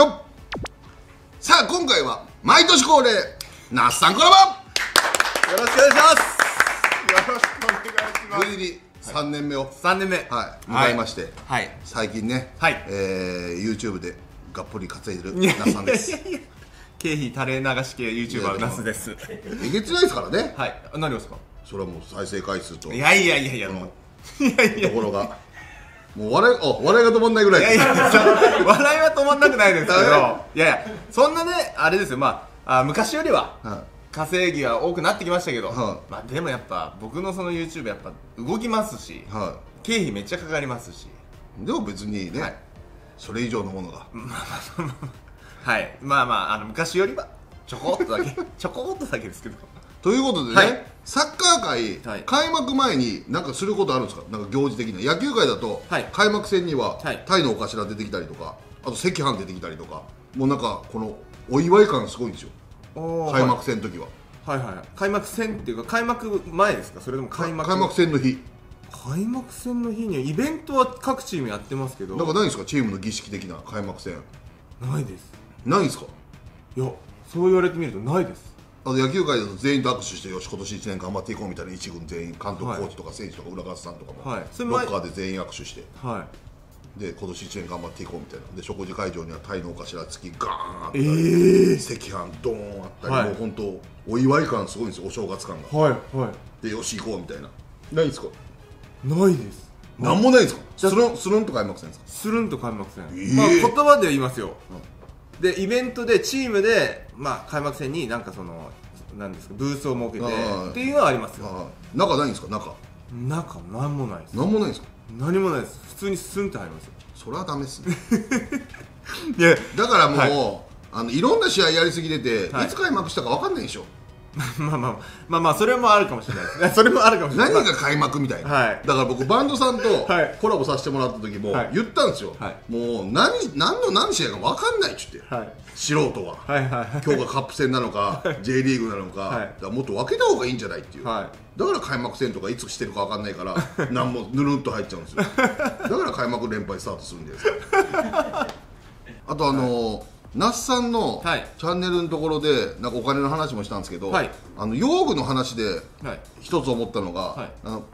よっ。さあ今回は毎年恒例那須さんコラボ、よろしくお願いします。よろしくお願いします。無理に3年目を迎えまして、最近ね YouTube でがっぽり稼いでる那須さんです。経費垂れ流し系 YouTuber 那須です。えげつないですからね。はい、何ですかそれは。もう再生回数と、いやいやいやいや、もうところがもう笑いが止まんないぐらい。笑いは止まんなくないですけど、いやいや、そんなね、あれですよ、まあ昔よりは稼ぎは多くなってきましたけど、まあでもやっぱ僕のその YouTube やっぱ動きますし、経費めっちゃかかりますし、でも別にね、それ以上のものが、はい、まあまあ昔よりはちょこっとだけ、ちょこっとだけですけど。ということでね、サッカー界開幕前に何かすることあるんですか、なんか行事的な。野球界だと開幕戦にはタイのお頭出てきたりとか、あと赤飯出てきたりとか、もうなんかこのお祝い感すごいんですよ、開幕戦の時は。はいはいはい。開幕戦っていうか開幕前ですか、それとも開幕戦の日。開幕戦の日にイベントは各チームやってますけど、なんかないですか、チームの儀式的な開幕戦。ないです。ないですか。いや、そう言われてみるとないです。野球界だと全員と握手して、よし今年1年頑張っていこうみたいな、一軍全員、監督、コーチとか選手とか浦和さんとかもロッカーで全員握手して、で今年1年頑張っていこうみたいな。で食事会場にはタイのお頭つきガーンあったり、赤飯ドーンあったり、もう本当お祝い感すごいんですよ、お正月感が。はいはい。でよし行こうみたいな。ないですか。ないです。なんもないですか。スルンと開幕戦ですか。スルンと開幕戦、まあ言葉で言いますよ。でイベントでチームで、まあ、開幕戦になんかそのなんですかブースを設けてっていうのはありますよ。中ないんですか。中なんもないです。なんもないんですか。何もないです。普通にスンって入りますよ。それはダメですね。だからもう、いろんな試合やりすぎてて、いつ開幕したか分かんないでしょ。まあそれもあるかもしれないですね。それもあるかもしれない。何が開幕みたいな。だから僕バンドさんとコラボさせてもらった時も言ったんですよ。もう何の試合か分かんないっつって、素人は今日がカップ戦なのか J リーグなのか、もっと分けた方がいいんじゃないっていう。だから開幕戦とかいつしてるか分かんないから、何もぬるっと入っちゃうんですよ。だから開幕連敗スタートするんです。あと那須さんのチャンネルのところでなんかお金の話もしたんですけど、用具の話で一つ思ったのが、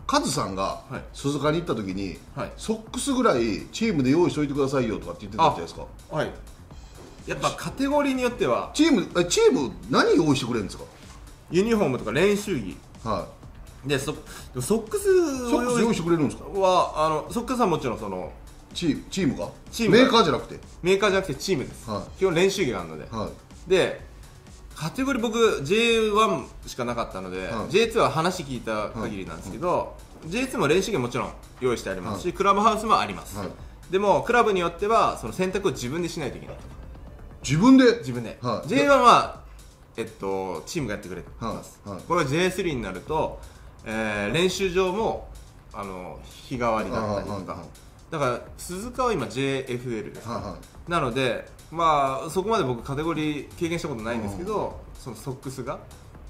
カズさんが鈴鹿に行った時にソックスぐらいチームで用意しておいてくださいよとかって言ってたじゃないですか。やっぱカテゴリーによってはチーム何用意してくれるんですか。ユニフォームとか練習着。でソックス用意してくれるんですか。ソックスはもちろんそのチームがメーカーじゃなくてチームです。基本練習着があるので。でカテゴリー僕 J1 しかなかったので J2 は話聞いた限りなんですけど、 J2 も練習着もちろん用意してありますし、クラブハウスもあります。でもクラブによってはその選択を自分でしないといけない。自分で J1 はチームがやってくれてます。これは J3 になると練習場も日替わりだったりとか、だから鈴鹿は今 JFL です。なのでまあそこまで僕カテゴリー経験したことないんですけど、そのソックスが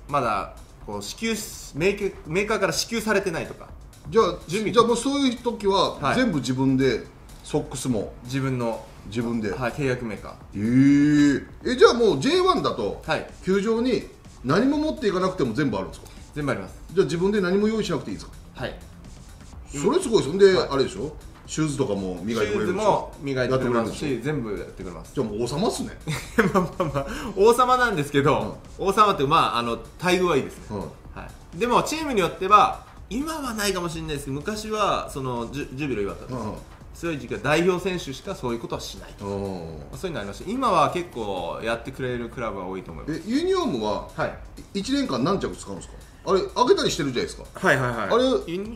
まだこうメーカーから支給されてないとか。じゃあもうそういう時は全部自分で、ソックスも自分で契約メーカー。じゃあもう J1 だと球場に何も持っていかなくても全部あるんですか。全部あります。じゃあ自分で何も用意しなくていいですか。はい。それすごいです。であれでしょ、シューズとかも磨いてくれるんでしょ。シューズも磨いてくれますし、全部やってくれます。じゃあもう王様っすね。まあ王様なんですけど、王様って待遇はいいですね。でもチームによっては今はないかもしれないですけど、昔はジュビロ岩田強い時期は代表選手しかそういうことはしないと、そういうのありました。今は結構やってくれるクラブが多いと思います。ユニフォームは1年間何着使うんですか。あれ開けたりしてるじゃないですか。はいはいはい。あれ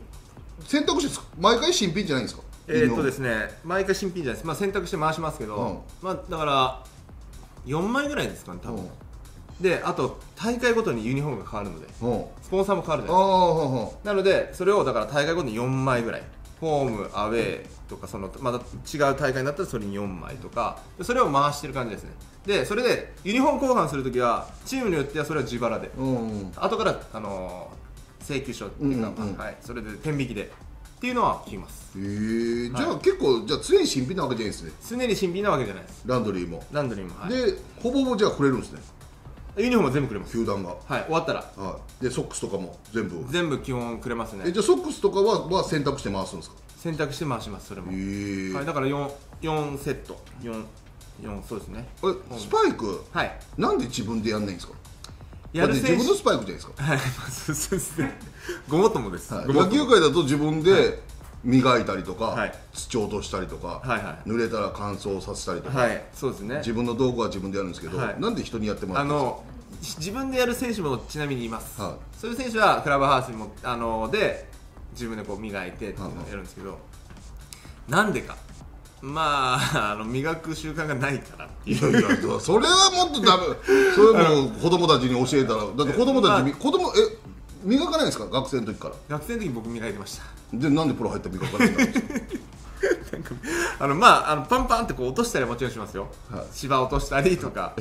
選択肢毎回新品じゃないんですか。ですね、毎回新品じゃないです。まあ選択して回しますけど、まあだから4枚ぐらいですかね多分。であと大会ごとにユニフォームが変わるので、スポンサーも変わるじゃないですか。なのでそれをだから大会ごとに4枚ぐらい、ホームアウェーとか、そのまた違う大会になったらそれに4枚とか、それを回してる感じですね。でそれでユニフォーム交換するときはチームによってはそれは自腹で、後から請求書っていうか、それで天引きでっていうのは聞きます。じゃあ結構じゃあ常に新品なわけじゃないですね。常に新品なわけじゃないです。ランドリーも、はい、でほぼほぼじゃあくれるんですね。ユニフォームは全部くれます。球団が、はい、終わったら、はい、でソックスとかも全部基本くれますね。じゃあソックスとかは選択して回すんですか。選択して回します。それも、はい、だから 4セット4そうですね。スパイク、はい、なんで自分でやんないんですか。やる自分のスパイクじゃないですか。はい、そうですね。ごもっともです。野球界だと自分で磨いたりとか、土落としたりとか、濡れたら乾燥させたりとか、そうですね。自分の道具は自分でやるんですけど、なんで人にやってもらってるんですか。自分でやる選手もちなみにいます。そういう選手はクラブハウスにもで自分でこう磨いてっていうのをやるんですけど、なんでか。まあ、磨く習慣がないから。いやいや、それはもっとダメ。それはもう子供たちに教えたら、だって子供たち、磨かないんですか、学生の時から。学生の時僕磨いてました。で、なんでプロ入ったら磨かないんですか。なんか、パンパンってこう落としたりもちろんしますよ。芝落としたりとか。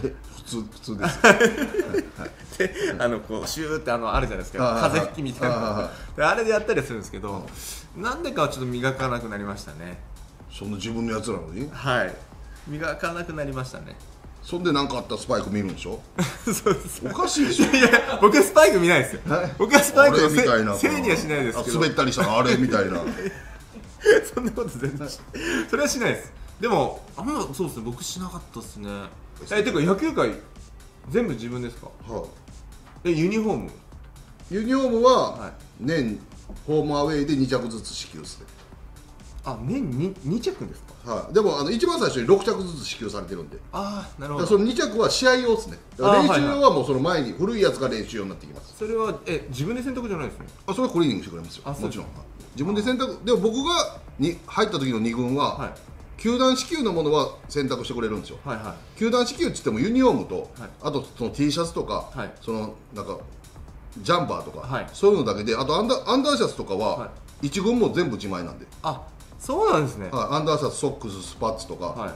普通です。で、こうシューってあるじゃないですか、風吹きみたいな。あれでやったりするんですけど、なんでかはちょっと磨かなくなりましたね。そんな自分のやつなのに、はい、磨かなくなりましたね。そんで何かあったらスパイク見るんでしょ。そうです。おかしいでしょ。いや、僕はスパイク見ないですよ。僕はスパイクみたいなせいにはしないですけど、滑ったりしたらあれみたいなそんなこと全然それはしないです。でもあんまそうですね、僕しなかったですね。てか野球界全部自分ですか。はい。ユニフォームは年ホームアウェイで2着ずつ支給する。あ、年に2着ですか。はい。でも一番最初に6着ずつ支給されてるんで。ああ、なるほど。その2着は試合用ですね。練習用はもうその前に古いやつが練習用になってきます。それは自分で選択じゃないですね。あ、それはクリーニングしてくれますよ。もちろん自分で選択。でも僕が入った時の2軍は球団支給のものは選択してくれるんですよ。球団支給って言ってもユニフォームとあとその T シャツとかそのなんかジャンパーとかそういうのだけで、あとアンダーシャツとかは1軍も全部自前なんで。あ、そうなんですね。アンダーシャツ、ソックス、スパッツとか、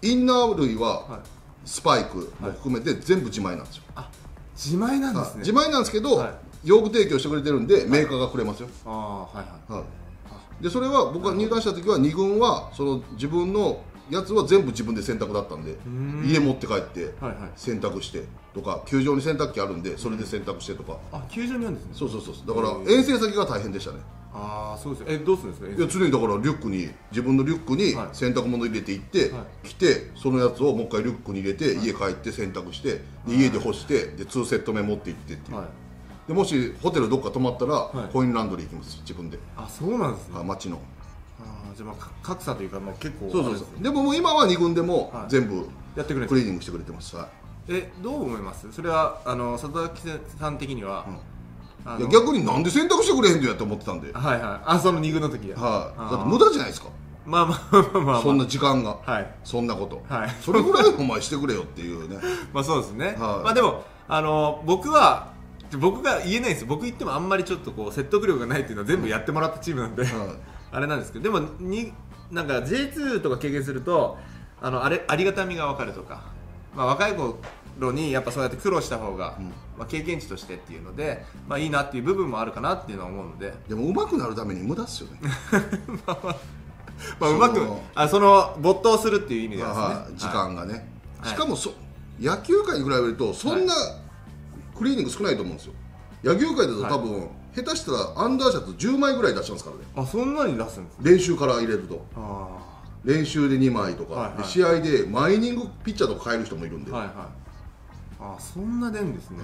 インナー類はスパイクも含めて全部自前なんですよ。あ、自前なんですね。自前なんですけど、用具提供してくれてるんで、メーカーがくれますよ。ああ、はいはい。で、それは僕が入団した時は、2軍はその自分のやつは全部自分で洗濯だったんで、家持って帰って洗濯してとか、球場に洗濯機あるんで、それで洗濯してとか。あ、球場にあるんですね。そうそうそう。だから遠征先が大変でしたね。ああ、そうです。どうするんですか。いや、常にだから自分のリュックに洗濯物入れていって、来てそのやつをもう一回リュックに入れて家帰って洗濯して家で干してで2セット目持って行ってっていう。でもしホテルどっか泊まったらコインランドリー行きます自分で。あ、そうなんですね。街の。ああ、じゃあ格差というか結構。そうそうそう。でももう今は2軍でも全部やってくれクリーニングしてくれてます。どう思います？それは佐々木さん的には。逆になんで選択してくれへんのやと思ってたんで。はいはい。あ、その2軍の時や。はい。だって無駄じゃないですか。まあまあまあ、そんな時間が。はい。そんなこと。はい。それぐらいお前してくれよっていうね。まあそうですね。まあでも僕が言えないんです。僕言ってもあんまりちょっとこう説得力がないっていうのは全部やってもらったチームなんであれなんですけど、でもなんか J2 とか経験するとありがたみが分かるとか、まあ若い子にやっぱそうやって苦労した方が、まあ経験値としてっていうので、まあいいなっていう部分もあるかなっていうのは思うので。でも上手くなるために無駄っすよね。まあ上手く、あ、その没頭するっていう意味ではですね。時間がね。しかも野球界に比べるとそんなクリーニング少ないと思うんですよ。野球界だと多分下手したらアンダーシャツ10枚ぐらい出しますからね。あ、そんなに出すんですか。練習から入れると。練習で2枚とか、試合でマイニングピッチャーとか変える人もいるんで。あ、そんな出るんですね。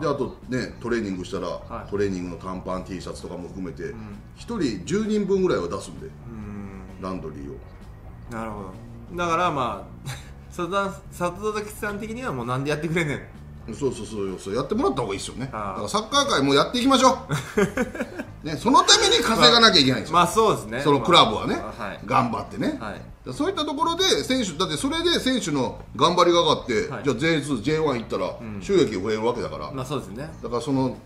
で、あとね、トレーニングしたらトレーニングの短パン T シャツとかも含めて1人10人分ぐらいは出すんで、ランドリーを。なるほど。だからまあ里崎さん的にはもうなんでやってくれねえの。そうやってもらった方がいいですよね。だからサッカー界もやっていきましょうね。そのために稼がなきゃいけないんですよ。まあそうですね。そのクラブはね頑張ってね。そういったところで選手だって、それで選手の頑張りが上がって、じゃあ J2、J1 行ったら収益が増えるわけだから、だからその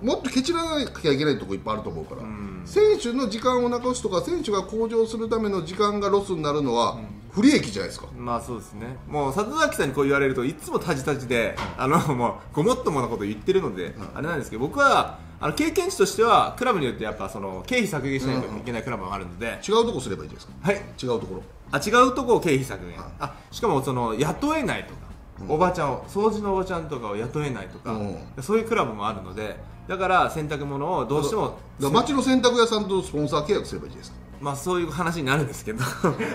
もっと蹴散らなきゃいけないところいっぱいあると思うから、選手の時間をなくすとか、選手が向上するための時間がロスになるのは不利益じゃないですか。まあそうですね。もう里崎さんにこう言われるといつもタジタジで、もうごもっともなこと言ってるのであれなんですけど、僕は経験値としてはクラブによってやっぱその経費削減しないといけないクラブもあるので、違うとこすればいいですか、はい、違うところ、あ、違うとこを経費削減、はい、あ、しかもその雇えないとか、おばちゃんを、掃除のおばちゃんとかを雇えないとか、そういうクラブもあるので、だから洗濯物をどうしても町の洗濯屋さんとスポンサー契約すればいいですか、まあそういう話になるんですけど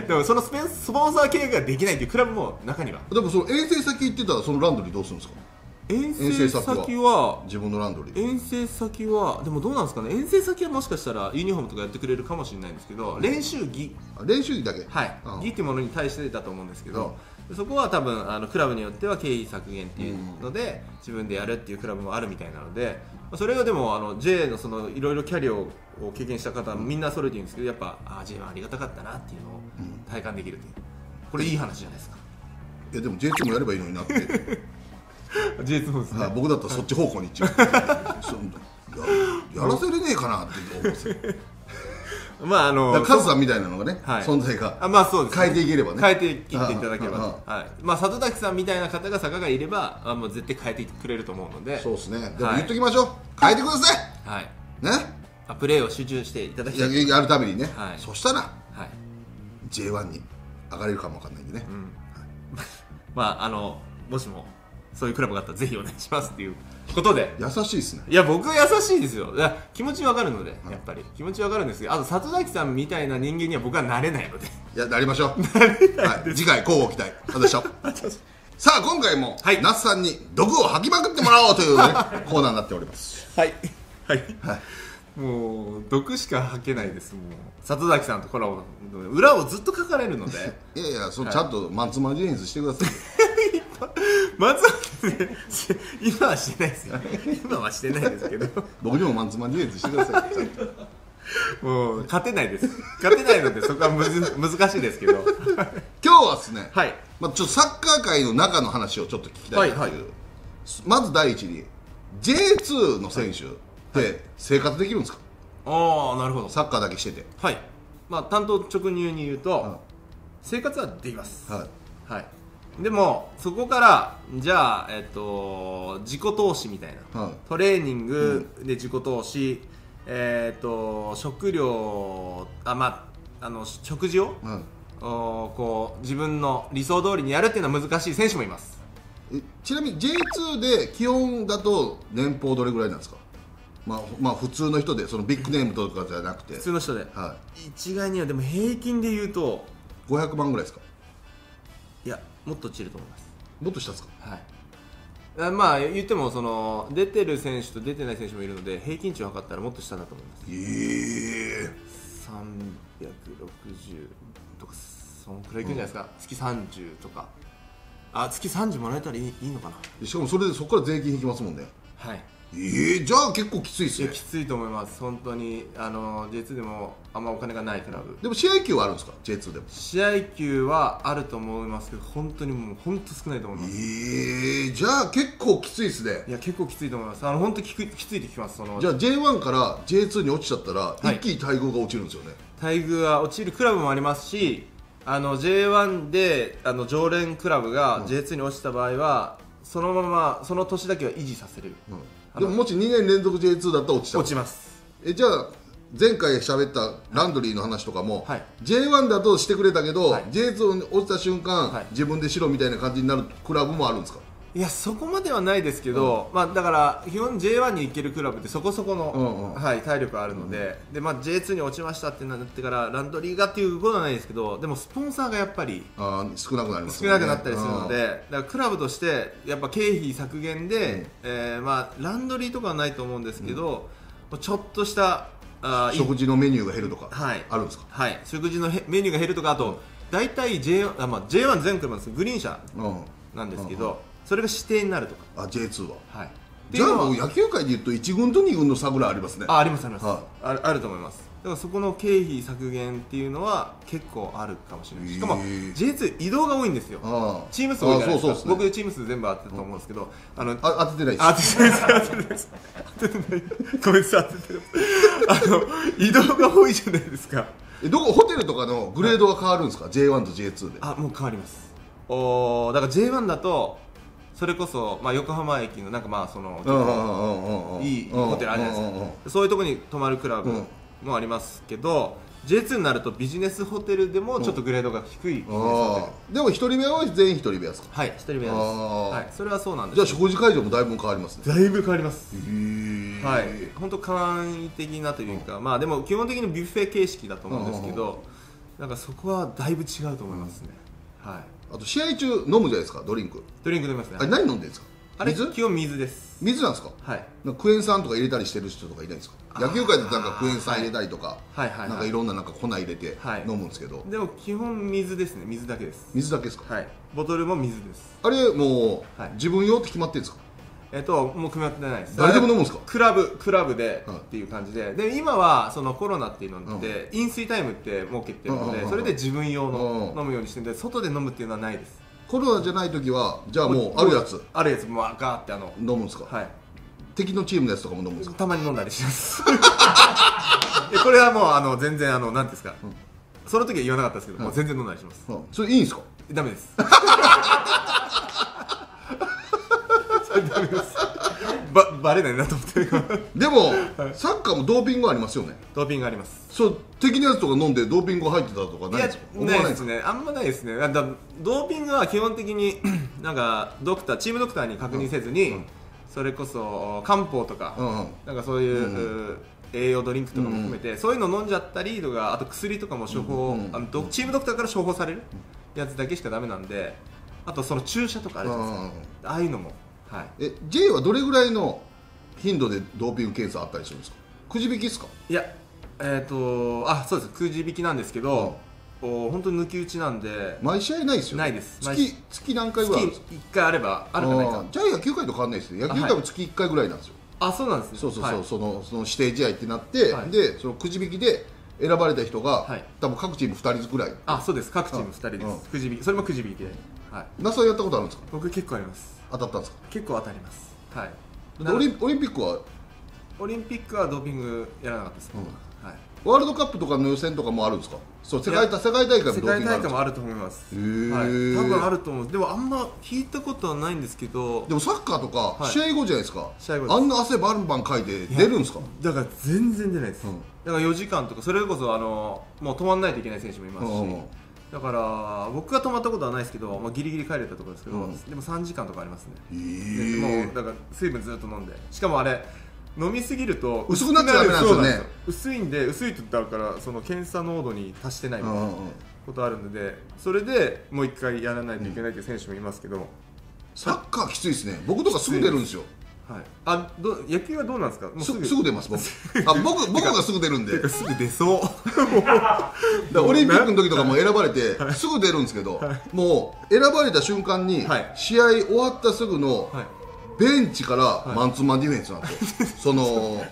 でもそのスポンサー契約ができないというクラブも中には。でもその遠征先行ってたらそのランドリーどうするんですか。遠征先は自分のランドリー。遠征先はでもどうなんですかね。遠征先はもしかしたらユニフォームとかやってくれるかもしれないんですけど、練習着だけ、はい、着っていうものに対してだと思うんですけど、そこは多分クラブによっては経費削減っていうので、自分でやるっていうクラブもあるみたいなので、それがでもJ のそのいろいろキャリアを経験した方はみんなそれで言うんですけど、やっぱ J はありがたかったなっていうのを体感できるという、これいい話じゃないですか。いやでも J2 もやればいいのになってJ2 もですね、僕だったらそっち方向に行っちゃう、やらせれねえかなって思うんですよ。まあカズさんみたいなのがね、存在が変えていければね、変えていっていただければ、里崎さんみたいな方が坂がいれば絶対変えてくれると思うので、そうですね、言っときましょう、変えてくださいね、プレーを集中していただきたい、やるためにね、そしたら J1 に上がれるかもわかんないんでね、まあもしもそういうクラブがあったらぜひお願いしますっていうことで。優しいですね。いや僕は優しいですよ。気持ちわかるので、やっぱり気持ちわかるんですけど、あと里崎さんみたいな人間には僕はなれないので、いやなりましょう、はい、次回こうご期待でしょさあ今回も那須さんに毒を吐きまくってもらおうという、ね、コーナーになっております。はいはい、はい、もう毒しか吐けないです。もう里崎さんとコラボの裏をずっと書かれるのでいやいや、そのちゃんとマンツーマンディフェンスしてくださいマンツーマンディフェンス今はしてないですよ今はしてないですけど僕にもマンツーマンディフェンスしてくださいもう勝てないです、勝てないのでそこは難しいですけど今日はですね、はい、まあちょっとサッカー界の中の話をちょっと聞きたいという、はい、まず第一に J2 の選手って生活できるんですか。ああなるほど、サッカーだけしてて、はい、まあ単刀直入に言うと、うん、生活はできます。はい、はい、でもそこからじゃあ、自己投資みたいな、はい、トレーニングで自己投資、食料、まあ食事を、はい、こう自分の理想通りにやるっていうのは難しい選手もいます。ちなみに J2 で基本だと年俸どれぐらいなんですか。まあ普通の人で、そのビッグネームとかじゃなくて普通の人で、はい、一概にはでも平均で言うと500万ぐらいですか。いやもっと落ちると思います。もっとしたんですか。はい、まあ言ってもその出てる選手と出てない選手もいるので、平均値を測ったらもっと下だと思います。360とかそのくらいいくんじゃないですか。月30とか、あ月30もらえたらいいのかな。しかもそれでそこから税金引きますもんね。はい。じゃあ結構きついですね。きついと思います。本当にJ2 でもあんまお金がないクラブ。でも試合給はあるんですか J2 でも。試合給はあると思いますけど、本当にもう本当少ないと思います。じゃあ結構きついですね。いや結構きついと思います。本当にきついって聞きます。じゃあ J1 から J2 に落ちちゃったら一気に待遇が落ちるんですよね。待遇が落ちるクラブもありますし、J1 で常連クラブが J2 に落ちた場合は、そのままその年だけは維持させる。でももし2年連続 J2 だったら落ちます。じゃあ前回喋ったランドリーの話とかも、はい、J1 だとしてくれたけど、はい、J2 に落ちた瞬間、はい、自分でしろみたいな感じになるクラブもあるんですか。いやそこまではないですけど、まあ、だから基本 J1 に行けるクラブってそこそこの、はい、体力があるので、で、まあ、J2 に落ちましたってなってからランドリーがっていうことはないですけど、でもスポンサーがやっぱり少なくなりますね。少なくなったりするので、だからクラブとしてやっぱ経費削減で、まあ、ランドリーとかはないと思うんですけど、ちょっとした食事のメニューが減るとかあるんですか。はい、はい、食事のメニューが減るとか、あと大体 J1、まあ、J1 全クラブですグリーン車なんですけど、それが指定になるとか。あ、J2 は。はい。じゃあもう野球界で言うと1軍と2軍の差ぐらいありますね。ありますあります。あると思います。だからそこの経費削減っていうのは結構あるかもしれない。しかも J2 移動が多いんですよ。チーム数多いじゃないですか。僕チーム数全部当てたと思うんですけど、当ててないです。当ててない。ごめんなさい、当ててない。移動が多いじゃないですか。ホテルとかのグレードは変わるんですか ？J1 と J2 で。もう変わります。だから J1 だとそれこそ、まあ、横浜駅のなんかまあそのいいホテルあるじゃないですか。そういうところに泊まるクラブもありますけど、J2 になるとビジネスホテルでもちょっとグレードが低い。でも一人目は全員一人部屋ですか。はい、一人部屋です。はい、それはそうなんです。じゃあ食事会場もだいぶ変わりますね。だいぶ変わります。はい、本当簡易的なというか、まあでも基本的にビュッフェ形式だと思うんですけど、なんかそこはだいぶ違うと思いますね。はい。あと試合中飲むじゃないですか、ドリンク。ドリンク飲みますね。あれ何飲んでるんですか。あれ基本水です。水なんですか。はい。クエン酸とか入れたりしてる人とかいないんですか。野球界でなんかクエン酸入れたりとか、なんかいろんななんか粉入れて飲むんですけど。でも基本水ですね、水だけです。水だけですか。はい。ボトルも水です。あれもう自分用って決まってるんですか。もう決まってないです。誰でも飲むんですか。クラブでっていう感じで、で今はそのコロナっていうので飲水タイムって設けてるので、それで自分用の飲むようにしてるんで、外で飲むっていうのはないです。コロナじゃない時はじゃあもうあるやつもガーって飲むんですか。はい。敵のチームのやつとかも飲むんですか。たまに飲んだりします。これはもう全然なんですか。その時は言わなかったですけど、もう全然飲んだりします。それいいんですか。ダメです。ダメです。バレないなと思って。でもサッカーもドーピングありますよね。ドーピングあります。そう敵のやつとか飲んでドーピング入ってたとかないですか。ないですね。あんまないですね。だドーピングは基本的になんかチームドクターに確認せずに、それこそ漢方とかなんかそういう栄養ドリンクとかも含めて、そういうの飲んじゃったりとか、あと薬とかも処方チームドクターから処方されるやつだけしかダメなんで、あとその注射とかあるじゃないですか。ああいうのも。はい、J はどれぐらいの頻度でドーピング検査あったりするんですか。くじ引きですか。いや、そうです、くじ引きなんですけど、本当に抜き打ちなんで、毎試合ないですよね。ないです。月何回ぐらいあるんですか。月1回あれば、あるかないか。じゃあ野球界と変わらないですね。野球界も月1回ぐらいなんですよ。あ、そうなんですね。そうそうそう、その指定試合ってなって、で、そのくじ引きで選ばれた人が、多分各チーム2人ぐらい。あ、そうです、各チーム2人です。くじ引き、それもくじ引きで。那須はやったことあるんですか。僕結構あります。当たったんですか。結構当たります。はい。オリンピックはドーピングやらなかったです。はい。ワールドカップとかの予選とかもあるんですか。そう、世界大会もドーピング。世界大会もあると思います。へえ。多分あると思う。でもあんま聞いたことはないんですけど。でもサッカーとか試合後じゃないですか。試合後。あんな汗バンバンかいて出るんですか。だから全然出ないです。だから4時間とか、それこそもう止まんないといけない選手もいますし。だから僕が泊まったことはないですけど、ギリギリ帰れたところですけど、でも3時間とかありますね。もうだから水分ずっと飲んで、しかもあれ飲みすぎると薄くなっちゃう。薄いとだからその検査濃度に達してないみたいなことあるので、それでもう1回やらないといけないという選手もいますけど、サッカーきついですね。僕とかすぐ出るんですよ。はい、あ、野球はどうなんですか。すぐ出ます。僕がすぐ出るんで。すぐ出そう。オリンピックの時とかも選ばれてすぐ出るんですけど、もう選ばれた瞬間に試合終わったすぐのベンチからマンツーマンディフェンスなんですよ。その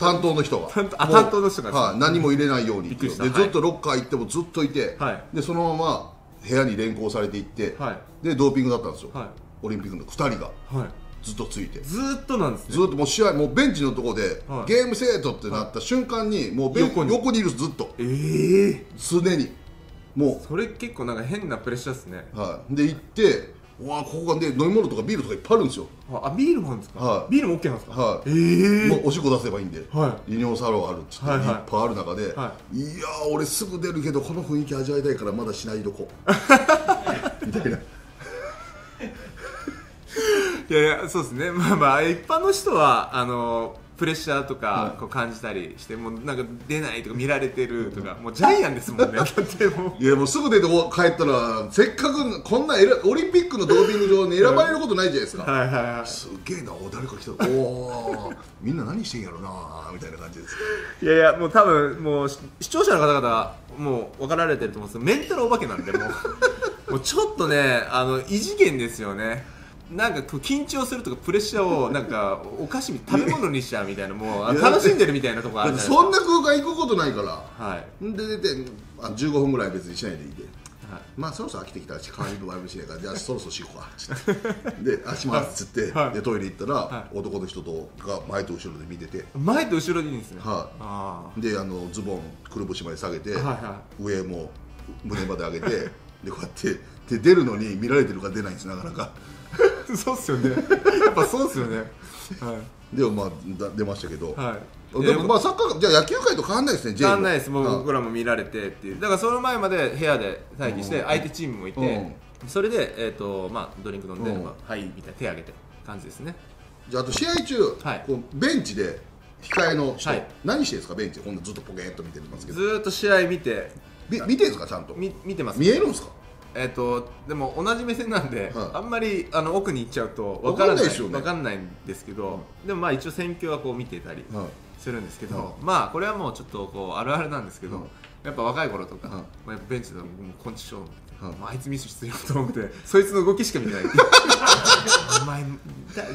担当の人が。はい、何も入れないように。でずっとロッカー行ってもずっといて、でそのまま部屋に連行されていって、でドーピングだったんですよ。オリンピックの2人が。ずっとついて、ずっとなんですね。ずっともう試合、もうベンチのところでゲームセットってなった瞬間にもう横にいる、ずっと常にもうそれ結構なんか変なプレッシャーですね。はいで行って、わあここがね、飲み物とかビールとかいっぱいあるんですよ。あ、ビールもあるんですか。はい、ビールも OK なんですか。はい、もうおしっこ出せばいいんで、利尿作用あるっつっていっぱいある中で、いや俺すぐ出るけどこの雰囲気味わいたいからまだしないとこみたいな。いやいや、そうですね。まあまあ一般の人はプレッシャーとかこう感じたりして、もうなんか出ないとか見られてるとか、もうジャイアンですもんね。だってもういやもうすぐ出て帰ったら、せっかくこんなオリンピックのドーピング場に選ばれることないじゃないですか。はいはいはい。すげえな、お誰か来た。おお、みんな何してんやろなみたいな感じです。いやいや、もう多分もう視聴者の方々もう分かられてると思うんですけど、メンタルお化けなんでもうちょっとね、異次元ですよね。なんか緊張するとかプレッシャーをなんかお菓子食べ物にしちゃうみたいな、もう楽しんでるみたいなとこある。そんな空間行くことないから。はい。で出て15分ぐらい別にしないでいて。はい。まあそろそろ飽きてきたら帰る場合もしないからじゃあそろそろしようかって。で足回すっつってでトイレ行ったら男の人とが前と後ろで見てて。前と後ろでいいんですね。はい。でズボンくるぶしまで下げて、上も胸まで上げてでこうやってで出るのに見られてるから出ないんです、なかなか。そうっすよね、やっぱそうっすよね、はい、でもまあ出ましたけど、はい、でもまあサッカーじゃあ野球界と変わんないですね、変わんないです、僕らも見られてっていう。だからその前まで部屋で待機して相手チームもいて、それでまあドリンク飲んではいみたいな手を挙げて感じですね。じゃあ、あと試合中ベンチで控えの人何してるんですか？ベンチでずっとポケッと見てますけど、ずっと試合見て見てるんですか？ちゃんと見てます。見えるんですか？でも同じ目線なんで、あんまり奥に行っちゃうと分からないんですけど、でもまあ一応戦況はこう見てたりするんですけど、まあこれはもうちょっとこうあるあるなんですけど、やっぱ若い頃とかベンチでもコンチションあいつミスしてると思ってそいつの動きしか見てない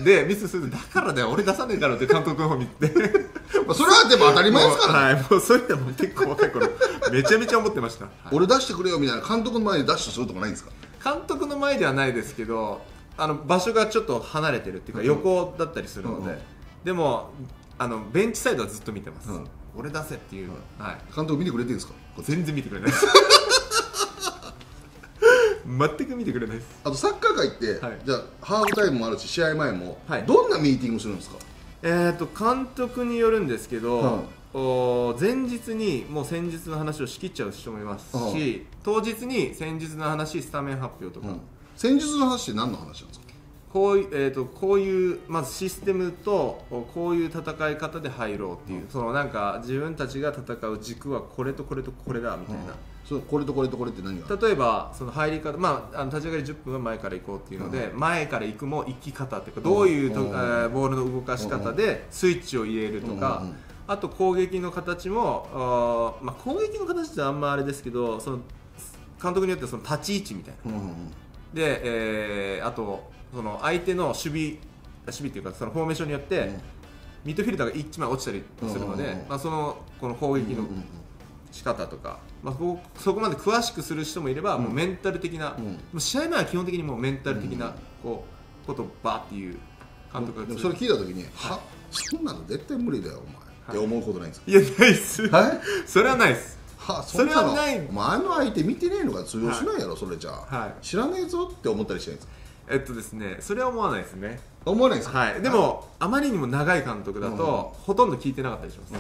で、ミスするとだからだよ俺出さねえからって監督の方見て、それはでも当たり前ですからね。そういったも結構若い頃めちゃめちゃ思ってました。俺出してくれよみたいな、監督の前でダッシュするとかないんですか？監督の前ではないですけど、場所がちょっと離れてるっていうか横だったりするので、でもベンチサイドはずっと見てます。俺出せっていう。監督見てくれてるんですか？全然見てくれない、全く見てくれないです。あとサッカー界って、じゃあハーフタイムもあるし試合前も、どんなミーティングするんですか？監督によるんですけど、前日にもう戦術の話を仕切っちゃう人もいますし、当日に戦術の話、スタメン発表とか。戦術の話って何の話なんですか？こういうまずシステムとこういう戦い方で入ろうっていう、そのなんか自分たちが戦う軸はこれとこれとこれだみたいな。これとこれとこれって何が？例えばその入り方、立ち上がり10分は前から行こうっていうので、前から行くも行き方っていうか、どういうボールの動かし方でスイッチを入れるとか、あと攻撃の形も、攻撃の形ってあんまあれですけど、その監督によってはその立ち位置みたいな。で、あとその相手の守備っていうか、そのフォーメーションによってミッドフィルダーが1枚落ちたりするので、そのこの攻撃の仕方とか、そこまで詳しくする人もいれば、もうメンタル的な、試合前は基本的にもうメンタル的なことをばーっていう監督がでもそれ聞いたときに、はっ、そんなの絶対無理だよ、お前って思うことないんですか？いや、ないっす。それはないっす。それはない。お前の相手見てねえのか、通用しないやろ、それじゃあ。知らねえぞって思ったりしないんですか？ですね、それは思わないですね。思わないですか？はい。でも、あまりにも長い監督だと、ほとんど聞いてなかったりします。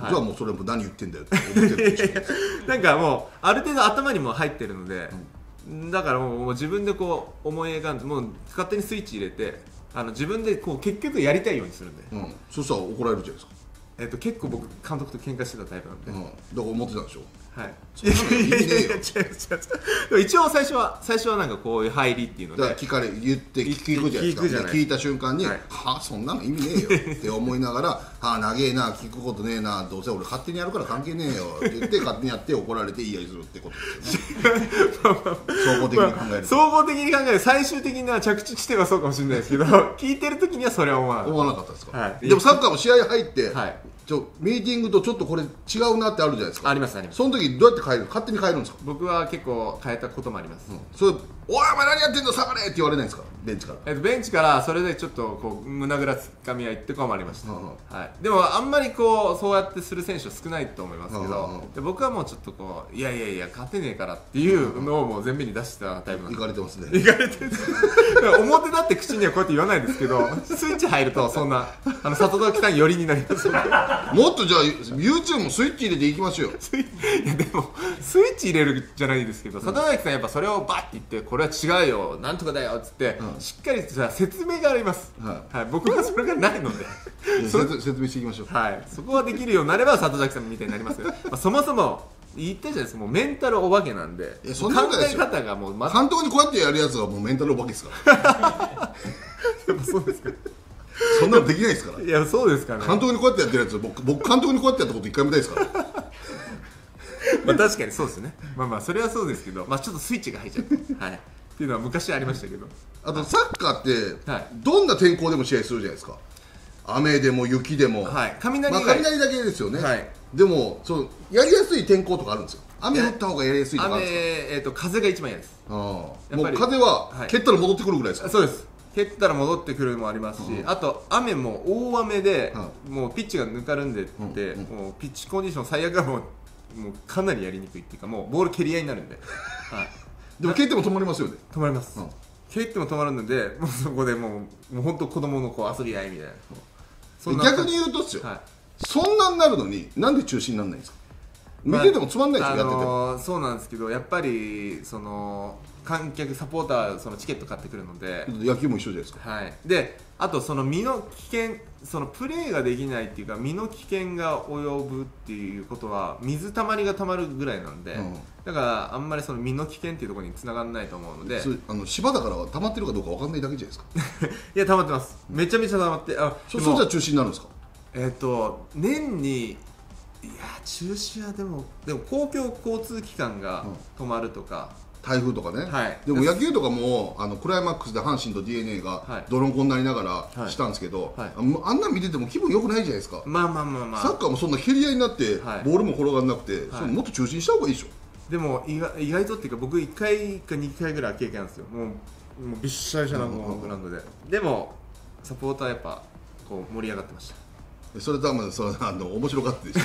じゃあもうそれも何言ってんだよって思ってるでしょ。なんかもうある程度頭にも入ってるので、だからもう自分でこう思い描んで、もう勝手にスイッチ入れて、自分でこう結局やりたいようにするんで、そしたら怒られるじゃないですか。結構僕監督と喧嘩してたタイプなんで、だから思ってたでしょ。はい。いやいやいや、違う違う。一応最初はなんかこういう入りっていうので、だから聞かれ言って聞くじゃないですか。聞いた瞬間に、はそんなの意味ねえよって思いながら、は長えな、聞くことねえな、どうせ俺勝手にやるから関係ねえよって言って勝手にやって怒られていいやりするってことですよね。総合的に考える。総合的に考える。最終的な着地地点はそうかもしれないですけど、聞いてる時にはそれは思わなかったですか？はい。でもサッカーも試合入って。はい。ミーティングとちょっとこれ違うなってあるじゃないですか。ありますあります。その時どうやって変える？勝手に変えるんですか？僕は結構変えたこともあります。それ、おいお前何やってんの下がれって言われないんですか？ベンチから。ベンチからそれでちょっとこう胸ぐらつかみ合いってこともありました。はい。でもあんまりこうそうやってする選手は少ないと思いますけど、僕はもうちょっとこういやいやいや勝てねえからっていうのをもう前面に出したタイプなんで。いかれてますね。いかれてる。表だって口にはこうやって言わないですけど、スイッチ入るとそんな里崎さん寄りになります。もっとじゃあ YouTube もスイッチ入れていきますよ。いやでもスイッチ入れるじゃないですけど、里崎さんやっぱそれをバッて言って、これは違うよなんとかだよっつってしっかり説明があります。僕はそれがないので説明していきましょう。そこはできるようになれば里崎さんみたいになりますよ。そもそも言ったじゃないですか、もうメンタルお化けなんで。そんなことないですよ。監督にこうやってやるやつはもうメンタルお化けですから。やっぱそうですか？そんなのできないですから。いや、そうですかね。監督にこうやってやってるやつ、僕監督にこうやってやったこと一回もないですから。まあ確かにそうですね。まあそれはそうですけど、まあちょっとスイッチが入っちゃった。はい。っていうのは昔ありましたけど。あとサッカーってどんな天候でも試合するじゃないですか。雨でも雪でも。はい。雷だけですよね。はい。でもそうやりやすい天候とかあるんですよ。雨降った方がやりやすいとかあるんですか？風が一番嫌です。もう風は蹴ったら戻ってくるぐらいですか？そうです。蹴ったら戻ってくるのもありますし、あと雨も大雨でもうピッチがぬかるんでって、もうピッチコンディション最悪はもうかなりやりにくいっていうか、もうボール蹴り合いになるんで。はい。でも蹴っても止まりますよね。止まります。蹴っても止まるので、もうそこでもう本当子供のこう遊び合いみたいな。そんな逆に言うとっすよ、はい、そんなになるのになんで中止にならないんですか。見ててもつまんないですよ、やってても。そうなんですけど、やっぱりその観客、サポーターはそのチケット買ってくるので、野球も一緒じゃないですか、はい、であとその身の危険、そのプレーができないっていうか、身の危険が及ぶっていうことは水たまりがたまるぐらいなんで、うん、だからあんまりその身の危険っていうところにつながらないと思うので、あの芝だからはたまってるかどうかわかんないだけじゃないですか。いや、たまってます、めちゃめちゃたまって。あ、そうじゃ中止になるんですか。年に、いや中止はでも公共交通機関が止まるとか、うん、台風とかね、はい、でも野球とかもあのクライマックスで阪神と DeNA が泥んこになりながらしたんですけど、はいはい、あんなん見てても気分良くないじゃないですか。まあまあまあまあ、サッカーもそんな蹴り合いになって、はい、ボールも転がらなくて、はい、もっと中止にした方がいいでしょ。でも意外とっていうか、僕1回か2回ぐらい経験なんですよ。もうびっしゃびしゃなグラウンドで。でもサポーターやっぱこう盛り上がってました。それ多分面白かったでしょ。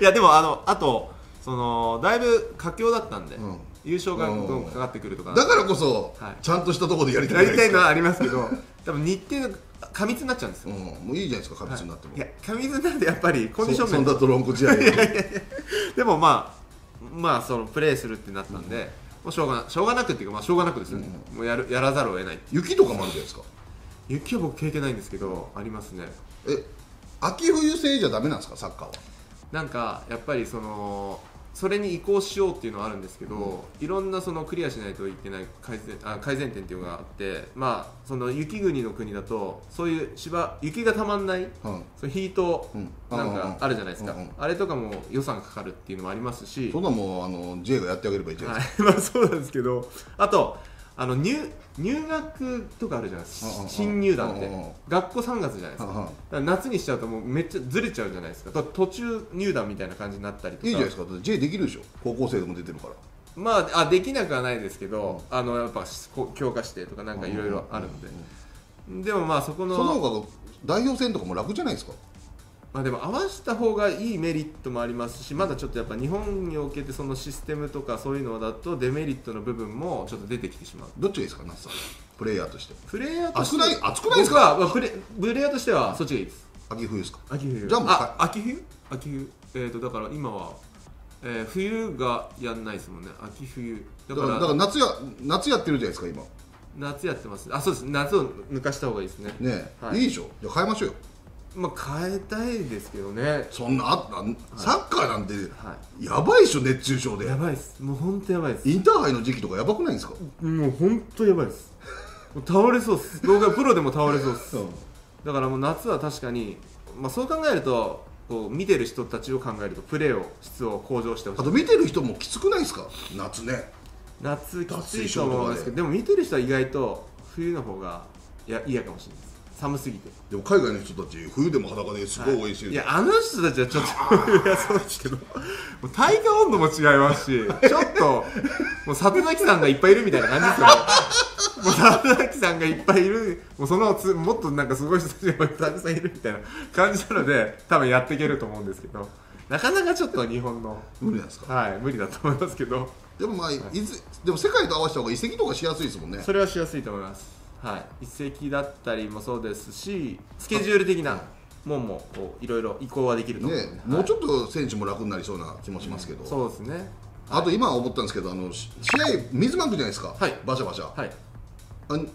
いやでもあとそのだいぶ佳境だったんで、うん、優勝がどんかかってくるとか、だからこそ、はい、ちゃんとしたところでやりたいのはありますけど、多分日程が過密になっちゃうんですよ、うん、もういいじゃないですか過密になっても、はい、いや過密になってやっぱりコンディション面 そんなトロンコ試合でもまあそのプレーするってなったんで、うん、もうしょうがなくっていうか、まあしょうがなくですよね、うん、もうやらざるを得ない。雪とかもあるじゃないですか。雪は僕経験ないんですけど、ありますね。秋冬制じゃダメなんですか、サッカーは。なんかやっぱりそれに移行しようっていうのはあるんですけど、うん、いろんなそのクリアしないといけない改善点っていうのがあって、まあその雪国の国だとそういう雪がたまんない、うん、そのヒートなんかあるじゃないですか、うんうんうん、あれとかも予算かかるっていうのもありますし、そんなもうJ がやってあげればいいじゃないですか。はい、まあそうなんですけど、あと入学とかあるじゃないですか、新入団って学校3月じゃないですか、だから夏にしちゃうともうめっちゃずれちゃうじゃないですか、途中入団みたいな感じになったりとか。いいじゃないですか、J できるでしょ、高校生でも出てるから。まあ、できなくはないですけど、うん、やっぱ強化してとかなんかいろいろあるんで、うんうん、でもまあその方が代表戦とかも楽じゃないですか。まあ、でも合わせた方がいいメリットもありますし、まだちょっとやっぱ日本におけてそのシステムとかそういうのだとデメリットの部分もちょっと出てきてしまう。どっちがいいですか、那須さん、プレイヤーとして。熱くないですか。僕はプレイヤーとしてはそっちがいいです。秋冬ですか。秋冬。じゃあもう秋冬。だから今は、冬がやんないですもんね。秋冬。だから夏やってるじゃないですか今。夏やってます。あ、そうです。夏を抜かした方がいいですね。ねえ、はい、いいでしょ。じゃあ変えましょうよ。まあ、変えたいですけどね。そんなサッカーなんて、はい、やばいでしょ、熱中症で。やばいです、もう本当やばいです。インターハイの時期とかやばくないですか。もう本当やばいです。もう倒れそうです。僕はプロでも倒れそうです。そうだからもう夏は確かに、まあ、そう考えるとこう見てる人たちを考えるとプレーを質を向上してほしい。あと見てる人もきつくないですか、夏ね。夏きついと思うんですけど、でも見てる人は意外と冬の方が嫌かもしれないです、寒すぎて。でも海外の人たち冬でも裸ですごい美味しい、はい、いやあの人たちはちょっといやそうですけど、もう体感温度も違いますし、ちょっともう里崎さんがいっぱいいるみたいな感じですよ。もう里崎さんがいっぱいいる、もうもっとなんかすごい人たちがたくさんいるみたいな感じなので、多分やっていけると思うんですけど、なかなかちょっと日本の無理なんですか。はい、無理だと思いますけど、でもまあ、はい、でも世界と合わせた方が移籍とかしやすいですもんね。それはしやすいと思います。はい、移籍だったりもそうですし、スケジュール的なもんもいろいろ移行はできると思う、ね、もうちょっと選手も楽になりそうな気もしますけど、うん、そうですね、はい、あと今思ったんですけど、試合水まくじゃないですか、はい、バシャバシャ、はい、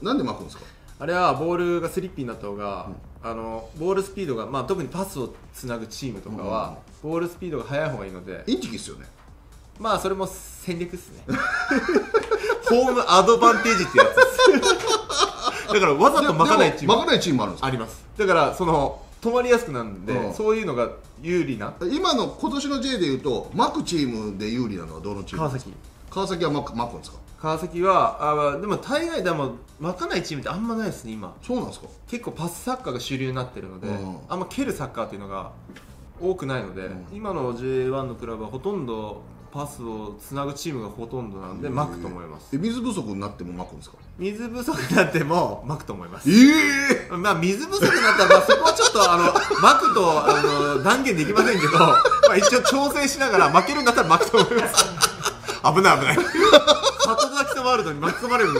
なんでまくんですか。あれはボールがスリッピーになった方が、うん、ボールスピードが、まあ、特にパスをつなぐチームとかは、うん、ボールスピードが速い方がいいので。インチキですよね。まあそれも戦略ですね。ホームアドバンテージってやつです。だからわざと巻かないチームもあるんですか。あります。だから止まりやすくなるんで、うん、そういうのが有利な。今年の J でいうと巻くチームで有利なのはどのチームですか。川崎は巻くんですか。川崎はでも大概巻かないチームってあんまないですね今。そうなんですか。結構パスサッカーが主流になってるので、うん、あんま蹴るサッカーというのが多くないので、うん、今の J1 のクラブはほとんどパスをつなぐチームがほとんどなんで、巻くと思います。水不足になっても巻くんですか。水不足になっても巻くと思います。まあ水不足になったら、まあ、そこはちょっと巻くと断言できませんけど、まあ、一応調整しながら、負けるんだったら巻くと思います。危ない。里崎さんワールドに巻き込まれるの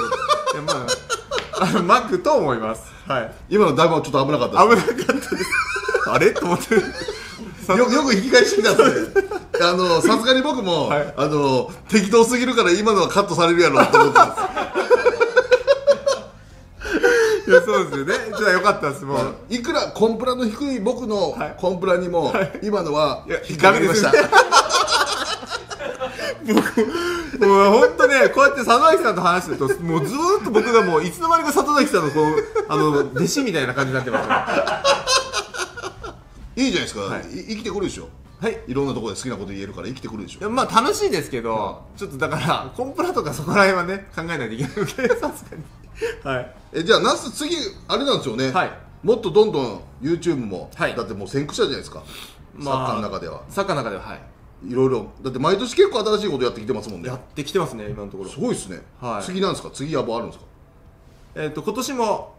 いや、まあ、マックと思います、はい、今のだいぶちょっと危なかったです。危なかったですあれと思ってよく引き返してきたんでさすがに僕も、はい、適当すぎるから今のはカットされるやろと思ってますいや、そうですよね。じゃあよかったです。もういくらコンプラの低い僕のコンプラにも、はい、今のは引っかかりました僕もう本当ね、こうやって里崎さんと話してるともうずーっと僕がもういつの間にか里崎さんのこう弟子みたいな感じになってますいいじゃないですか、はい、生きてくるでしょ。はい、いろんなところで好きなこと言えるから生きてくるでしょ。いや、まあ楽しいですけど、うん、ちょっとだからコンプラとかそこら辺はね考えないといけないのでさすがにはい、じゃあナス次あれなんですよね、はい、もっとどんどん YouTube も、はい、だってもう先駆者じゃないですか、まあ、サッカーの中でははい、いろいろだって毎年結構新しいことやってきてますもんね。やってきてますね、今のところ。すごいですね、はい、次なんですか、次野望あるんですか。今年も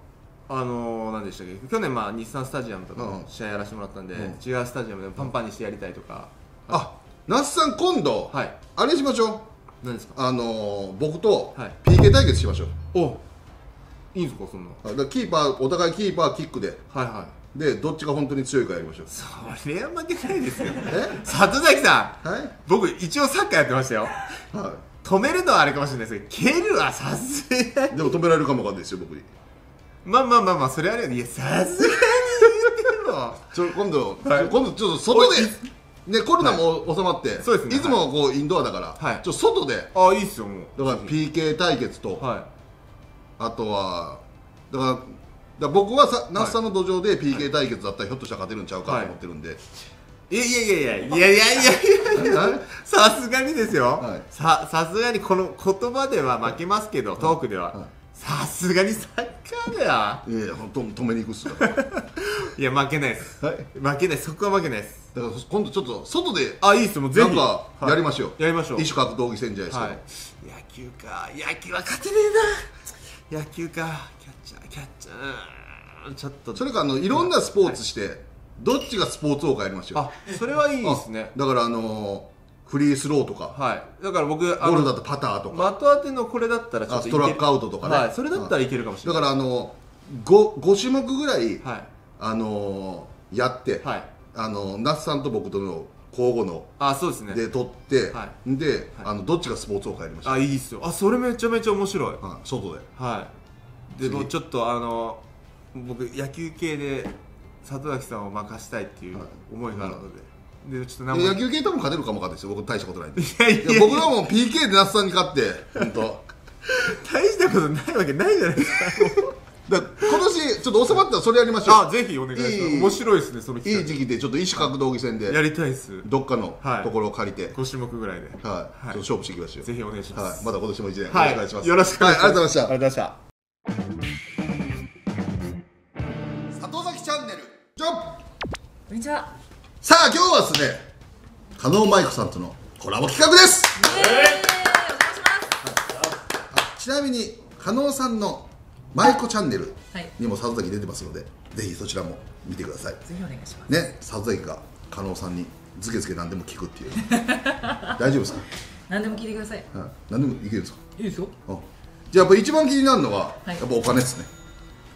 何でしたっけ、去年、まあ、日産スタジアムとかの試合やらせてもらったんで、うん、違うスタジアムでもパンパンにしてやりたいとか、うん、あ、那須さん今度、はい、あれしましょう。何ですか。僕と PK 対決しましょう、はい、お、いいんですか、そんな。だからキーパー、お互いキーパーキックで、はいはい、で、どっちが本当に強いかやりましょう。それは負けないですよ里崎さん、はい、僕一応サッカーやってましたよ、はい、止めるのはあれかもしれないですけど、蹴るはさすがにでも止められるかもわかんないですよ、僕に。まあまあまあまあ、それあれよ。いや、さすがに言ってるの。今度ちょっと外でね、コロナも収まって、はい、そうですね、いつもこうインドアだから、はい、ちょっと外で。ああ、いいっすよ、もう。だから PK 対決と、はい、あとはだから僕は那須さんの土壌で PK 対決だったら、はい、ひょっとしたら勝てるんちゃうかと思ってるんで。はい、いやいやいやいやいやいやいやいや、さすがにですよ。はい、さすがにこの言葉では負けますけど、はい、トークでは。はいはい、さすがにサッカーだよ。いやいや、止めに行くっすいや、負けないです、はい、負けない、そこは負けないです。だから今度ちょっと外で、あ、いいっす、もうぜひやりましょう、はい、やりましょう。異種格闘技戦じゃないですか、はい、野球か、野球は勝てねえな、野球か、キャッチャーちょっとそれか、いろんなスポーツして、はい、どっちがスポーツ王かやりましょう。あ、それはいいですね。だからフリースローとか、はい、だから僕ゴールだったらパターとか的当てのこれだったらちょっとストラックアウトとかね、はい、それだったらいけるかもしれない。だから5種目ぐらい、はい、やって、はい、那須さんと僕との交互の、あ、そうですね、で取って、はい、で、はい、どっちがスポーツを変えました。あ、いいっすよ。あ、それめちゃめちゃ面白い、うん、外で、はい、でもちょっと僕野球系で里崎さんを任したいっていう思いがあるので、はい、でちょっと野球系多分勝てるかも分かんないですよ、僕大したことないんで。いや僕はもう PK で那須さんに勝って本当大したことないわけないじゃないですかだから今年ちょっと収まったらそれやりましょう。あ、ぜひお願いします。面白いですね、そのいい時期でちょっと異種格闘技戦でやりたいです。どっかのところを借りて、はい、5種目ぐらいで、はい、はい、ちょっと勝負していきましょう。ぜひお願いします、はい、また今年も1年、はい、お願いします。よろしくお願いします、はい、ありがとうございました。ありがとうございました。里崎チャンネル、ジョン、こんにちは。さあ、今日はですね、加納舞子さんとのコラボ企画です。ちなみに加納さんの舞子チャンネルにも里崎出てますので、はい、ぜひそちらも見てください。ぜひお願いしますね。里崎が加納さんにズケズケ何でも聞くっていう大丈夫ですか。何でも聞いてください、うん、何でもいけるんですか。いいですよ、うん、じゃあやっぱ一番気になるのは、はい、やっぱお金ですね。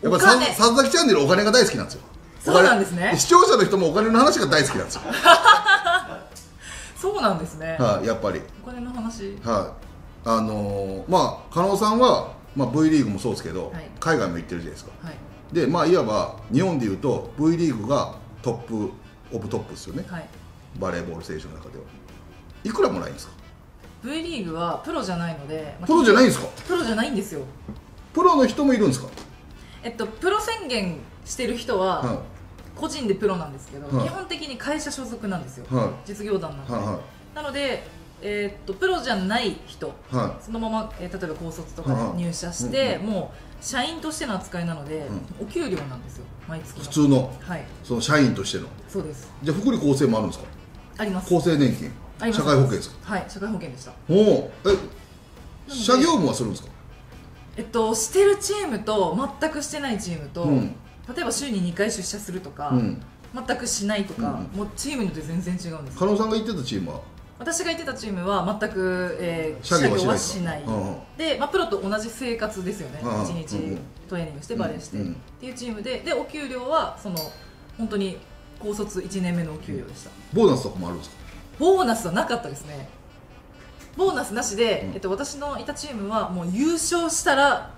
やっぱ里崎チャンネルお金が大好きなんですよ。そうなんですね。視聴者の人もお金の話が大好きなんですよそうなんですね、はい、やっぱりお金の話、はい、まあ加納さんは、まあ、V リーグもそうですけど、はい、海外も行ってるじゃないですか、はい、で、まあいわば日本でいうと V リーグがトップオブトップですよね、はい、バレーボール選手の中ではいくらもらえるんですか。 V リーグはプロじゃないので、まあ、プロじゃないんですか。プロじゃないんですよ。プロの人もいるんですか。プロ宣言してる人は個人でプロなんですけど、基本的に会社所属なんですよ、実業団なので。なのでプロじゃない人、そのまま例えば高卒とかで入社して、もう社員としての扱いなのでお給料なんですよ、毎月普通の。その社員としての。そうです。じゃあ福利厚生もあるんですか。あります。厚生年金、社会保険ですか。はい、社会保険でした。おお、え、社業務はするんですか。してるチームと全くしてないチームと、例えば週に2回出社するとか、全くしないとか、もうチームによって全然違うんです。加納さんが行ってたチームは私が行ってたチームは全く、作業はしないで、まあ、プロと同じ生活ですよね、1日トレーニングしてバレーしてっていうチームで、でお給料はその本当に高卒1年目のお給料でした。ボーナスとかもあるんですか？ボーナスはなかったですね。ボーナスなしで、私のいたチームはもう優勝したら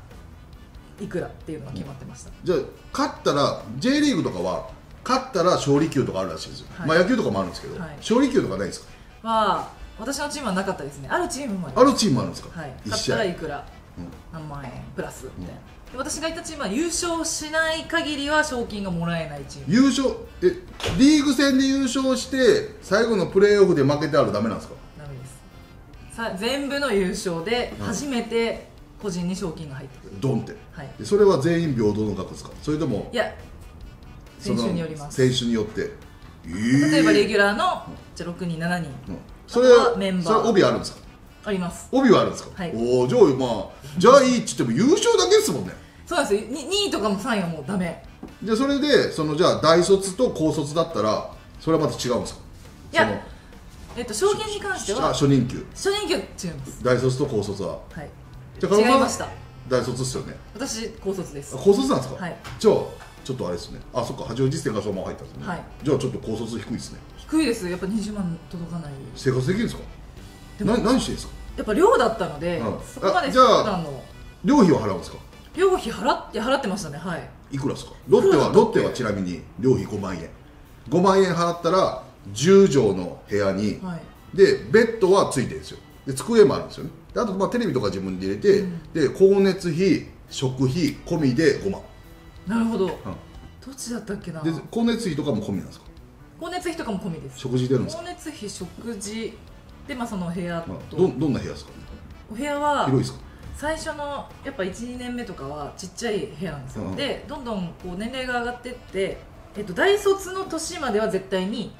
いくらっていうのが決まってました。じゃあ勝ったら J リーグとかは勝ったら勝利給とかあるらしいですよ、はい、まあ野球とかもあるんですけど、はい、勝利給とかないですか？は私のチームはなかったですね。あるチームもあります。あるチームもあるんですか？はい。勝ったらいくら、何万円プラスみたいな。私がいたチームは優勝しない限りは賞金がもらえないチーム。優勝、リーグ戦で優勝して最後のプレーオフで負けてあるダメなんですか？ダメです。さ全部の優勝で初めて個人に賞金が入ってくる。ドンって。はい。それは全員平等の額ですか？それともいや、選手によります。選手によって、例えばレギュラーのじゃあ6人7人、それメンバー、それ帯あるんですか？あります。帯はあるんですか？はい。おお、じゃあまあじゃあいいっつっても優勝だけですもんね。そうなんですよ。2位とかも3位はもうダメ。じゃあそれでそのじゃあ大卒と高卒だったらそれはまた違うんですか？いや、賞金に関しては初任給、初任給違います。大卒と高卒ははい違いました。大卒ですよね。私高卒です。高卒なんですか？はい。じゃあちょっとあれですね。あ、そっか、八王子実践がそのまま入ったんですね。はい。じゃあちょっと高卒低いですね。低いです。やっぱ20万届かない。生活できるんですか？何してるんですか？やっぱ寮だったので、そこまで。じゃあ寮費は払うんですか？寮費払ってましたね。はい。いくらですか？ロッテはちなみに寮費5万円、5万円払ったら10畳の部屋にで、ベッドはついてるんですよ。で机もあるんですよね。あとまあテレビとか自分で入れて、で光熱費食費込みで5万。なるほど。どっちだったっけな。で光熱費とかも込みなんですか？光熱費とかも込みです。食事出るんですか？光熱費食事で、まあその部屋と。どんな部屋ですか？お部屋は広いですか？最初のやっぱ 1,2 年目とかはちっちゃい部屋なんですよ。でどんどんこう年齢が上がってって、大卒の年までは絶対に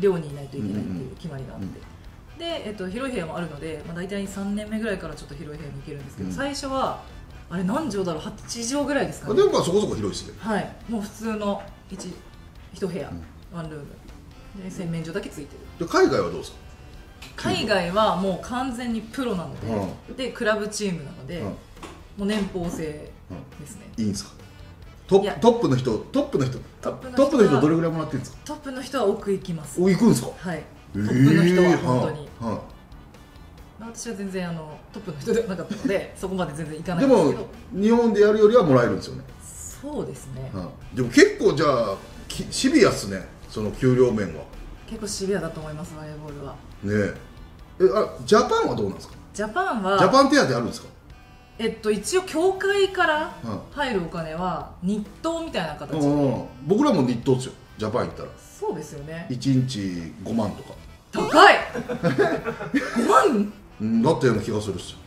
寮にいないといけないっていう決まりがあって、で広い部屋もあるので、まあ大体3年目ぐらいからちょっと広い部屋に行けるんですけど、最初はあれ何畳だろう、8畳ぐらいですかね。でもまあそこそこ広いですね。はい。もう普通の1部屋、ワンルームで洗面所だけついてる。で海外はどうですか？海外はもう完全にプロなので、でクラブチームなので、もう年俸制ですね。いいんですか？トップの人どれぐらいもらってるんですか？トップの人は奥行きます。お、行くんですか？はい。トップの人は本当に、私は全然トップの人ではなかったのでそこまで全然いかないんですけど、でも日本でやるよりはもらえるんですよね。そうですね。でも結構じゃあシビアっすね、その給料面は。結構シビアだと思います、バレーボールは。ねえ。あ、ジャパンはどうなんですか？ジャパン手当あるんですか？一応協会から入るお金は日当みたいな形で、僕らも日当ですよ、ジャパン行ったら。そうですよね。1日5万とか。高い5万だったような気がするっすよ。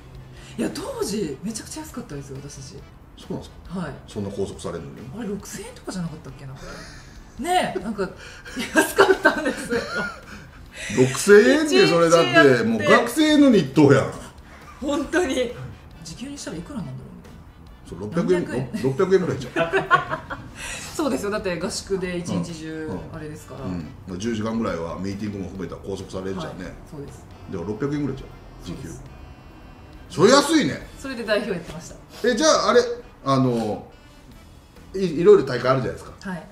いや当時めちゃくちゃ安かったですよ、私たち。そうなんですか？はい。そんな拘束されるのにあれ6000円とかじゃなかったっけなねえ、なんか安かったんですよ6000円で。それだってもう学生の日当やん。本当に時給にしたらいくらなんだろうみたいな。そう600円ぐらいじゃんそうですよ。だって合宿で一日中あれですから、10時間ぐらいはミーティングも含めたら拘束されるじゃんね。そうです。でも600円ぐらいじゃん時給。それ安いね。それで代表やってました。じゃああれいろいろ大会あるじゃないですか。はい。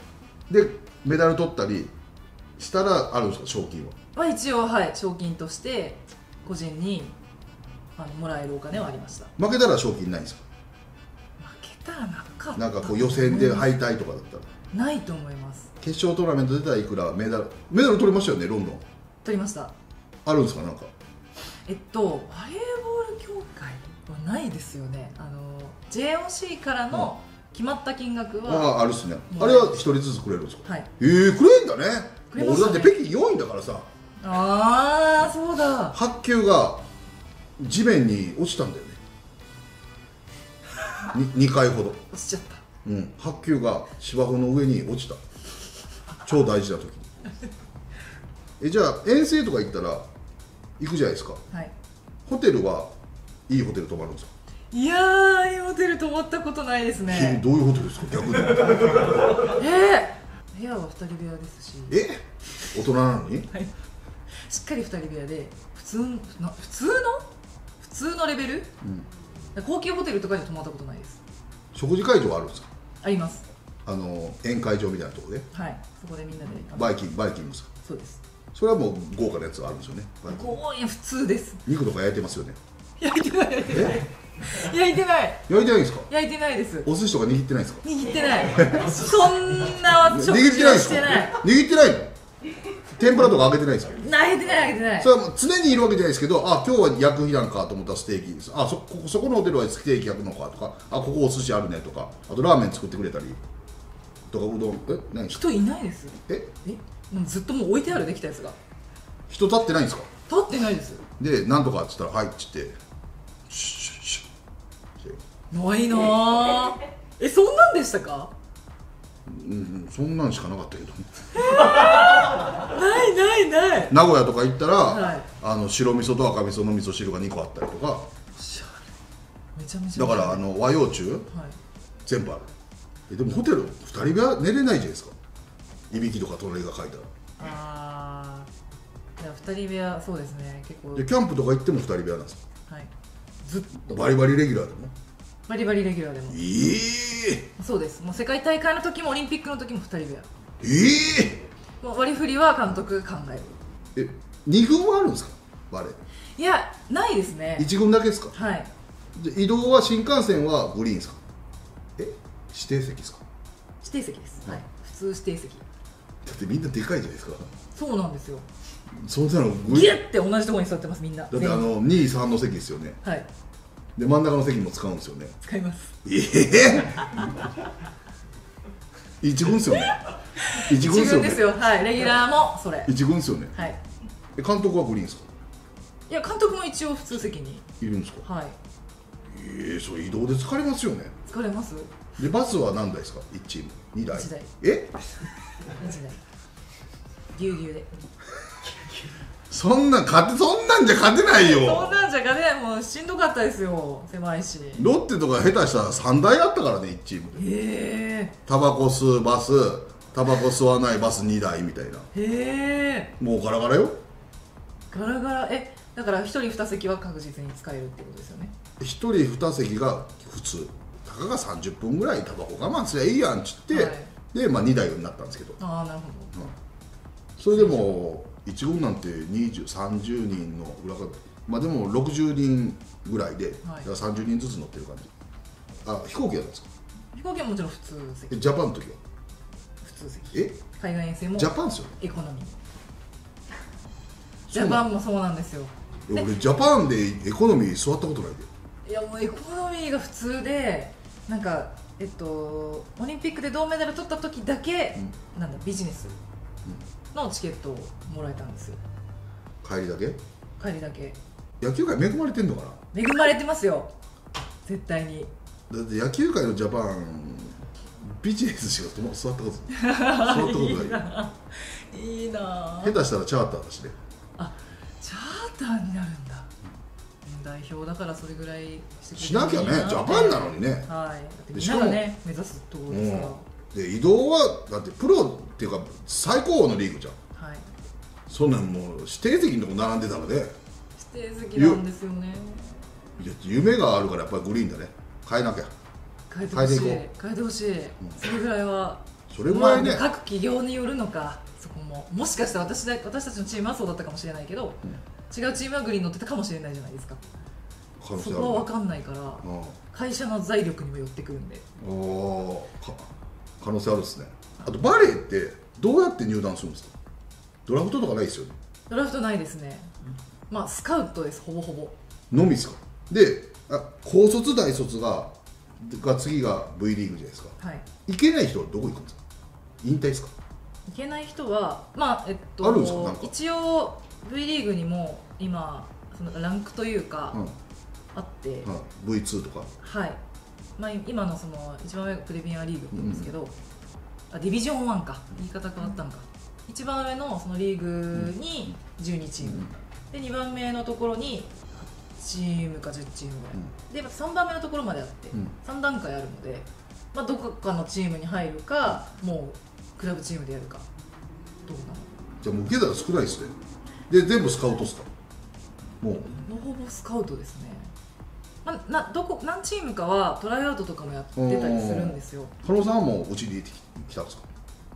でメダル取ったりしたらあるんですか、賞金は？まあ一応はい、賞金として個人にもらえるお金はありました。負けたら賞金ないんですか？負けたらなかった。なんかこう予選で敗退とかだったらないと思います。決勝トーナメント出たらいくらメダル取れましたよね、ロンドン。取りました。あるんですか？なんかバレーボール協会はないですよね。JOC からの決まった金額はあるっすね。あれは一人ずつくれるんですか？はい。くれんだね。俺だって北京4位だからさ。ああそうだ。発球が地面に落ちたんだよね2回ほど落ちちゃった。うん。発球が芝生の上に落ちた、超大事な時にじゃあ遠征とか行ったら行くじゃないですか。はい。ホテルはいいホテル泊まるんですか？いやー、いいホテル泊まったことないですね。どういうホテルですか逆に部屋は2人部屋ですし。大人なのにしっかり2人部屋で普通のレベル、うん、高級ホテルとかに泊まったことないです。食事会場あるんですか？あります。宴会場みたいなところで、はい、そこでみんなでバイキングですか？そうです。それはもう豪華なやつあるんですよね。豪華、普通です。肉とか焼いてますよね？焼いてないですか？焼いてないです。お寿司とか握ってないですか？握ってないそんな食事はしてない。握ってないの？天ぷらとか揚げてないですか？揚げてない。それは常にいるわけじゃないですけど、あ、今日は焼く日なんかと思ったらステーキです。あ、そこのホテルはステーキ焼くのかとか、あ、ここお寿司あるねとか、あとラーメン作ってくれたりとか、うどん、何人いないです。もうずっともう置いてあるできたやつが。人立ってないんですか？立ってないです。で、なんとかっつったら、はいっつってないなぁ。そんなんでしたか？うん、そんなんしかなかったけどない。名古屋とか行ったら、はい、白味噌と赤味噌の味噌汁が2個あったりとか。めちゃめちゃ。だから和洋中、はい、全部ある。でもホテル2人部屋寝れないじゃないですか。いびきとか隣が書いたら。ああ。じゃあ2人部屋、そうですね、結構。でキャンプとか行っても2人部屋なんですか？はい。ずっとバリバリレギュラーでも。バリバリレギュラーでも。そうです。もう世界大会の時もオリンピックの時も2人部屋。もう割り振りは監督考える。2軍はあるんですか？バレー。いや、ないですね。1軍だけですか？はい。移動は新幹線はグリーンですか？指定席ですか？指定席です。はい。普通指定席。だってみんなでかいじゃないですか。そうなんですよ。そんなのギュッて同じところに座ってます、みんな。だって2、3の席ですよね。はい。で、真ん中の席も使うんですよね。使います。一軍ですよね。一軍ですよ。はい。レギュラーもそれ一軍ですよね。はい。監督はグリーンですか？いや、監督も一応普通席にいるんですか？はい。それ移動で疲れますよね。疲れます。で、バスは何台ですか？1チーム2台？1台。1台。ぎゅうぎゅうでそんなんじゃ勝てないよ。そんなんじゃ勝てない。もうしんどかったですよ。狭いし。ロッテとか下手したら3台あったからね、1チームで。タバコ吸うバス、タバコ吸わないバス2台みたいな。もうガラガラよ。ガラガラ。だから1人2席は確実に使えるってことですよね。1人2席が普通。たかが30分ぐらいタバコ我慢すりゃいいやんっつって、で、まあ2台になったんですけど。ああ、なるほど。それでも1軍なんて20、30人の裏方、まあでも60人ぐらいで、はい、30人ずつ乗ってる感じ。あ、飛行機はなんですか？飛行機はもちろん普通席。ジャパンの時は普通席。海外遠征もジャパンですよね。エコノミー。ジャパンもそうなんですよ。俺ジャパンでエコノミー座ったことないで。いや、もうエコノミーが普通で、なんかオリンピックで銅メダル取った時だけ、うん、なんだビジネス。のチケットをもらえたんですよ。帰りだけ？帰りだけ。野球界恵まれてんのかな？恵まれてますよ、絶対に。だって野球界のジャパンビジネスしか座ったことない。いいな。下手したらチャーターだしね。あ、チャーターになるんだ。代表だからそれぐらいしなきゃね。ジャパンなのにね。はい。みんながね、目指すところですから。で、移動はだってプロっていうか最高のリーグじゃん。はい。そんなんもう指定席のとこ並んでたので。指定席なんですよね。いや、夢があるからやっぱりグリーンだね。変えなきゃ。変えてほしい。変えてほしい。それぐらいは。それぐらいね。各企業によるのか、そこも。もしかしたら私たちのチームはそうだったかもしれないけど、違うチームはグリーン乗ってたかもしれないじゃないですか。そこは分かんないから、会社の財力にも寄ってくるんで。可能性あるですね。あとバレーってどうやって入団するんですか？ドラフトとかないですよね。ドラフトないですね。まあスカウトです、ほぼほぼ。のみですか？で、高卒大卒が次が V リーグじゃないですか。はい。いけない人はどこ行くんですか？引退ですか？いけない人はまああるんですか？なんか一応 V リーグにも今そのランクというか、あって、V2 とか。はい。まあ今のその一番上がプレミアリーグって言うんですけど、ディビジョン1か、言い方変わったのか、一番上のそのリーグに12チームで、2番目のところに8チームか10チームぐらいで、3番目のところまであって3段階あるので、まあどこかのチームに入るか、もうクラブチームでやるかどうなの。じゃあもう受け皿少ないですね。で全部スカウトですか。もうほぼほぼスカウトですね。何チームかはトライアウトとかもやってたりするんですよ。加納さんはもううちに出てきたんですか。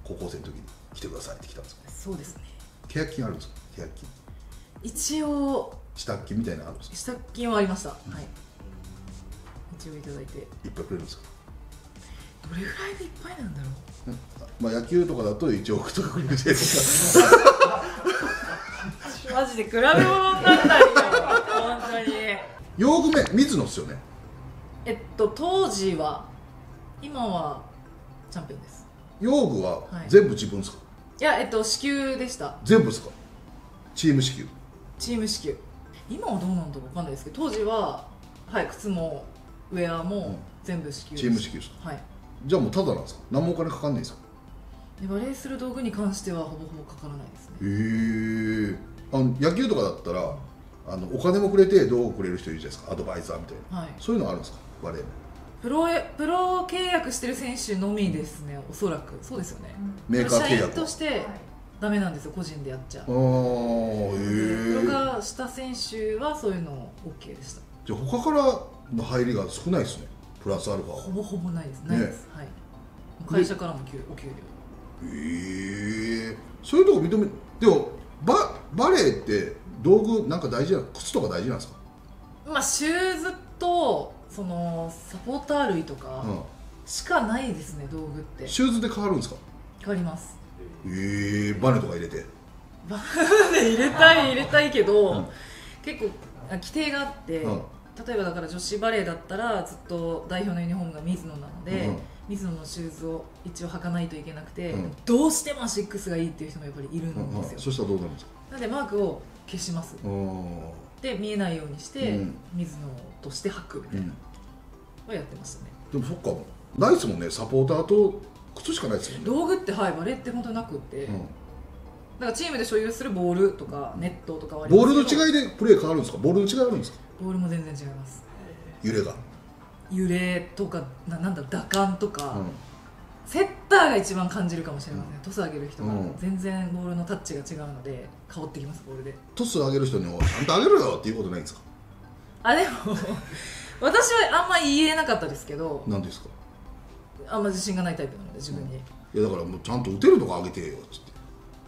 高校生の時に来てくださいって来たんですか。そうですね。契約金あるんですか。契約金一応下っ金みたいなのあるんですか。下っ金はありました、はい。一応いただいて。いっぱいくれるんですか。どれぐらいでいっぱいなんだろう、まあ野球とかだと1億とかくれるじゃないですか。マジで比べ物になったりよ本当に。よく目水野っすよね。当時は、今はチャンピオンです。用具は全部自分ですか。いや、支給でした。全部ですか。チーム支給。チーム支給。今はどうなんだか分かんないですけど、当時は、はい、靴もウェアも全部支給、チーム支給ですか。はい。じゃあもうただなんですか。何もお金かかんないですか。でバレーする道具に関してはほぼほぼかからないですね。へえ。野球とかだったらお金もくれて道具くれる人いるじゃないですか、アドバイザーみたいな、はい、そういうのあるんですか。バレープロ契約してる選手のみですね、おそらく。そうですよね、メーカー契約。社員としてダメなんですよ、個人でやっちゃう。ああ、へえ。プロ化した選手はそういうの OK でした。じゃあ他からの入りが少ないですね、プラスアルファは。ほぼほぼないです。ないです、はい。会社からもお給料。へえ。そういうとこ認めでもバレーって道具なんか大事な、靴とか大事なんですか。まあシューズとそのサポーター類とかしかないですね、うん、道具って。シューズで変わるんですか。変わります。バネとか入れて。バネ入れたいけど、うん、結構規定があって、うん、例えばだから女子バレーだったらずっと代表のユニフォームが水野なので、うん、水野のシューズを一応履かないといけなくて、うん、どうしてもアシックスがいいっていう人もやっぱりいるんですよ。うんうん、そしたらどうなるんですか。なのでマークを消します。で見えないようにして水野として履くみたいなはやってましたね。でもそっかないですもんね、サポーターと靴しかないですよね。道具ってはいバレーって本当なくって、うん、だからチームで所有するボールとかネットとかはありますけど、ボールの違いでプレー変わるんですか。ボールの違いあるんですか。ボールも全然違います。揺れが。揺れとかなんだろう、打感とか。うん、セッターが一番感じるかもしれません。トス上げる人が全然ボールのタッチが違うので香ってきます。ボールでトス上げる人に「あんた上げろよ」っていうことないんですか。あでも私はあんまり言えなかったですけど。何ですか。あんま自信がないタイプなので自分に、うん、いやだからもうちゃんと打てるとか上げてよっつって。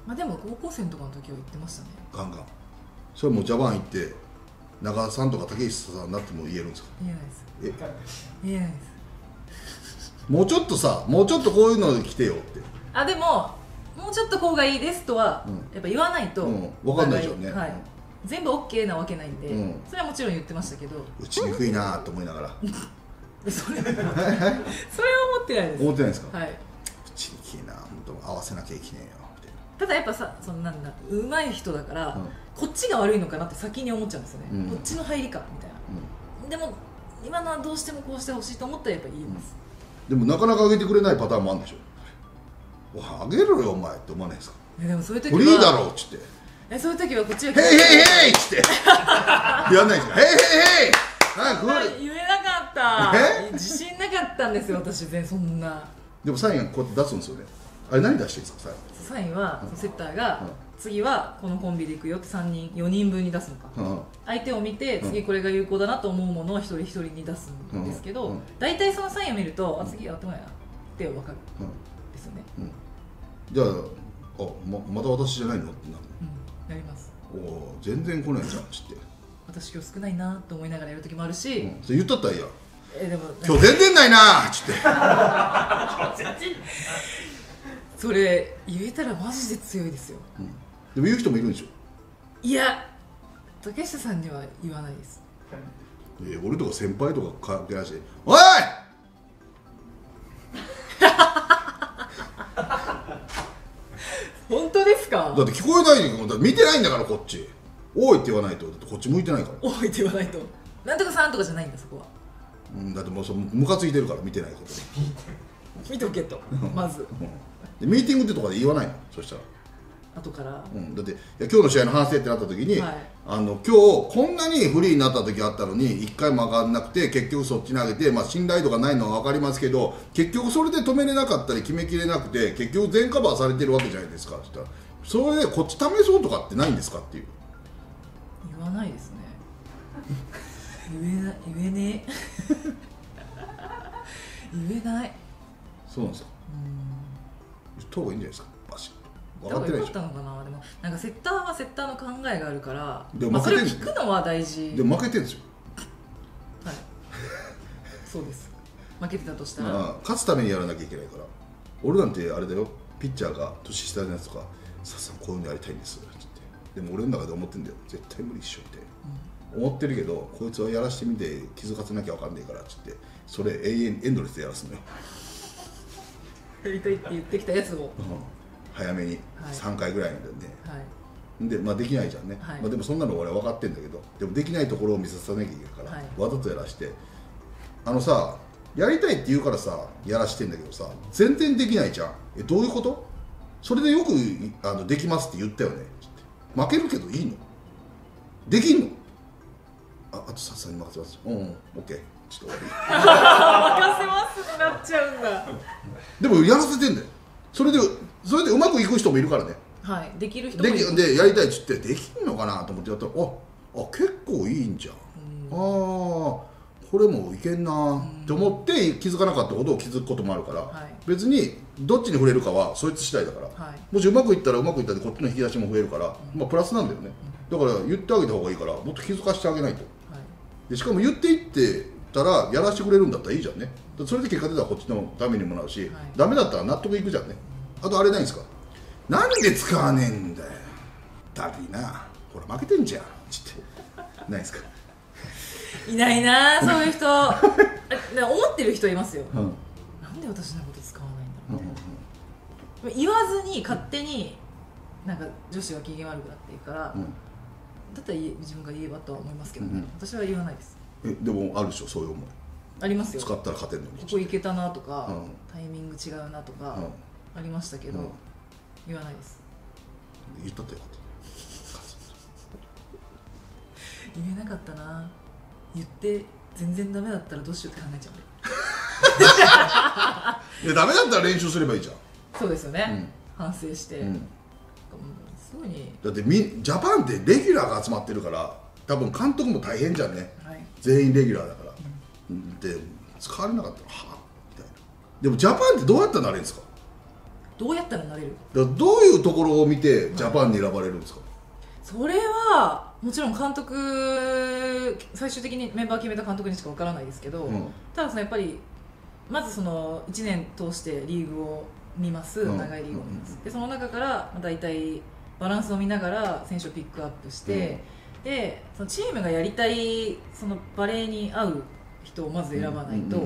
まあでも高校生のとかの時は言ってましたね、ガンガン。それもジャパン行って長さんとか竹下さんになっても言えるんですか。言えないです。言えないです。もうちょっとさ、もうちょっとこういうの来てよって。あ、でももうちょっとこうがいいですとはやっぱ言わないと分かんないでしょうね。全部 OK なわけないんで、それはもちろん言ってましたけど、打ちにくいなと思いながら。それは思ってないです。思ってないですか。はい。打ちにくいな、本当合わせなきゃいけないよみたいな。ただやっぱさ、そのなんだうまい人だからこっちが悪いのかなって先に思っちゃうんですよね。こっちの入りかみたいな。でも今のはどうしてもこうしてほしいと思ったらやっぱ言います。でもなかなか上げてくれないパターンもあるんでしょ。お上げろよお前って思わないですか。でもそういう時はフリーだろうっつって、そういう時はこっちへ「へいへいへい」っつってやんないんですか。「へいへいへい」言えなかった。自信なかったんですよ私。全そんな。でもサインはこうやって出すんですよね。あれ何出してるんですか。サインはセッターが次はこのコンビでいくよって3人4人分に出すのか、相手を見て次これが有効だなと思うものを一人一人に出すんですけど、大体そのサインを見るとあ次やってもらえなって分かるですよね。じゃあまた私じゃないのってなる。なります。お全然来ないじゃんって。私今日少ないなと思いながらやる時もあるし、言ったったらいいや今日全然ないなって言って、それ言えたらマジで強いですよ。でも言う人もいるんでしょ。いや竹下さんには言わないです。俺とか先輩とか関係ないし「おい!」本当ですか。だって聞こえないんだから、見てないんだからこっち「おい!」って言わないと。だってこっち向いてないから「おい!」って言わないと。なんとかさんとかじゃないんだそこは。だってもうムカついてるから見てないこと見とけとまずミーティングってとかで言わないの。そしたら後から、だっていや今日の試合の反省ってなった時に、はい、今日こんなにフリーになった時あったのに1回も上がらなくて結局そっちに投げて、まあ、信頼度がないのは分かりますけど結局それで止めれなかったり決めきれなくて結局全カバーされてるわけじゃないですかって言ったら、それでこっち試そうとかってないんですかっていう。言わないですね。言えねえ。言えない。そうなんですよ。言った方がいいんじゃないですか。バシッと。分かってないでしょ。言った方が良かったのかな。でもなんかセッターはセッターの考えがあるから。でも負けてるんですよ。まあ、それ聞くのは大事。でも負けてるんですよ。はい。そうです。負けてたとしたら。勝つためにやらなきゃいけないから。俺なんてあれだよ。ピッチャーが年下のやつとか、さっさんこういうのやりたいんですって言って。でも俺の中で思ってんだよ。絶対無理っしょって。思ってるけど、こいつはやらしてみて気づかせなきゃわかんないからって言って、それ永遠エンドレスでやらすのよ。やりたいって言ってきたやつを、早めに3回ぐらいなんだよね。はい、で、まあできないじゃんね。はい、まあでもそんなの俺は分かってるんだけど、でもできないところを見させなきゃいけないから、はい、わざとやらして、あのさ、やりたいって言うからさ、やらしてんだけどさ、全然できないじゃん。え、どういうこと？それでよくできますって言ったよねって言って。負けるけどいいの？できんの？あとさっさに任せます。うん、オッケー。ちょっと終わり。任せますってなっちゃうんだ。でもやらせてんだよ。それでうまくいく人もいるからね。はい、できる人もいる。でやりたいっつってできんのかなと思ってやったら、あ、結構いいんじゃん。これもいけんなって思って気づかなかったことを気づくこともあるから、はい、別にどっちに触れるかはそいつ次第だから、はい、もしうまくいったらうまくいったでこっちの引き出しも増えるから、まあプラスなんだよね。だから言ってあげた方がいいから、もっと気づかせてあげないと。でしかも言っていってたらやらせてくれるんだったらいいじゃんね。それで結果出たらこっちのためにもなるし、はい、ダメだったら納得いくじゃんね。あとあれないんですか、なんで使わねえんだよだりな、ほら負けてんじゃんちってないですか。いないなそういう人。思ってる人いますよ、うん、なんで私のこと使わないんだろうって、言わずに勝手になんか女子が機嫌悪くなっていくから、だったら自分が言えばとは思いますけどね、私は言わないです。でもあるでしょ、そういう思い。ありますよ。使ったら勝てるのにここいけたなとか、タイミング違うなとかありましたけど、言わないです。言ったってよかった。言えなかったな。言って全然ダメだったらどうしようって考えちゃう。ダメだったら練習すればいいじゃん。そうですよね、反省して。だってジャパンってレギュラーが集まってるから、多分監督も大変じゃんね、はい、全員レギュラーだから、で使われなかったらはぁみたいな。でもジャパンってどうやったらなれるんですか。どうやったらなれる、だからどういうところを見てジャパンに選ばれるんですか。それはもちろん監督、最終的にメンバー決めた監督にしかわからないですけど、ただそのやっぱりまずその1年通してリーグを見ます、長いリーグを見ます、でその中から大体バランスを見ながら選手をピックアップして、でそのチームがやりたいそのバレーに合う人をまず選ばないと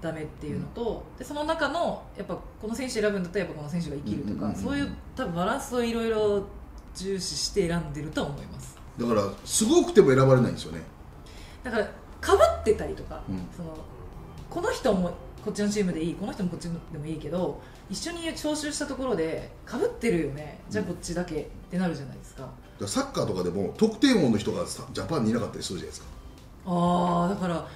ダメっていうのと、でその中のやっぱこの選手選ぶんだったらやっぱこの選手が生きるとか、そういう多分バランスをいろいろ重視して選んでると思います。だからすごくても選ばれないんですよね。だからかぶってたりとか、そのこの人もこっちのチームでいい、この人もこっちでもいいけど、一緒に招集したところでかぶってるよね、じゃあこっちだけってなるじゃないですか。だからサッカーとかでも得点王の人がジャパンにいなかったりするじゃないですか。だから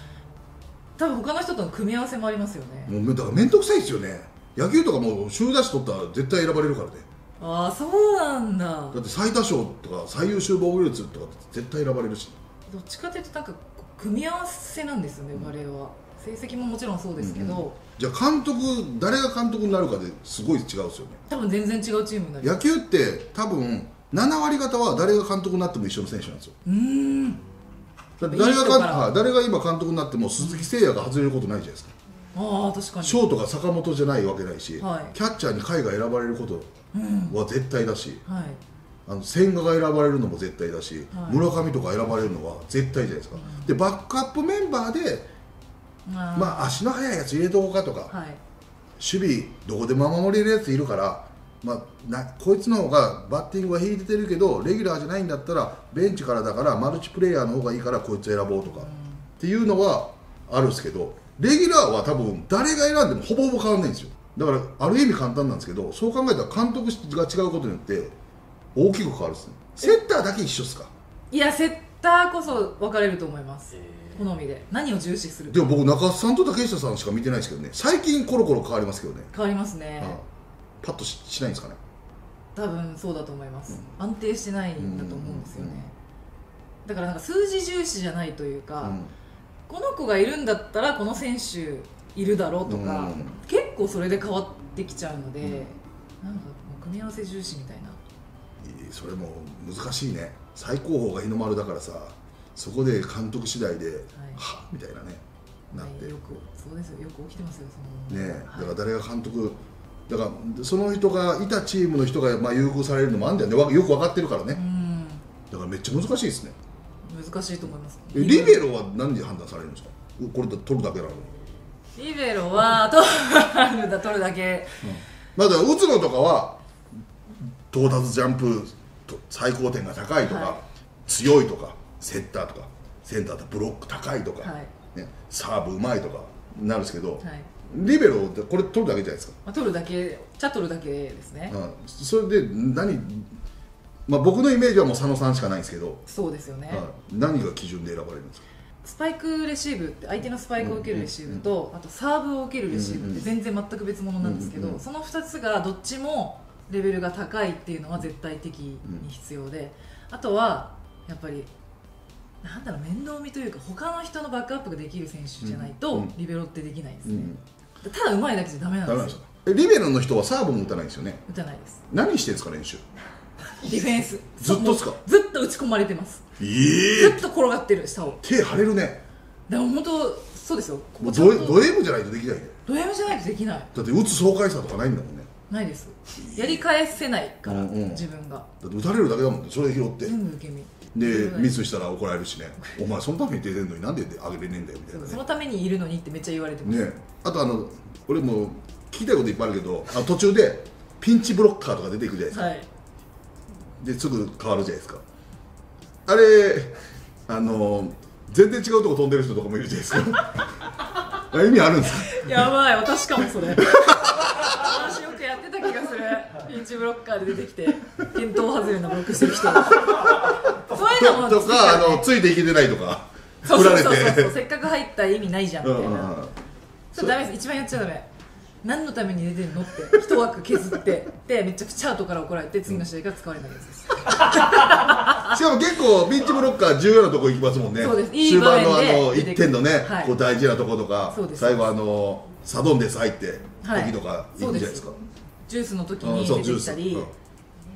多分他の人との組み合わせもありますよね。もうだから面倒くさいですよね。野球とかも首位打者取ったら絶対選ばれるからね。そうなんだ。だって最多勝とか最優秀防御率とか絶対選ばれるし、どっちかというとなんか組み合わせなんですよね、バレーは。成績ももちろんそうですけど、じゃあ監督、誰が監督になるかですごい違うんですよね。多分全然違うチームになる。野球って多分7割方は誰が監督になっても一緒の選手なんですよ。だって誰が今監督になっても鈴木誠也が外れることないじゃないですか。確かに。ショートが坂本じゃないわけないし、キャッチャーに甲斐が選ばれることは絶対だし、千賀が選ばれるのも絶対だし、村上とか選ばれるのは絶対じゃないですか。でバックアップメンバーでまあ足の速いやつ入れとこうかとか、守備どこでも守れるやついるから、まあこいつの方がバッティングは引いてるけどレギュラーじゃないんだったらベンチからだからマルチプレイヤーの方がいいからこいつ選ぼうとかっていうのはあるんですけど、レギュラーは多分誰が選んでもほぼほぼ変わんないんですよ。だからある意味簡単なんですけど、そう考えたら監督が違うことによって大きく変わるんですね。セッターだけ一緒ですか。いや、セッターこそ分かれると思います。好みで何を重視するか。でも僕中須さんと竹下さんしか見てないですけどね。最近コロコロ変わりますけどね。変わりますね。パッとしないんですかね。多分そうだと思います、うん、安定してないんだと思うんですよね、うんうんうん、だからなんか数字重視じゃないというか、うん、この子がいるんだったらこの選手いるだろうとか、うん、結構それで変わってきちゃうので、うん、なんか組み合わせ重視みたいな。それも難しいね。最高峰が日の丸だからさ、そこで監督次第で、はい、はみたいなね、なって、よくそうですよ、よく起きてますよそのね、はい、だから誰が監督だからその人がいたチームの人がまあ優遇されるのもあるんだよね。よく分かってるからね、うん、だからめっちゃ難しいですね。難しいと思います。リベロは何で判断されるんですか？これ取るだけなの？リベロは取るだけ、うん、まだ打つのとかは到達ジャンプ最高点が高いとか、はい、強いとかセッターとかセンターとかブロック高いとか、はいね、サーブうまいとかなるんですけど、はい、リベロってこれ取るだけじゃないですか、まあ、取るだけじゃ取るだけですね、うん、それで何、まあ、僕のイメージはもう佐野さんしかないんですけど。そうですよね、うん、何が基準で選ばれるんですか？スパイクレシーブって相手のスパイクを受けるレシーブと、うんうんうん、あとサーブを受けるレシーブって全然全く別物なんですけど、うんうんうん、その2つがどっちもレベルが高いっていうのは絶対的に必要で、うん、あとはやっぱりなんだろう、面倒見というか他の人のバックアップができる選手じゃないとリベロってできないですね、うん、ただうまいだけじゃダメなんですよ。リベロの人はサーブも打たないですよね。打たないです。何してるんですか練習？ディフェンス。ずっとですか？ずっと打ち込まれてます、ずっと転がってる下を。手腫れるね。でも本当そうですよ。ここド M じゃないとできないね。ド M じゃないとできない。だって打つ爽快さとかないんだもんね。ないです。やり返せないから、うんうん、自分が。だって打たれるだけだもんね。それ拾って全部受け身で、ミスしたら怒られるしねお前そのために出てるのになんであげれねえんだよみたいな、ね、そのためにいるのにってめっちゃ言われてますね。あと俺も聞きたいこといっぱいあるけど途中でピンチブロッカーとか出ていくじゃないですか、はい、ですぐ変わるじゃないですか。あれ全然違うとこ飛んでる人とかもいるじゃないですか意味あるんですか？やばい、私かもそれ私よくやってた気がする。ピンチブロッカーで出てきて見当外れなブロックしてる人そういうのもとかついていけてないとか振られてせっかく入った意味ないじゃんみたいな。それダメです。一番やっちゃダメ。何のために出てるのって一枠削ってでめちゃくちゃ後から怒られて次の試合から使われないやつです、うん、しかも結構ピンチブロッカー重要なとこ行きますもんね。そうです。いい終盤の1点のね、はい、こう大事なとことか最後サドンデス入って時とか行くじゃないですか、はい、ジュースの時に出てきたり、うん、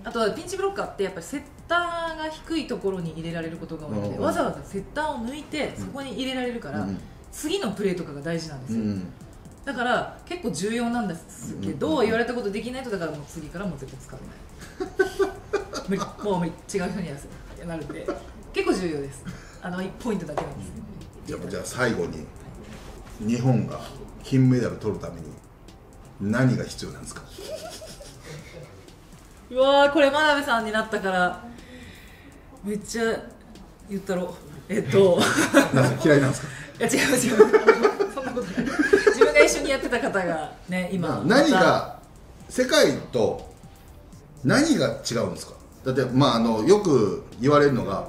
あとはピンチブロッカーってやっぱりセッターが低いところに入れられることが多いので、うん、わざわざセッターを抜いてそこに入れられるから、うん、次のプレーとかが大事なんですよ、うん、だから結構重要なんですけど、うんうんうん、言われたことできないとだからもう次からもう絶対使わない無理、もう無理、違う人にやらせるなるんで結構重要です。1ポイントだけなんです、ね、じゃあ最後に、はい、日本が金メダル取るために何が必要なんですか？うわー、これ真鍋さんになったからめっちゃ言ったろ嫌いなんですか？いや違うそんなことない一緒にやってた方がね、今、まあ、何が世界と何が違うんですか？だってまあよく言われるのが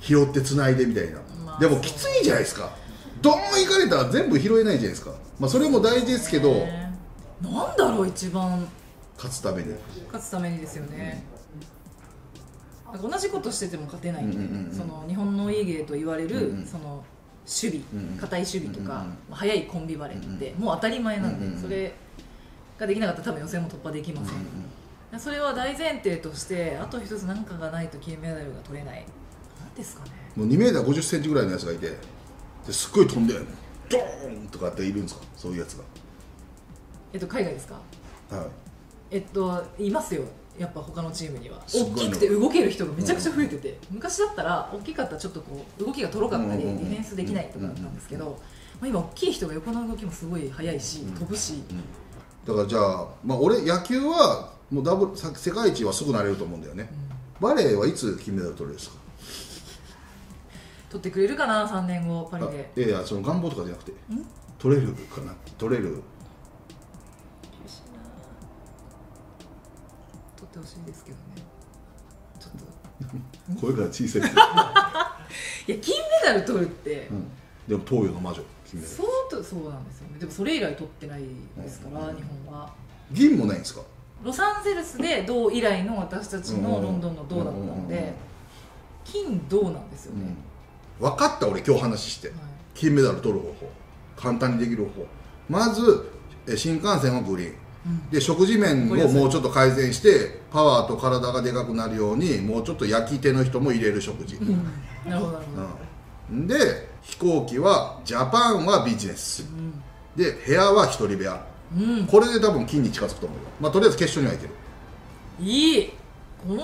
拾ってつないでみたいな、まあ、でもきついじゃないですか。どんもいかれたら全部拾えないじゃないですか、まあ、それも大事ですけど、なんだろう、一番勝つためにですよね、うん、なんか同じことしてても勝てないんで、うんうんうん、その日本のいい芸と言われる、うんうん、その守備、堅い守備とか、うん、速いコンビバレーってもう当たり前なんで、うん、それができなかったら多分予選も突破できません、うん、それは大前提として、あと一つ何かがないと金メダルが取れない、なんですかね。もう 2m50cm ぐらいのやつがいてですっごい飛んでドーンとかっているんですか？そういうやつが海外ですか？はい、いますよ。やっぱ他のチームには大きくて動ける人がめちゃくちゃ増えてて、うん、昔だったら大きかったらちょっとこう動きがとろかったりディフェンスできないとかだったんですけど、まあ、今大きい人が横の動きもすごい速いし、うん、飛ぶし、うん、だからじゃあ、まあ、俺野球はもう世界一はすぐなれると思うんだよね、うん、バレーはいつ金メダル取れるんですか？取ってくれるかな、3年後パリで。いやその願望とかじゃなくて取れるかな、取れるってほしいですけどね。ちょっと声から小さいですいや金メダル取るって、うん、でも東洋の魔女金メダルそうなんですよね。でもそれ以来取ってないですから、うんうんうん、日本は銀もないんですか？ロサンゼルスで銅以来の私たちのロンドンの銅だったので金銅なんですよね、うん、分かった。俺今日話して、はい、金メダル取る方法簡単にできる方法、まず新幹線はグリーン、うん、で食事面をもうちょっと改善してパワーと体がでかくなるようにもうちょっと焼き手の人も入れる食事、うん、なるほどなるほど、うん、で飛行機はジャパンはビジネス、うん、で部屋は一人部屋、うん、これで多分金に近づくと思うよ。まあとりあえず決勝にはいける。いい、この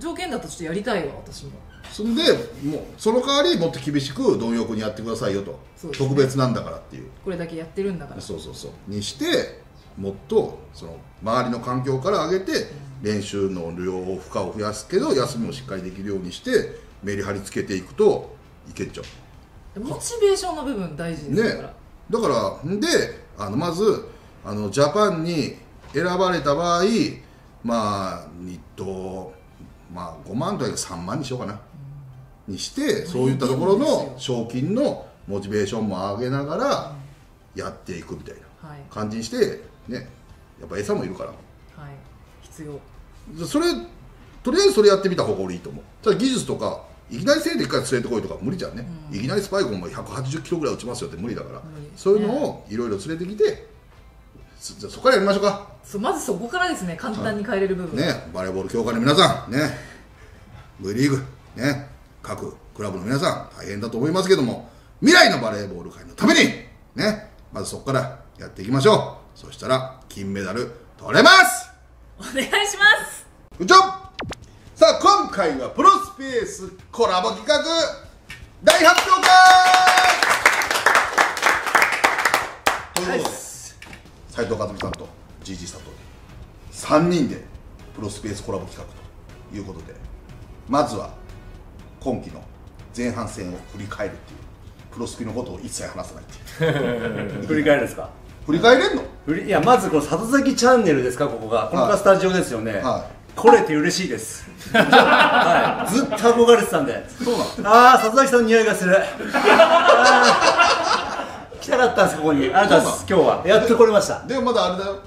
条件だとちょっとやりたいわ私も。そんでもうその代わりもっと厳しく貪欲にやってくださいよと、ね、特別なんだからっていう、これだけやってるんだから、そうそうそうにしてもっとその周りの環境から上げて、うん、練習の量を負荷を増やすけど休みもしっかりできるようにしてメリハリつけていくといけんちゃう。モチベーションの部分大事ですから、ね、だからでまずジャパンに選ばれた場合、まあまあ、5万とか3万にしようかな、うん、にしてそういったところの賞金のモチベーションも上げながらやっていくみたいな感じにして、ね、やっぱ餌もいるから、はい、必要。それとりあえずそれやってみた方が俺いいと思う。ただ技術とかいきなり1回連れてこいとか無理じゃんね、うん、いきなりスパイクも180キロぐらい打ちますよって無理だから、そういうのをいろいろ連れてきて。じゃあそこからやりましょうか。まずそこからですね、簡単に変えれる部分、ね、バレーボール協会の皆さん、ね、V リーグ、ね、各クラブの皆さん大変だと思いますけども、未来のバレーボール界のために、ね、まずそこからやっていきましょう。そしたら金メダル取れます。お願いします。こんにちは。さあ今回はプロスペースコラボ企画大発表会ということで、斉藤和美さんと GG 佐藤で3人でプロスペースコラボ企画ということで、まずは今季の前半戦を振り返るっていう、プロスピのことを一切話さないっていう振り返るんですか。振り返れんの。いや、まずこの里崎チャンネルですか、ここが、このスタジオですよね、はい、来れて嬉しいですはい、ずっと憧れてたんで。そうなの。ああ、里崎さんの匂いがする来たかったんですここに。あなたです今日は。やっと来れました。でもまだあれだよ。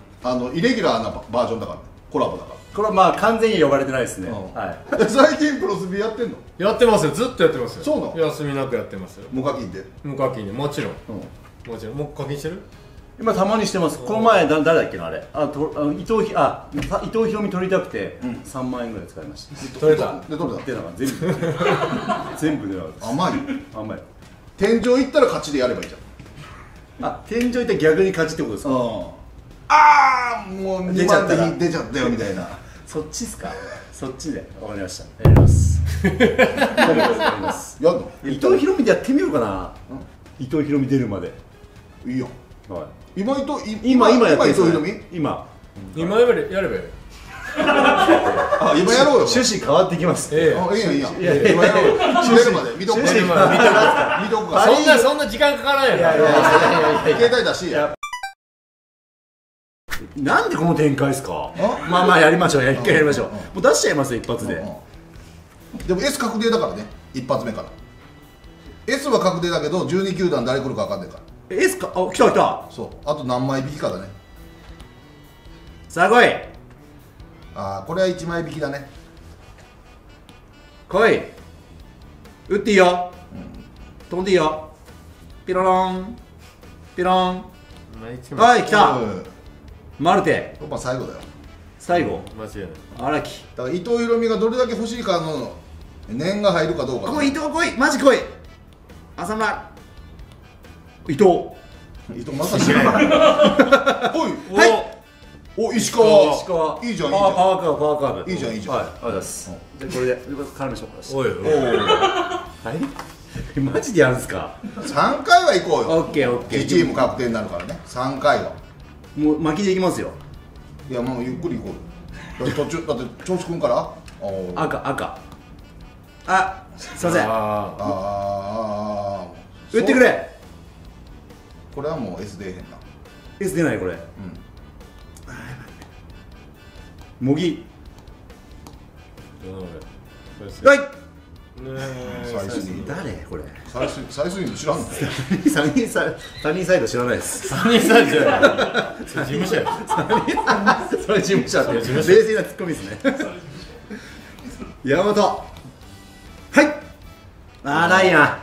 イレギュラーなバージョンだから、コラボだから。これはまあ完全に呼ばれてないですね。はい。最近プロスビーやってんの？やってますよ。ずっとやってますよ。そうなの？休みなくやってますよ。無課金で？無課金で、もちろん。もちろん。もう課金してる？今たまにしてます。この前誰だっけのあれ。伊藤博美取りたくて3万円ぐらい使いました。取れた。で取れた。っていうのが全部。全部狙う。甘い。甘い。天井行ったら勝ちでやればいいじゃん。あ、天井行って逆に勝ちってことですか。ああ、もう出ちゃったよみたいな。そっちっすか。そっちで。わかりました。やります。やるの？伊藤博美でやってみようかな。伊藤博美出るまで。いいよ。はい。今やってる。伊藤博美？今やれやればいい。あ、今やろうよ。趣旨変わってきます。いやいやいや。今やろうよ。出るまで見とこう。見とこうか。そんな時間かからないよ。携帯だし。なんでこの展開ですか。まあまあやりましょう。一回やりましょう。もう出しちゃいますよ一発で。でも S 確定だからね。一発目から。S は確定だけど12球団誰来るか分かんないから。S か、あ、来た来た。そう。あと何枚引きかだね。さあ来い。あ、これは1枚引きだね。来い、打っていいよ、飛んでいいよ、ピロロンピロン、はい来た、マルテ、やっぱ最後だよ、最後荒木だから、伊藤博美がどれだけ欲しいかの念が入るかどうか。来い伊藤来い、マジ来い、浅村、伊藤、伊藤まさし、はいお、石川、いいじゃん、いいじゃん、パワーカーブ、パワーカーブ、いいじゃん、いいじゃん、はい、ありがとうございます。じゃ、これで、絡めしょうか。おい、おい、はい、マジでやるんですか。3回は行こうよ。オッケー、オッケー。チーム確定になるからね。3回は。もう、巻きでいきますよ。いや、もうゆっくり行こう。途中、だって、調子くんから。赤、赤。あ、すみません。打ってくれ。これはもう S 出へんな。S 出ない、これ。うん。茂木、はい、誰これ最終員知らんの3人サイド知らないです。3人サイド知らないそれ事務所やそれ事務所って冷静なツッコミですね。山本はいないな。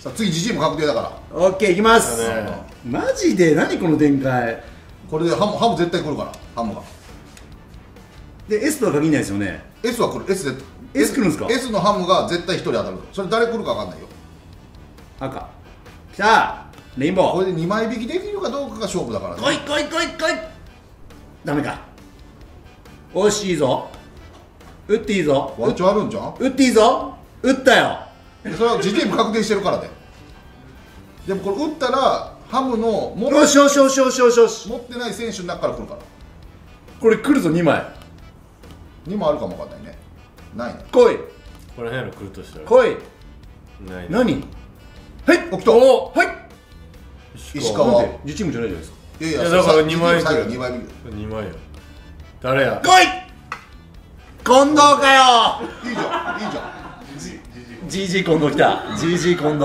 さあ次ジジイも確定だから OK いきます。マジで何この展開。これでハム絶対来るから。ハムがで S とは限らないですよね。 S は来る。 S でS 来るんですか。 S のハムが絶対1人当たる。それ誰来るかわかんないよ。赤きたレインボー。これで2枚引きできるかどうかが勝負だからね。来い来い来い来い。ダメか。惜しいぞ。打っていいぞ。ワンチャンあるんじゃん。打っていいぞ。打ったよ。それはジジイも確定してるからね。でもこれ打ったらハムのよしよしよしよしよしよし持ってない選手の中から来るから。これ来るぞ。2枚あるかもわかんないね。ない来い。これ辺の来るとしたら来い。何はい起きた。はい石川10チームじゃないじゃないですか。いやいやだから2枚2枚よ。誰や来い。近藤かよ。いいじゃんいいじゃん。GG 近藤来た。GG 近藤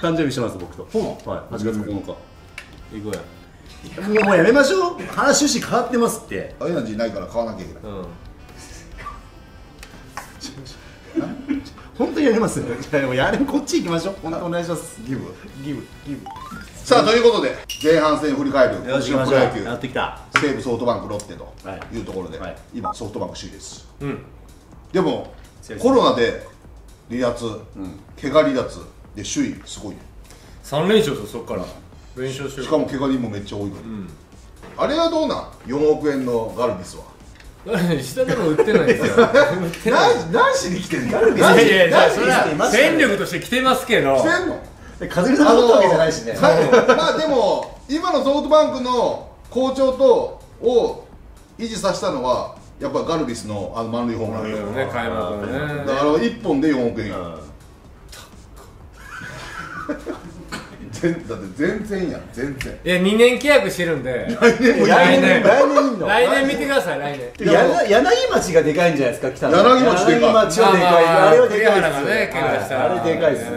誕生日してます僕と。そうなの。8月9日行こうや。もうやめましょう。話趣旨変わってますって。エナジーないから買わなきゃいけない。本当にやりますよ。やれこっち行きましょう。本当お願いします。ギブ。さあということで前半戦振り返る今年のプロ野球。やってきた。西武ソフトバンクロッテというところで今ソフトバンク首位です。でもコロナで離脱、怪我離脱で首位すごい。3連勝とそっから連勝してる。しかも怪我人もめっちゃ多いのに。あれはどうなん？4億円のガルビスは。下でも売ってないですよ。何しに来てんの。いやいや、それは戦力として来てますけど。来てんの風見さんのわけじゃないしね。まあでも、今のソフトバンクの好調を維持させたのは、やっぱりガルビスの満塁ホームランだよね。だから1本で4億円。だって全然やん、全然。いや、2年契約してるんで、来年見てください、来年。柳町がでかいんじゃないですか、柳町でかい。あれはでかいですね。あれでかいですね。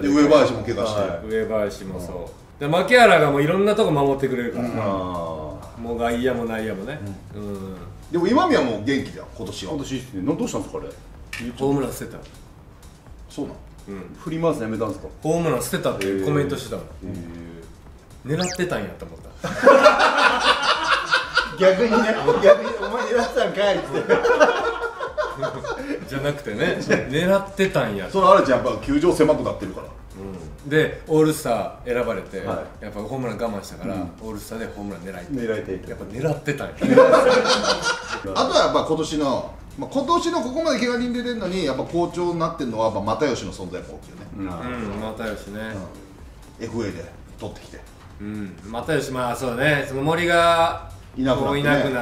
で、上林も怪我してる。上林もそう。で、牧原がもういろんなとこ守ってくれるから、もう外野も内野もね。でも、今宮も元気だ、今年は。今年どうしたんですか、あれ。ホームラン捨てた。そうなの。振り回すのやめたんですか。ホームラン捨てたってコメントしてたの。狙ってたんやと思った。逆にね、逆にお前狙ってたんかいってじゃなくてね、狙ってたんや。それあれじゃやっぱ球場狭くなってるからで、オールスター選ばれてやっぱホームラン我慢したからオールスターでホームラン狙いたいやっぱ狙ってたんや。あとはやっぱ今年のここまで怪我人出てるのにやっぱ好調になってるのはやっぱ又吉の存在も大きいよね。又吉ね FA で取ってきて又吉、まあそうね、その森がいなくな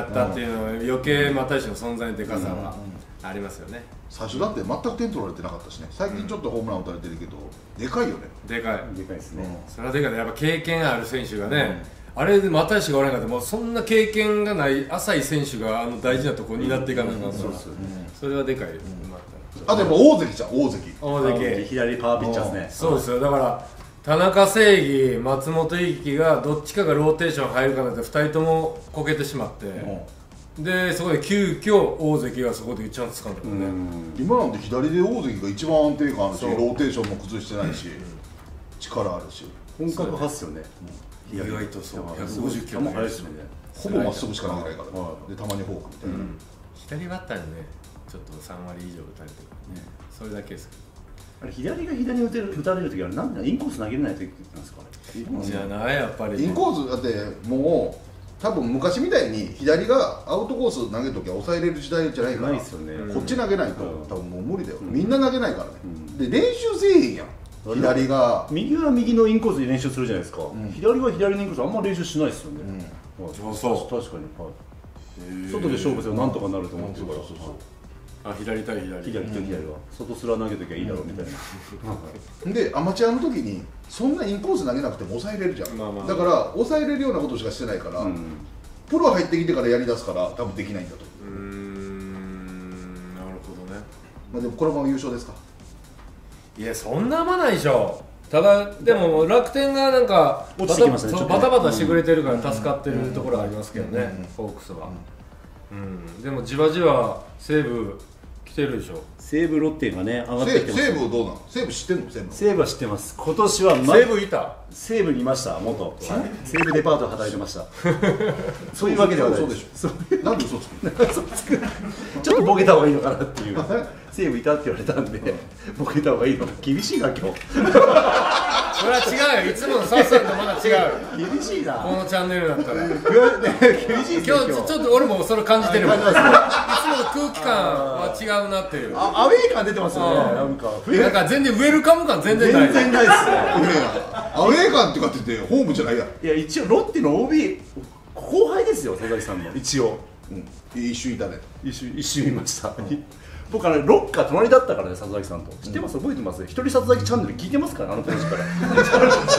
ったっていうのは余計又吉の存在のでかさはありますよね。最初だって全く点取られてなかったしね。最近ちょっとホームラン打たれてるけどでかいよね。でかいですね。それはでかいね。やっぱ経験ある選手がね、あれで又吉がおらんかったら、そんな経験がない浅い選手が大事なところになっていかないから、それはでかい。あとやっぱ大関じゃん、大関左パワーピッチャーですね。そうですよ。だから田中正義、松本一輝がどっちかがローテーション入るかなって2人ともこけてしまって、でそこで急遽大関がそこでチャンスつかんだからね。今なんて左で大関が一番安定感あるし、ローテーションも崩してないし力あるし本格派っすよね。意外とそう、150キロも速いですね。ほぼまっすぐしか投げないから、でたまにフォークみたいな。左バッターにね、ちょっと3割以上打たれてる、それだけです。あれ左に打たれるときは、なんでインコース投げれないときなんですか。じゃない、やっぱり。インコースだって、もう多分昔みたいに左がアウトコース投げるときは抑えれる時代じゃないから、こっち投げないと、多分もう無理だよ。みんな投げないからね。で練習せえへんやん。左が右は右のインコースで練習するじゃないですか、左は左のインコース、あんまり練習しないですよね。そう確かに、外で勝負すればなんとかなると思ってるから、左対左は外すら投げときゃいいだろうみたいな。で、アマチュアの時にそんなインコース投げなくても抑えれるじゃん。だから抑えれるようなことしかしてないから、プロ入ってきてからやりだすから、多分できないんだと。なるほどね。まあでもこのまま優勝ですか。いやそんな甘ないでしょ。ただでも楽天がなんかバタバタしてくれてるから助かってるところはありますけどね、ホークスは。うん、でもじわじわ西武来てるでしょ。西武ロッテがね上がってきてます。西武どうなの？西武知ってんの？西武は知ってます。今年は西武いた。西武にいました元。西武デパート働いてました。そういうわけではない。そうでしょ。なんで嘘つく？ちょっとボケた方がいいのかなっていう。西武いたって言われたんでボケた方がいいの。厳しいな今日。それは違うよ、いつものさっさんとまだ違う。厳しいな、このチャンネルだったら厳しい。今日ちょっと俺もそれ感じてるもん。いつもの空気感は違うなっていう。アウェー感出てますよね。なんか全然ウェルカム感全然ない。全然ないっすね。アウェー感ってかっててホームじゃないや。いや一応ロッテの OB 後輩ですよ、佐々木さんも一応。一瞬いたね。一瞬いました。僕はロッカー隣だったからね、佐々木さんと。知ってます？覚えてます？一人佐々木チャンネル聞いてますから、あの当時から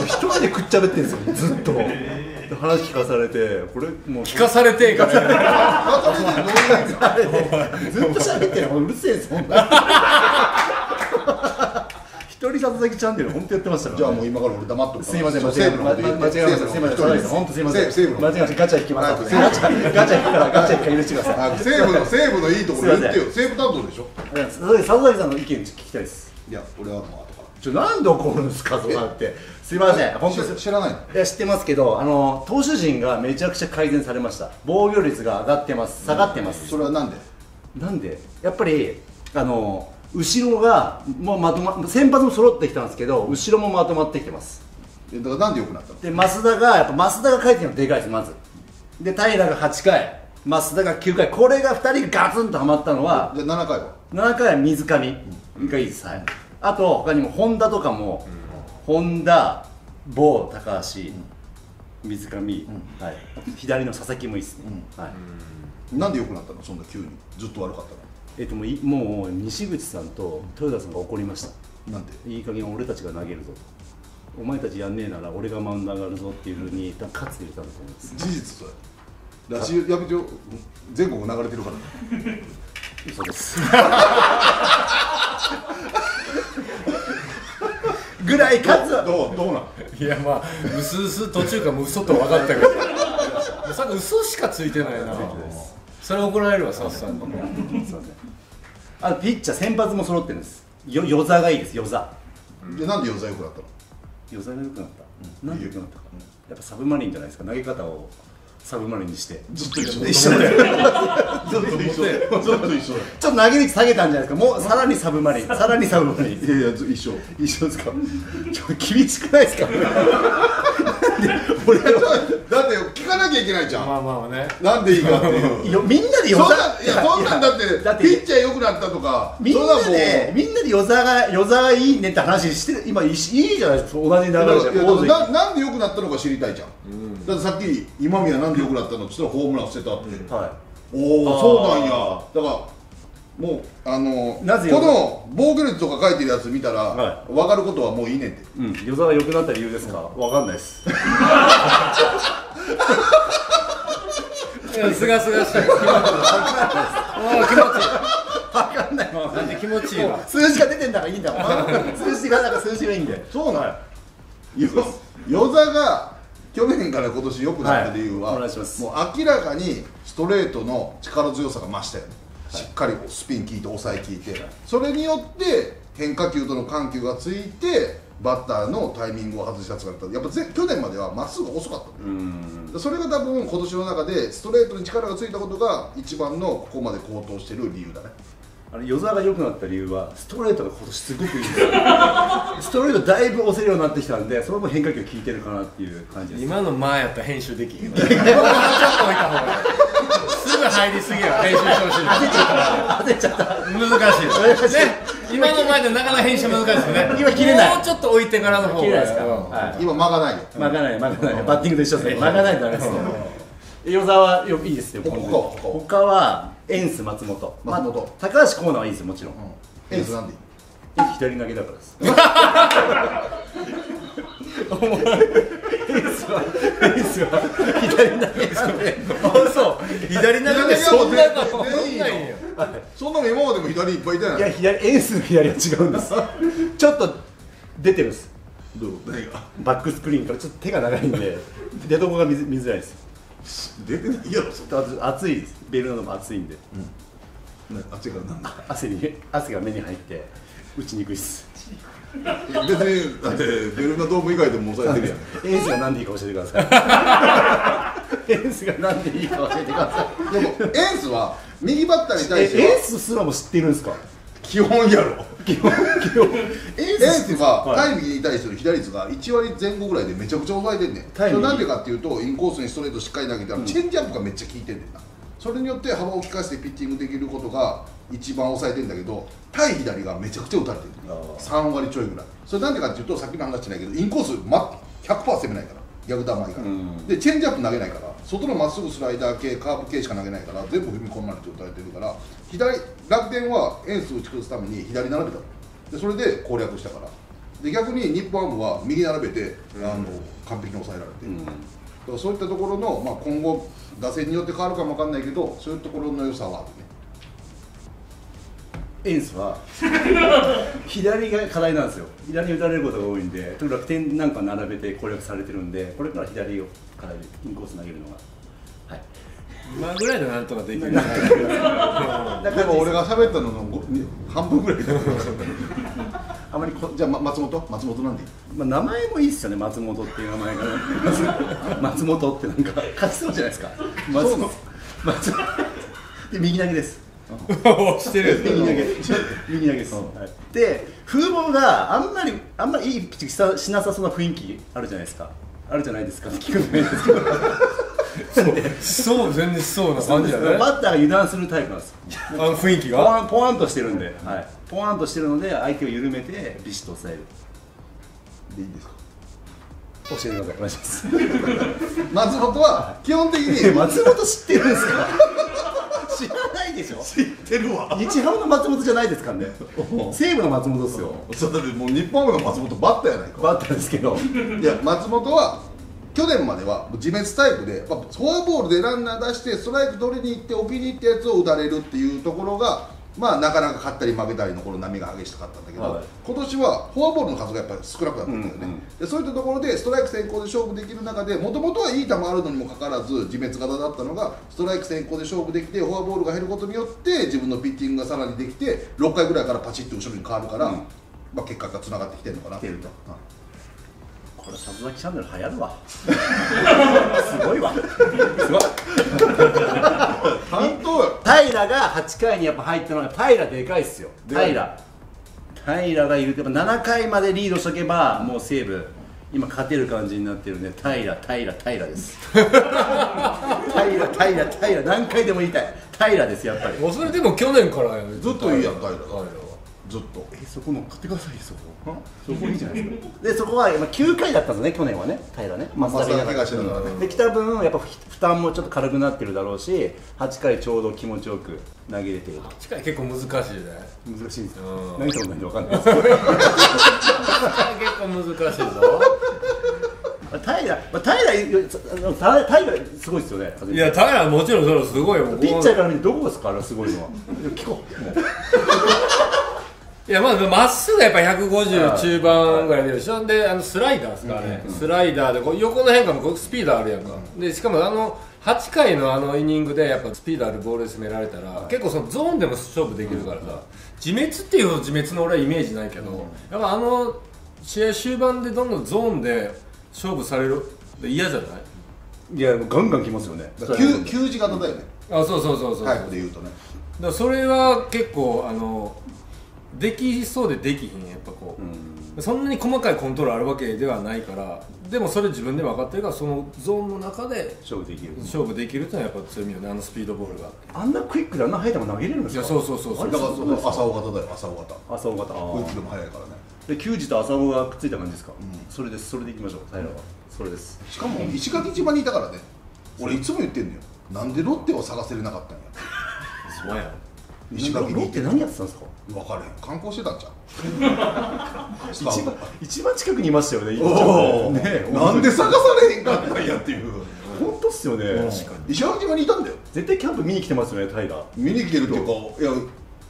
一人でくっちゃべってるんですよ、ずっと。話聞かされて、これもう聞かされてからずっとしゃべってる。うるせえ、そんな一人佐々木チャンネル本当やってましたから。じゃあもう今から俺黙っとく。すいません、間違えました、間違えました。ガチャ引きます。ガチャ引くから許してください。西武のいいところ言ってよ。西武担当でしょ。佐々木さんの意見聞きたいです。いや俺はもう後から。なんで怒るんですか、そうなって。すいません、本当知らないの。いや知ってますけど、投手陣がめちゃくちゃ改善されました。防御率が上がってます、下がってます。それはなんで？なんでやっぱり後ろがもう先発も揃ってきたんですけど、後ろもまとまってきてます。だからなんで良くなったの？で増田が帰ってきたのでかいです。まずで平良が8回、増田が9回、これが2人がガツンとはまったのは。で7回は水上がいいです。はい。あと他にも本田とかも、本田、某高橋、水上、はい、左の佐々木もいいですね。はい。なんで良くなったの？そんな急にずっと悪かったの？もう西口さんと豊田さんが怒りました。なんで？いい加減俺たちが投げるぞと、お前たちやんねえなら俺がマウンド上がるぞっていうふうにかつて言ったんだと思います。事実それラジオやめてよ、全国流れてるから。嘘ですぐらいかつはどうなん？いやまあうすうす途中からもう嘘と分かったけどまさか嘘しかついてないな。それ怒られるわ、さっさん。あとピッチャー、先発も揃ってるんです。与座がいいです、与座。なんで与座良くなったの？与座が良くなった。なんで良くなったか、やっぱサブマリンじゃないですか。投げ方をサブマリンにしてずっと一緒だよ。ちょっと投げ率下げたんじゃないですか。もうさらにサブマリン、さらにサブマリン。いやいや一緒ですか。ちょっと厳しくないですか。俺だって聞かなきゃいけないじゃん。まあまあね。なんでいいかっていう。みんなで与座。いやそんなんだってピッチャー良くなったとか。みんなで与座がいいねって話して今いいじゃないですか。同じ流れじゃん。なんで良くなったのか知りたいじゃん。だってさっき今宮なんで良くなったのって言ったらホームラン捨てたって。はい。おおそうなんや。だから。もうこの防御率とか書いてるやつ見たら分かることはもういいねんて。与座が良くなった理由ですか？分かんないです。すがすがしい。気持ちいい。分かんない。なんで気持ちいいわ。数字が出てんだからいいんだもん。数字がいいんで。そうなんや。与座が去年から今年良くなった理由はもう明らかにストレートの力強さが増したよね。しっかりスピン効いて抑え効いて、それによって変化球との緩急がついてバッターのタイミングを外したとかだったら、やっぱ去年まではまっすぐ遅かった。それが多分今年の中でストレートに力がついたことが一番のここまで高騰してる理由だね。与座が良くなった理由はストレートが今年すごくいいんですよ。ストレートだいぶ押せるようになってきたんで、それも変化球効いてるかなっていう感じです。今の前やったら編集できへん。もうちょっと置いた方がいい。入りすぎや。編集してほしい。当てちゃった。難しいですね。今の前でなかなか編集難しいですね。今切れない。もうちょっと置いてからの方が。今間がないよ。間がない。バッティングと一緒ですね。間がないとダメですね。与座はよくいいですよ。他はエンス松本。高橋コーナーはいいですよ、もちろん。エンスなんでいい？エンス左投げだからです。エンスは左投げですよね。あ、そう。左投げでそんなのないよ。そんなの今までも左いっぱいいたやん。いや、左、エースの左は違うんです。ちょっと出てるんです。どう何がバックスクリーンからちょっと手が長いんで、出どこが見づらいです。出てないやろ、それ。暑いです。ベルナードも暑いんで。暑いからなんだ。汗が目に入って、打ちにくいです。別に、だって、ベルナドーム以外でも抑えてるやん。エースがなんでいいか教えてください。エースがなんでいいか教えてください。でも、エースは右バッターに対して。エースすらも知ってるんですか。基本やろ。基本。エースは対右に対する被打率が1割前後ぐらいでめちゃくちゃ抑えてんねん。それなんでかっていうと、インコースにストレートしっかり投げたら、チェンジアップがめっちゃ効いてんねんな。それによって幅を利かせてピッチングできることが一番抑えてるんだけど、対左がめちゃくちゃ打たれてる、3割ちょいぐらい。それなんでかっていうと、さっきの話じゃないけど、インコース 100% 攻めないから、逆球以外でチェンジアップ投げないから、外のまっすぐスライダー系、カーブ系しか投げないから、全部踏み込まれて打たれてるから、左楽天はエース打ち崩すために左並べたので、それで攻略したから。で逆に日本ハムは右並べて完璧に抑えられてる。そういったところの、まあ、今後、打線によって変わるかも分かんないけど、そういうところの良さはあるね。エースは左が課題なんですよ、左に打たれることが多いんで、楽天なんか並べて攻略されてるんで、これから左を課題でインコース投げるのが、はい、今ぐらいでなんとかできるね。でも俺が喋ったのの半分ぐらいだからあまりじゃあ、松本なんでいい、まあ、名前もいいっすよね、松本っていう名前が、ね、松本ってなんか勝ちそうじゃないですか。そうの松本で右投げです。してる右投げです、はい、で風貌があんまりいいピッチしなさそうな雰囲気あるじゃないですか。聞くんじゃないですか。そう、全然そうな感じだね。バッターが油断するタイプなんですよ。あの雰囲気がポワンとしてるんで、ポワンとしてるので、相手を緩めてビシッと抑えるでいいんですか。教えてください、お願いします。松本は基本的に松本知ってるんですか。知らないでしょ。知ってるわ。日ハムの松本じゃないですからね。西武の松本ですよ。そうだって、もう日ハムの松本バッターやないか。バッターですけど、いや松本は去年までは自滅タイプで、フォアボールでランナー出してストライク取りに行って置きに行ったやつを打たれるっていうところが、まあ、なかなか勝ったり負けたりのこの波が激しかったんだけど、はい、今年はフォアボールの数がやっぱり少なくなったんだよね。でそういったところでストライク先行で勝負できる中で、もともとはいい球あるのにもかかわらず自滅型だったのが、ストライク先行で勝負できて、フォアボールが減ることによって自分のピッティングがさらにできて、6回ぐらいからパチッと後ろに変わるから、まあ、結果がつながってきてるのかなっていうと。これ、里崎チャンネル流行るわ。すごいわ。すごい。担当平が8回にやっぱ入ったのが、平でかいっすよ。平がいるけど、7回までリードしとけば、もう西武、今勝てる感じになってるんで、平です。平、何回でも言いたい。平です、やっぱり。それでも去年からやね。ずっといいやん、平は。ずっとそこ乗っかってください。そこいいじゃないですか。でそこは9回だったんですね、去年はね。平ね、松田がしてるので、来た分やっぱ負担もちょっと軽くなってるだろうし、8回ちょうど気持ちよく投げれてる。8回結構難しいね。難しいんですよ。何と何で分かんないです。結構難しいぞ。平すごいですよね。いや、平はもちろんそれすごいよ。ピッチャーから見てどこですか、あれすごいのは。聞こう。いや、まあまっすぐやっぱ150中盤ぐらい出るでしょ。で、あのスライダーですかね、スライダーでこう横の変化もこうスピードあるやんか。でしかもあの8回のあのイニングでやっぱスピードあるボールで攻められたら、結構そのゾーンでも勝負できるからさ、自滅っていうほど自滅の俺はイメージないけど、やっぱあの試合終盤でどんどんゾーンで勝負されるで嫌じゃない？いや、ガンガンきますよね。球児型だよね。あ、そうタイプで言うとね。だからそれは結構できそうでできひん、やっぱこう、そんなに細かいコントロールあるわけではないから、でもそれ自分で分かってるから、そのゾーンの中で勝負できるっていうのはやっぱ強みよね、あのスピードボールが。あんなクイックであんな速い球投げれるんですか。そうだから浅尾型だよ、浅尾型クイックでも速いからね。で球児と浅尾がくっついた感じですか。それでいきましょう。平はそれです。しかも石垣島にいたからね、俺いつも言ってんのよ、なんでロッテを探せれなかったんや。そうやん。ロッテ何やってたんですか？分かれへん、観光してたんちゃう一番近くにいましたよね、なんで探されへんかったんやっていう、本当っすよね、石垣島にいたんだよ、絶対キャンプ見に来てますよね、タイガー。見に来てるっていうか、いや、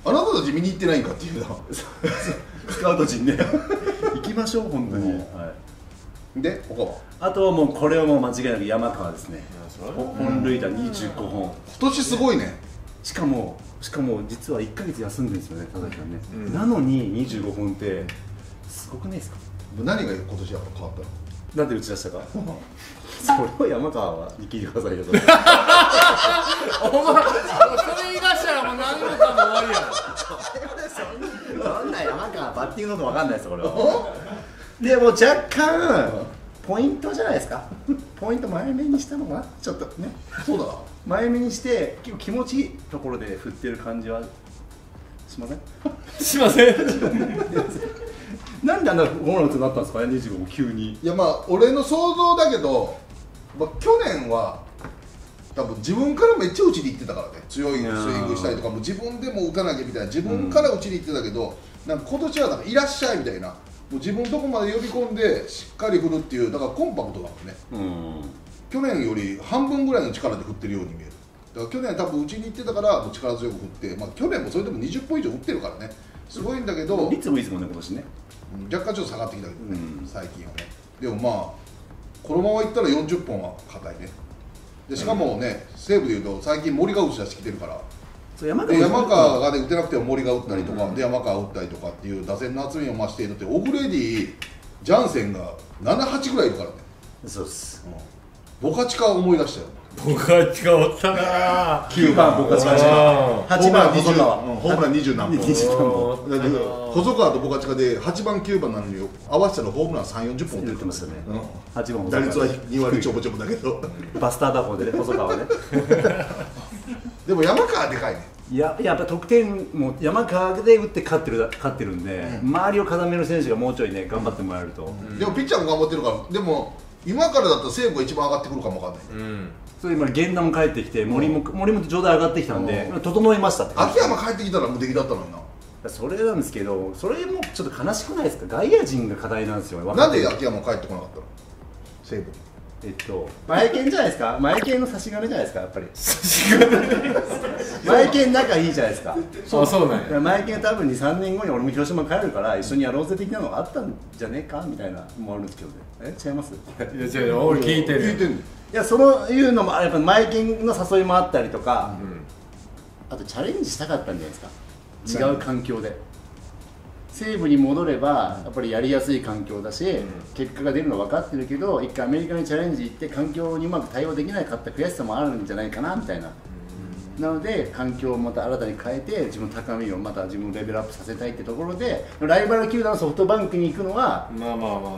あなたたち見に行ってないんかっていうな、スカウト陣ね、行きましょう、本当に。で、他はあとはもうこれはもう間違いなく山川ですね、本塁打25本、今年すごいね。しかも実は1ヶ月休んでるんですよね、田崎さんね、なのに25本ってすごくないですか？何が今年やっぱ変わったの？なんで打ち出したか、それを山川に聞いてくださいよ、それ言い出したらもう何もかも終わりやろ、そんな山川バッティングのこと分かんないです、これは。でも若干ポイントじゃないですか、ポイント前目にしたのかな、ちょっとね、そうだな、前目にして結構気持ちいいところで振ってる感じはしませんしませんなんであんなホームラン打つようになったんですかね、25急に。いやまあ俺の想像だけど、去年は多分自分からめっちゃ打ちに行ってたからね、強いスイングしたりとかも自分でも打たなきゃみたいな、自分から打ちに行ってたけど、なんか今年はなんかいらっしゃいみたいな、もう自分のとこまで呼び込んでしっかり振るっていう、だからコンパクトだもんね、去年より半分ぐらいの力で振ってるように見える。だから去年は多分うちに行ってたからもう力強く振って、まあ、去年もそれでも20本以上打ってるからね、すごいんだけど、率もいいですもんね、今年ね、若干ちょっと下がってきたけどね、最近はね。でもまあこのままいったら40本は硬いね。でしかもね、西武でいうと最近森が打ち出してきてるから、山川が、ね、打てなくても森が打ったりとか、で山川打ったりとかっていう打線の厚みを増しているって、オグレディ、ジャンセンが7、8ぐらいいるからね。そうです、ボカチカ思い出したよ。ボカチカおったなぁ、9番ボカチカ、8番細川、ホームラン20何本、細川とボカチカで8番9番なのに合わせたらホームラン3、40本打ってますよね。打率は2割ちょぼちょぼだけど、バスター打法でね、細川ね。でも山川でかいね。いや、やっぱ得点も山川で打って勝ってるんで、周りを固める選手がもうちょいね、頑張ってもらえると。でもピッチャーも頑張ってるから、でも今からだったら西武が一番上がってくるかもわかんない。それ今源田も帰ってきて、森も状態上がってきたんで、整いましたって。秋山帰ってきたら無敵だったのにな。それなんですけど、それもちょっと悲しくないですか？外野陣が課題なんですよ。なんで秋山帰ってこなかったの？西武。前剣じゃないですか、前剣の差し金じゃないですか、やっぱり前剣仲いいじゃないですか、そうなんや、前剣多分2、3年後に俺も広島帰るから一緒にやろうぜ的なのがあったんじゃねえかみたいなのもあるんですけどね。違います？いや違う、俺聞いてる、いや、そういうのもやっぱ前剣の誘いもあったりとか、あとチャレンジしたかったんじゃないですか、違う環境で。西武に戻ればやっぱりやりやすい環境だし、結果が出るの分かってるけど、一回アメリカにチャレンジ行って環境にうまく対応できなかった悔しさもあるんじゃないかなみたいな、なので環境をまた新たに変えて自分の高みをまた自分をレベルアップさせたいってところで、ライバル球団ソフトバンクに行くのは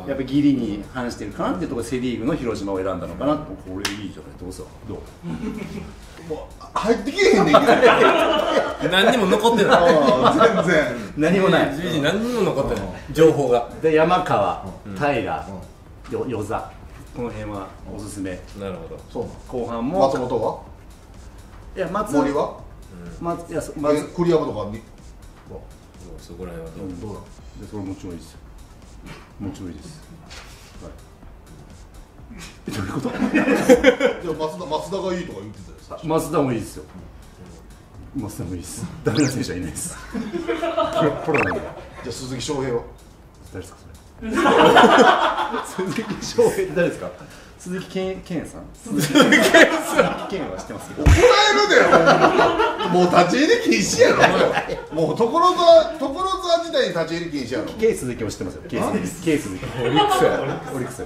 やっぱりギリに反してるかなっていうところで、セ・リーグの広島を選んだのかなと。これいいじゃない、どうぞどうもう入ってきえへんねんけど何にも残ってない全然何もない、何にも残ってない情報が。で山川、平、與座、この辺はおすすめ。なるほど。後半も松本は、いや松森は、いや栗山とかに、そこら辺はどうだ。それもちろんいいですよ、もちろんいいです。どういうこと？松田がいいとか言ってたよ。増田もいいですよ。増田もいいです。ダメな選手はいないです。プロなんで。じゃあ鈴木翔平は誰ですかそれ？鈴木翔平誰ですか？鈴木健さん。鈴木健さん。健は知ってますけど。怒られるだよ。もう立ち入り禁止やろ。もう所沢自体に立ち入り禁止やろ。K鈴木を知ってますよ。K鈴木。オリックス。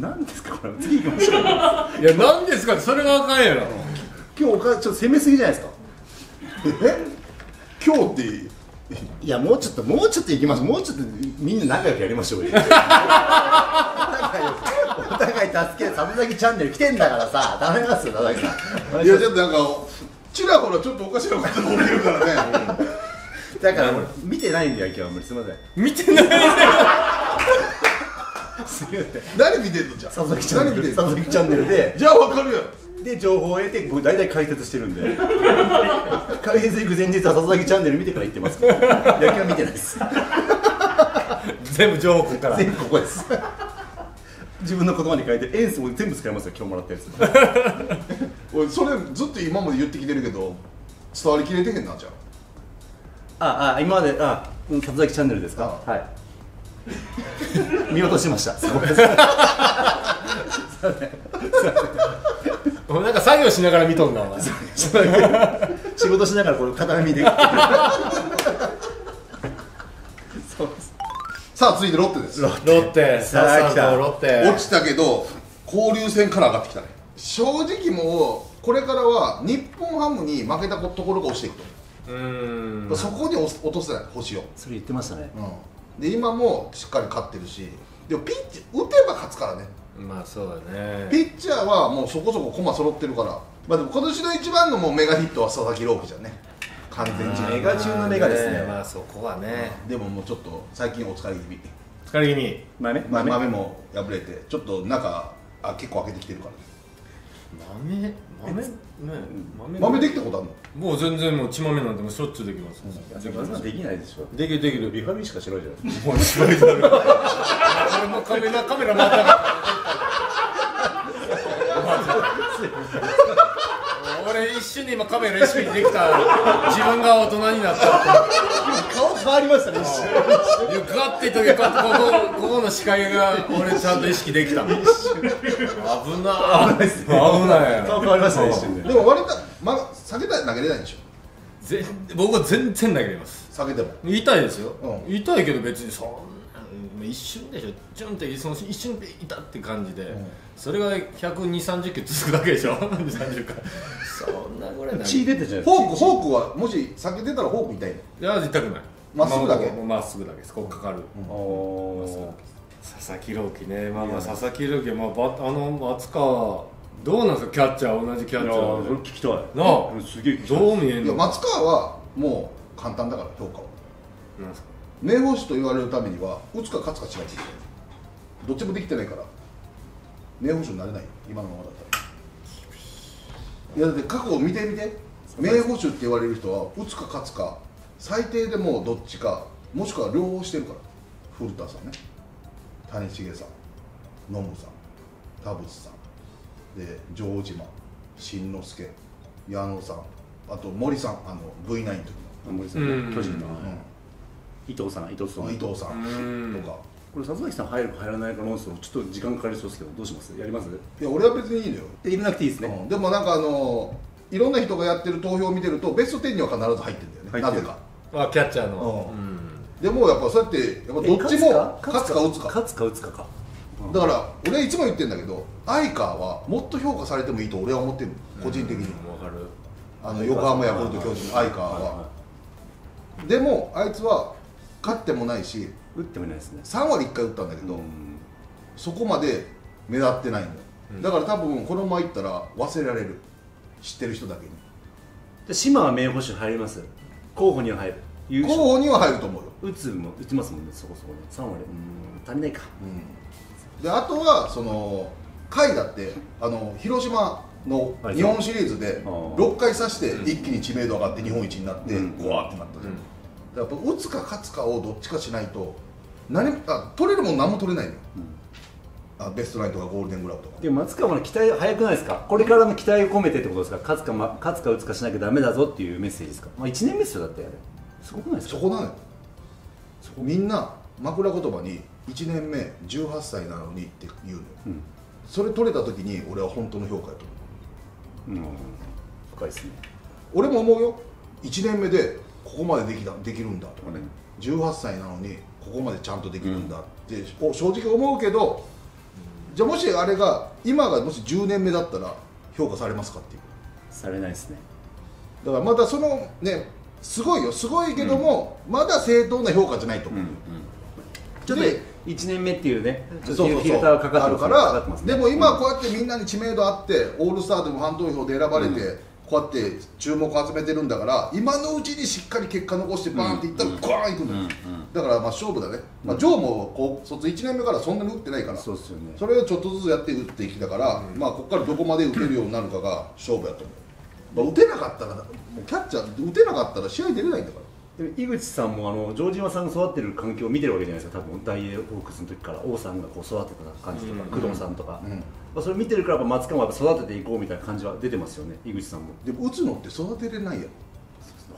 なんですかこれ、次行きましょう。いや、なんですかって、それがあかんやろ。今日おかちょっと攻めすぎじゃないですか。今日っていい？いや、もうちょっと行きます。もうちょっとみんな仲良くやりましょうよ。お互い助け、サブザキチャンネル来てんだからさ、ダメなんですよ、佐々木さん。いや、ちょっとなんかちらほらちょっとおかしなことが起きるからね。だから見てないんだよ、今日は。無理、すみません。見てないんだよ。誰見てんのじゃん。佐々木チャンネルで。じゃあ分かるやん。で情報を得て、僕大体解説してるんで解説行く前日は笹崎チャンネル見てから行ってますから野球は見てないです全部情報ここから全部ここです自分の言葉に変えて、エンスも全部使いますよ、今日もらったやつ俺、それずっと今まで言ってきてるけど伝わりきれてへんな、じゃああ、今まで、あ、笹崎チャンネルですか、はい見落としました、すごいですなんか作業しながら見とんな、お前仕事しながらこれ片耳でそうです。さあ、続いてロッテです。ロッテ、さあ来たロッテ。落ちたけど、交流戦から上がってきたね。正直もう、これからは日本ハムに負けたところが落ちていくと。そこに落とせない、星を。それ言ってましたね。で、今もしっかり勝ってるし、でもピッチ打てば勝つからね。まあそうだね。ピッチャーはもうそこそこ駒揃ってるから、まあでも今年の一番のもうメガヒットは佐々木朗希じゃね。完全にメガ中のメガですね。まあそこはね。でももうちょっと最近お疲れ気味。疲れ気味。豆も破れて、ちょっと中結構開けてきてるから。豆できたことあるの？もう全然もう血豆なんてもしょっちゅうできます。できないでしょ。できるできる。リファビーしかしないじゃん。もうしないだろ。俺もカメラ回ったから。俺一瞬で今カメラ意識できた自分が大人になった顔変わりましたね。一瞬ガッて時はここの視界が俺ちゃんと意識できた。危ない危ない。顔変わりましたね一瞬で。でも割とまだ下げたら投げれないんでしょ。僕は全然投げれます。下げても痛いですよ。痛いけど別にそんな一瞬でしょ。ジュンってその一瞬で痛って感じで、それが120、30球続くだけでしょ。20、30回。そんなこれない。血出てじゃない。フォークはもし先出たらフォーク痛いの？いや痛くない。まっすぐだけ。まっすぐだけです。ここかかる。佐々木朗希ね。まあまあ佐々木朗希、まあ松川どうなんですか。キャッチャー同じキャッチャー。それ聞きたい。なあ。すげえ。どう見えるの？松川はもう簡単だから評価は。なんですか。名捕手と言われるためには打つか勝つか違う。どっちもできてないから名捕手になれない。今のままだったら。いやだって過去を見てみて、名捕手って言われる人は打つか勝つか最低でもどっちか、もしくは両方してるから。古田さんね、谷繁さん、野茂さん、田淵さんで、城島、新之助、矢野さん、あと森さん、あの V9 の時の森さん、巨人の伊藤さんとか。これ、里崎さん入るか入らないかのちょっと時間かかりそうですけど、どうします？やります？いや、俺は別にいいのよ。入れなくていいですね。でもなんかいろんな人がやってる投票を見てると、ベスト10には必ず入ってるんだよね、なぜか。あ、キャッチャーの。でもやっぱそうやって、やっぱどっちも勝つか打つか。勝つか打つかか。だから、俺はいつも言ってるんだけど、相川はもっと評価されてもいいと俺は思ってる、個人的に。横浜ヤクルト巨人、相川は。でも、あいつは勝ってもないし、打ってもないですね。3割1回打ったんだけど、そこまで目立ってないんだよ。だから多分このままいったら忘れられる、知ってる人だけに。で島は名捕手入ります。候補には入る。候補には入ると思うよ。打ちますもんね、そこそこで3割。足りないか。であとはその回だって、広島の日本シリーズで6回刺して一気に知名度上がって日本一になってゴワーってなったじゃん。やっぱ打つか勝つかをどっちかしないと、取れるもん何も取れないのよ、ベストナインとかゴールデングラブとか。でも松川の期待早くないですか。これからの期待を込めてってことですか。勝つか打つかしなきゃだめだぞっていうメッセージですか。まあ1年目ですよ、だってあれすごくないですか。そこなのよ。みんな枕言葉に1年目18歳なのにって言うのよ、それ取れた時に俺は本当の評価やと思う。深いですね。俺も思うよ。1年目でここまでできるんだとかね、18歳なのにここまでちゃんとできるんだって正直思うけど、じゃあもしあれが今がもし10年目だったら評価されますかっていう。されないですね。だからまだそのね、すごいよ、すごいけども、まだ正当な評価じゃないと思う。ちょっと1年目っていうね、フィルターがかかってるから。でも今こうやってみんなに知名度あって、オールスターでもファン投票で選ばれてこうやって注目を集めてるんだから今のうちにしっかり結果残してバーンっていったらグワーンいくんだよ、だからまあ勝負だね、まあ、ジョーもこう卒1年目からそんなに打ってないから、そうですよね、それをちょっとずつやって打っていきだから、まあここからどこまで打てるようになるかが勝負やと思う、まあ、打てなかったらもうキャッチャー打てなかったら試合出れないんだから。井口さんも城島さんが育ってる環境を見てるわけじゃないですか、多分大英ホークスの時から王さんがこう育てた感じとか、工藤さんとか、それ見てるから、松川も育てていこうみたいな感じは出てますよね、井口さんも。でも打つのって育てれないやろ、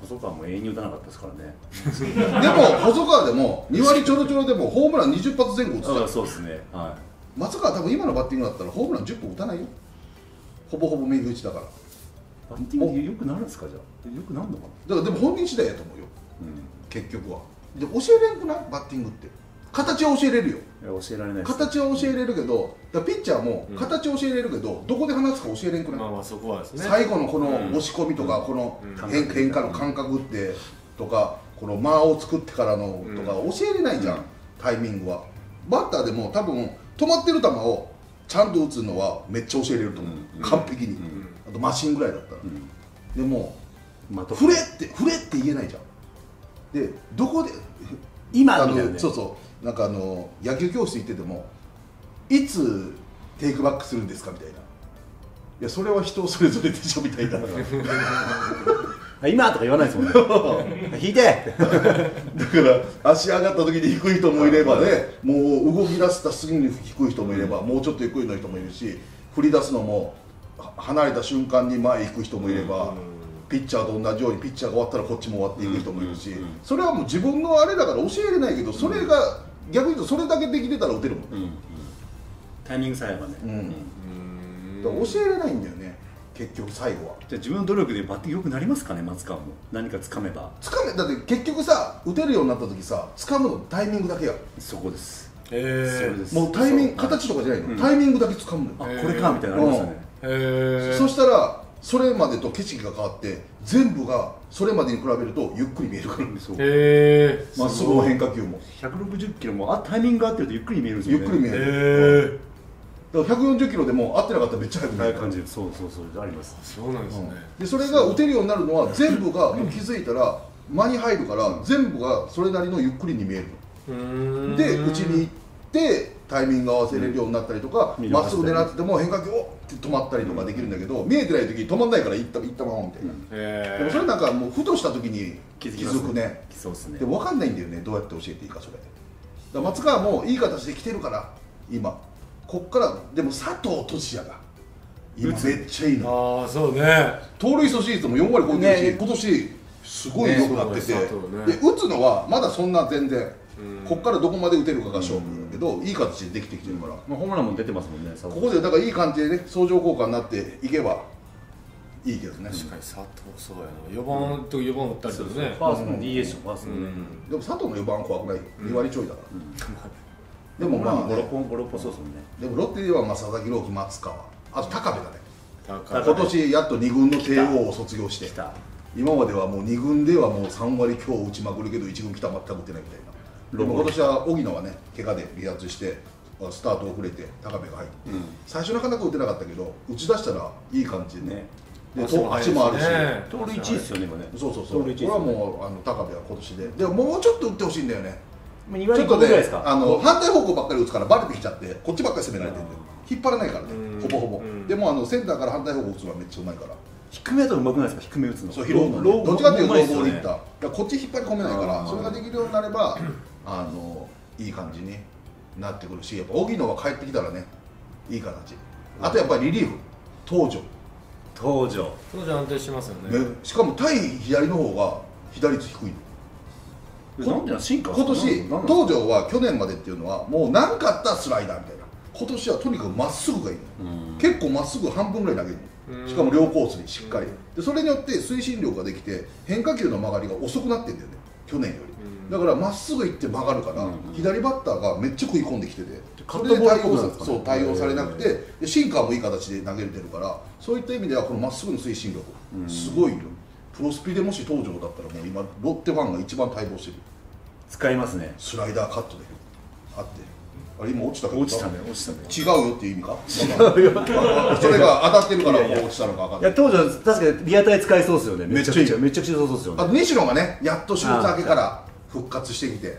細川も永遠に打たなかったですからね、でも細川でも2割ちょろちょろでも、ホームラン20発前後打つから、そうですね、はい、松川、多分今のバッティングだったら、ホームラン10本打たないよ、ほぼほぼ右打ちだから。バッティングよくなるんですか、じゃあ、よくなるのかな、だからでも本人次第やと思うよ。結局はで教えれんくないバッティングって形は教えれるよ、教えられない、形は教えれるけど、だピッチャーも形は教えれるけどどこで放つか教えれんくない、そこはですね、最後のこの押し込みとかこの変化の感覚ってとかこの間を作ってからのとか教えれないじゃん、タイミングは。バッターでも多分止まってる球をちゃんと打つのはめっちゃ教えれると思う、完璧に、あとマシンぐらいだったら。でも振れって振れって言えないじゃん、でどこで今そうそうなんか野球教室行っててもいつテイクバックするんですかみたいな、いやそれは人それぞれでしょみたいな今とか言わないですもんね引いてだから足上がった時に低い人もいればね、もう動き出したすぐに低い人もいれば、もうちょっと低いの人もいるし、振り出すのも離れた瞬間に前行く人もいれば。ピッチャーと同じようにピッチャーが終わったらこっちも終わっていく人もいるし、それはもう自分のあれだから教えれないけど、それが逆に言うとそれだけできてたら打てるもん、タイミングさえはね、だから教えれないんだよね結局最後は。じゃあ自分の努力でバッティング良くなりますかね、松川も何か掴めば、だって結局さ打てるようになった時さ掴むのタイミングだけや、そこです、もうタイミング形とかじゃないの、タイミングだけ掴むの、あこれかみたいなのありますよね。そしたらそれまでと景色が変わって全部がそれまでに比べるとゆっくり見えるからね、まっすぐも変化球も160キロもタイミングが合ってるとゆっくり見えるんですよね、ゆっくり見える、だから140キロでも合ってなかったらめっちゃ速く見える感じ、そうそうそうあります、そうなんですね。でそれが打てるようになるのは全部がもう気づいたら間に入るから全部がそれなりのゆっくりに見えるで、うちに行ってタイミング合わせれるようになったりとか、まっすぐ狙ってても変化球をって止まったりとかできるんだけど、見えてない時に止まんないからいったままみたいな、でもそれなんかもうふとした時に気づくね、でも分かんないんだよねどうやって教えていいか、それだから松川もいい形で来てるから今こっから。でも佐藤俊哉が今めっちゃいいの、そうね、盗塁阻止率も4割5点し今年すごい良くなってて、で打つのはまだそんな全然ここからどこまで打てるかが勝負だけど、いい形でできてきてるから、ホームランも出てますもんね、ここでだからいい感じでね相乗効果になっていけばいいけどね。確かに佐藤そうやな、4番と4番打ったりするね、ファーストの DH とファーストね、でも佐藤の4番は怖くないよ、2割ちょいだから。でもまあ5、6本そうですもんね。でもロッテでは佐々木朗希、松川、あと高部だね、今年やっと2軍の帝王を卒業して、今まではもう2軍ではもう3割強打ちまくるけど1軍来たら全く打てないみたいな。でも今年は荻野はね怪我で離脱してスタート遅れて高部が入って、最初なかなか打てなかったけど打ち出したらいい感じでね、足もあるし盗塁1位ですよね今ね、そうそうそう、これはもう高部は今年で、でももうちょっと打ってほしいんだよね、ちょっとね反対方向ばっかり打つからバレてきちゃってこっちばっかり攻められてるんで引っ張らないからねほぼほぼ。でもセンターから反対方向打つのはめっちゃうまいから、低めだとうまくないですか、低め打つの、そう広いのどっちかっていうとローボールいった、こっち引っ張り込めないから、それができるようになればいい感じになってくるし、やっぱ荻野は帰ってきたらねいい形、あとやっぱりリリーフ東條安定しますよね、しかも対左の方が被打率低いの、今年東條は去年までっていうのはもう何かあったらスライダーみたいな、今年はとにかくまっすぐがいいの、結構まっすぐ半分ぐらい投げる、しかも両コースにしっかりで、それによって推進力ができて変化球の曲がりが遅くなってんだよね去年より、だからまっすぐ行って曲がるから、左バッターがめっちゃ食い込んできてて、それで対応されなくて、シンカーもいい形で投げれてるから、そういった意味ではこのまっすぐの推進力すごいよ。プロスピでもし東條だったらもう今ロッテファンが一番待望してる、使いますねスライダーカットであって、あれ今落ちたけど落ちたね、落ちたね。違うよっていう意味か。違うよ。それが当たってるから落ちたのか分かんない。いや当時は確かにリアタイ使いそうですよね。めちゃくちゃめちゃくちゃそうですよね。あと西野がね、やっと仕事明けから復活してきて、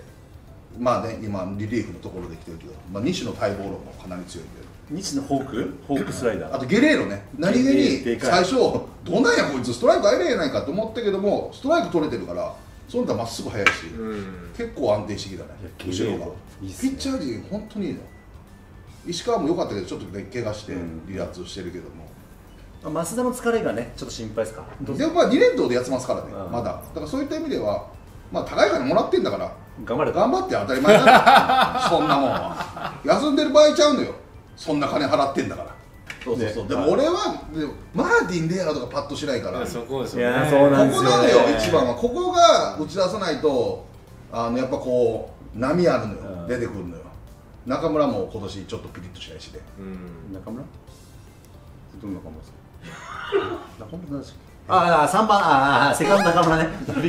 まあね今リリーフのところで来てるけど、まあ西野待望論もかなり強いけど。西野フォークスライダー。あとゲレーロね。何気に最初どんなんやこいつストライク入れないかと思ったけども、ストライク取れてるから。そんなまっすぐ速いし、結構安定してきたね。後ろがピッチャー陣本当にいいの。石川も良かったけどちょっと怪我して離脱してるけども、増田の疲れがねちょっと心配ですか。でもまあ2連投でやってますからねまだ。だからそういった意味ではまあ高い金もらってんだから頑張って当たり前だよ。そんなもんは休んでる場合ちゃうのよ。そんな金払ってんだから。そうそうそう。でも俺はマーティン・レアラとかパッとしないから、そこですよね。ここなのよ一番は。ここが打ち出さないとやっぱこう波あるのよ、出てくるのよ。中村も今年ちょっとピリッとしないしで。中村？どの中村ですか？中村なんですか？ああ3番、ああセカンド中村ね。誰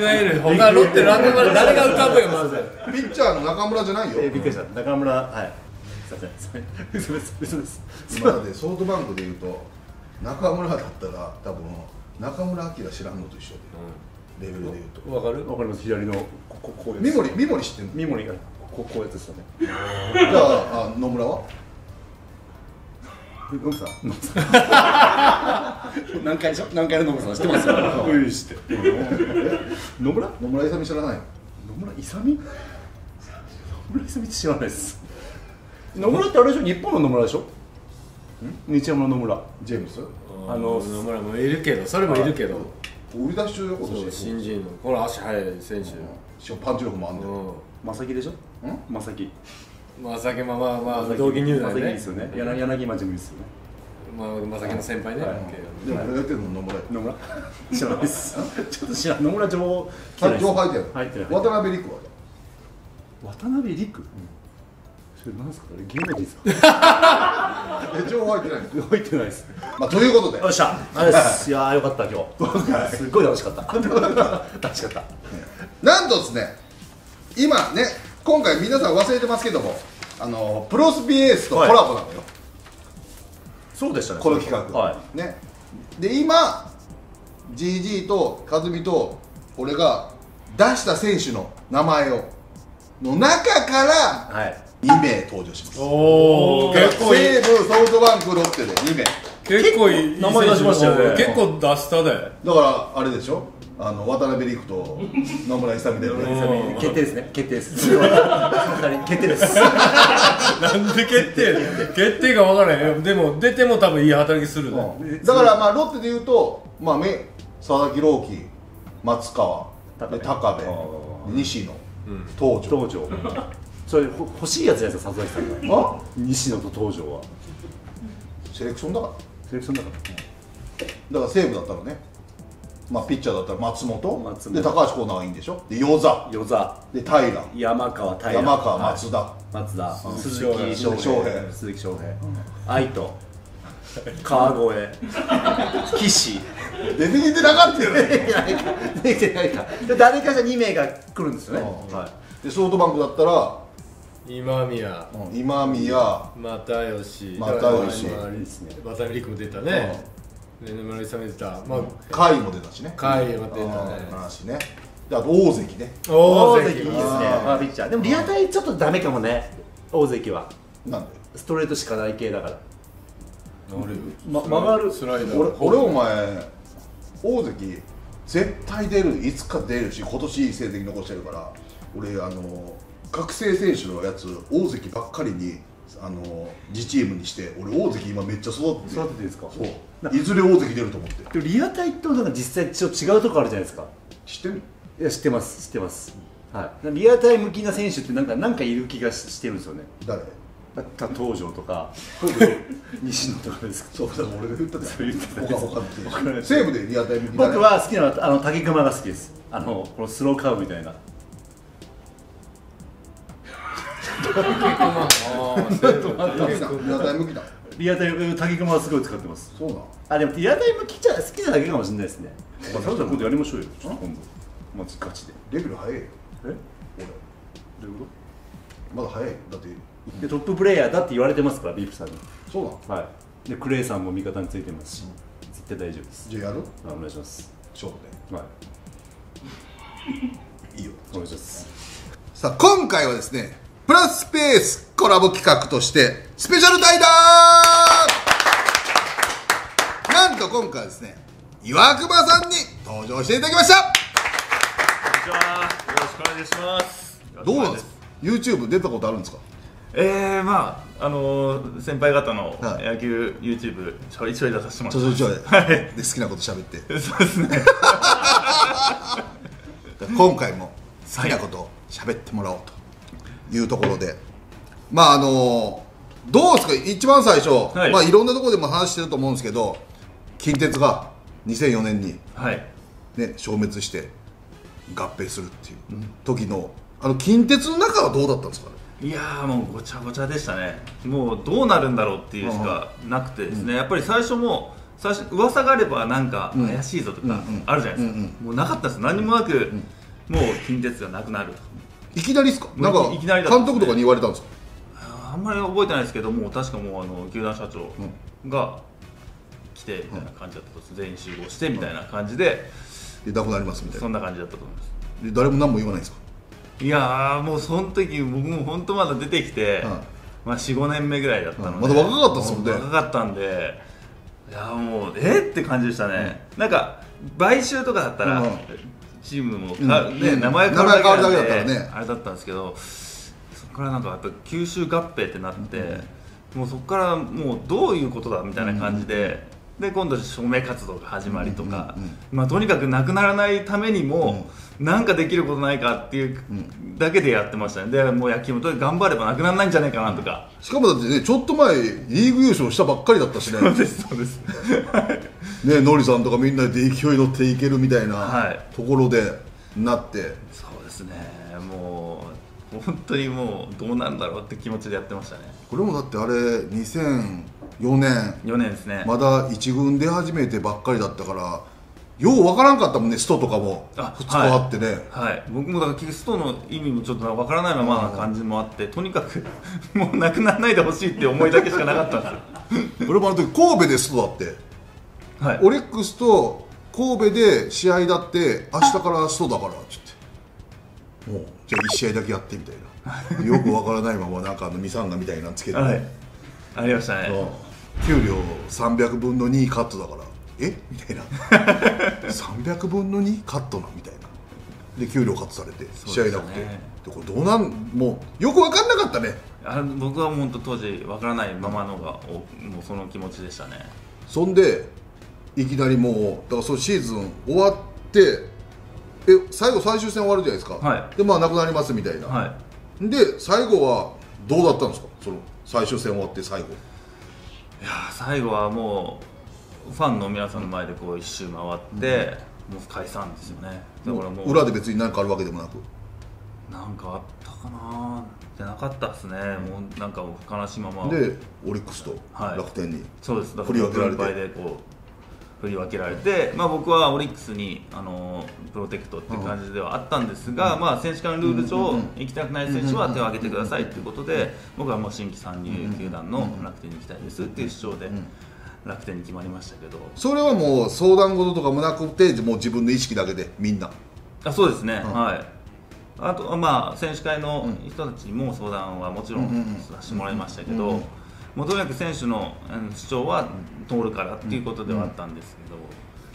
がいる？他ロッテランドから誰が浮かぶよまず。ピッチャーの中村じゃないよ。びっくりした。中村はい。嘘です。今までソフトバンクでいうと中村だったら多分中村晃知らんのと一緒でレベルでいうと分かる？分かります。左のこうやつ。三森知ってるの？三森がこうやつですよね。じゃあ野村は？野村さん何回の野村さん知ってますよ。うん知ってる。野村勇知らない？野村勇知らないです。野村ってあれでしょ、日本の野村でしょ、日山の野村、ジェームス、野村もいるけど、それもいるけど、追い出し中よ、今年新人の、これ、足速い選手、パンチ力もあるんだよ、正木でしょ、正木、まあ、同期入団ね、柳町もいいですよね、正木の先輩ね、でも、俺がやってるの、野村、野村、知らないです、ちょっと知らない、野村、情報入ってる、渡辺陸は、渡辺陸なんですかね、芸能人ですか。情報入ってないです。入ってないです。まあということで。よっしゃ。あれです。いやーよかった今日。すっごい楽しかった。楽しかった。なんとですね、今ね今回皆さん忘れてますけども、プロスピエースとコラボなのよ。そうでしたね。この企画ね。で今 GG と和美と俺が出した選手の名前をの中から。はい。2名登場します。おお、結構西武、ソフトバンク、ロッテで2名。結構いい名前出しましたよね。結構出したで。だからあれでしょ。渡辺陸と野村勇で決定ですね。決定です。決定です。なんで決定？決定がわからない。でも出ても多分いい働きするね。だからまあロッテで言うとまあ佐々木朗希、松川、高部、西野、東條。それ欲しいやつじゃないですか、佐々木さんが。西野と東條はセレクションだから西武だったらね、まあピッチャーだったら松本で、高橋光成がいいんでしょ、で與座で平、山川、松田、鈴木翔平、愛斗、川越、岸、出てきてなかったよね。出てないか。誰かじゃ2名が来るんですよね。でソフトバンクだったら今宮、又吉、渡辺陸も出たね、野村勇出た、甲斐も出たしね、あと大関ね、大関いいですね、ピッチャー。でもリアタイちょっとダメかもね、大関は。なんで？ストレートしかない系だから。曲がるスライダー。俺お前大関絶対出る、いつか出るし、今年いい成績残してるから。俺学生選手のやつ大関ばっかりに自チームにして、俺大関今めっちゃ育ててですか。そういずれ大関出ると思って。でもリアタイとなんか実際ちょっと違うとこあるじゃないですか。知ってる？いや知ってます、はい。リアタイ向きな選手ってなんかいる気がしてるんですよね。誰？東條とか西野とかですか。そうだ、俺が言ったんですよ。他西武でリアタイ向きな。僕は好きなのは武隈が好きです。このスローカーブみたいな。リアタイ武隈はすごい使ってます。そうだ。あ、でもリアタイ向きじゃ好きなだけかもしれないですね。まあサブちゃん今度やりましょうよ。今度まずガチでレベル早いよ。え？俺どういうこと？まだ早いよ。だってでトッププレーヤーだって言われてますからビープさんに。そうだ、はい、でクレイさんも味方についてますし、うん、絶対大丈夫です。じゃあやる、お願いします。勝負で、はい、いいよ、お願いします。さあ今回はですね、プラスペースコラボ企画としてスペシャル代打なんと今回はですね、岩隈さんに登場していただきました。こんにちは、よろしくお願いします。どうなんですか、 YouTube 出たことあるんですか？まあ先輩方の野球 YouTube ちょいちょい出させてもらってます。ちょいちょい、はい、で好きなこと喋って。そうですね今回も好きなことを喋ってもらおうというところで、まあどうですか、一番最初、はい、まあいろんなところでも話してると思うんですけど、近鉄が2004年に、はいね、消滅して合併するっていう時の、うん、近鉄の中はどうだったんですかね。いやーもうごちゃごちゃでしたね。もうどうなるんだろうっていうしかなくてですね、やっぱり最初噂があればなんか怪しいぞとかあるじゃないですか。もうなかったです、何もなく、もう近鉄がなくなる。いきなりですか、なんか監督とかに言われたんですか？あんまり覚えてないですけど、もう確かもう球団社長が来てみたいな感じだったと、全員集合してみたいな感じでなくなりますみたいな、そんな感じだったと思います。で誰も何も言わないんですか？いやーもうその時僕も本当まだ出てきて、うん、まあ 4,5 年目ぐらいだったので、うん、まだ若かったですもんね。若かったんで、いやもうって感じでしたね、うん、なんか買収とかだったら、うん、チームも、うん、ね、名前変わるだけだったらねあれだったんですけど、そこからなんかやっぱ吸収合併ってなって、うん、もうそこからもうどういうことだみたいな感じで、で今度署名活動が始まりとか、まあとにかくなくならないためにも何かできることないかっていうだけでやってましたね。でもう野球もとにかく頑張ればなくならないんじゃないかなとか、しかもだってね、ちょっと前リーグ優勝したばっかりだったしね。そうですそうですね、ノリさんとかみんなで勢い乗っていけるみたいなところでなって、はい、そうですね、もう本当にもうどうなんだろうって気持ちでやってましたね。これもだってあれ2004年ですね、まだ1軍出始めてばっかりだったからよう分からんかったもんね、ストとかも2日あってね、はいはい、僕もだからストの意味もちょっと分からないままな感じもあって、とにかくもうなくならないでほしいって思いだけしかなかったんですよ。俺もあの時神戸でストだって、はい、オリックスと神戸で試合だって、明日からストだからって言って、もうじゃあ1試合だけやってみたいなよく分からないままなんかミサンガみたいなのつけて、ね、はい、ありましたね。給料300分の2カットだから、えみたいな300分の2カットなみたいなで、給料カットされて試合なくて、でこれどうなんもうよく分かんなかったね。僕は本当当時分からないままのがもうその気持ちでしたね。そんでいきなりもうだから、そのシーズン終わって、最終戦終わるじゃないですか、はい、でまあなくなりますみたいな、はい、で最後はどうだったんですか、その最終戦終わって最後。いや最後はもうファンの皆さんの前でこう一周回って、うん、もう解散ですよね。だからもう裏で別に何かあるわけでもなく、なんかあったかなじゃなかったですね、うん、もうなんか悲しいままでオリックスと楽天に、はい、そうです、振り分けられて、振り分けられて、まあ、僕はオリックスにプロテクトって感じではあったんですが、まあ、選手間ルール上行きたくない選手は手を挙げてくださいということで、僕はもう新規参入球団の楽天に行きたいですっていう主張で楽天に決まりましたけど、それはもう相談事とかもなくて、もう自分の意識だけでみんな。あ、そうですね、うん、はい。あと、まあ、選手会の人たちにも相談はもちろんさせてもらいましたけど、もうとにかく選手の主張は通るからっていうことではあったんですけど、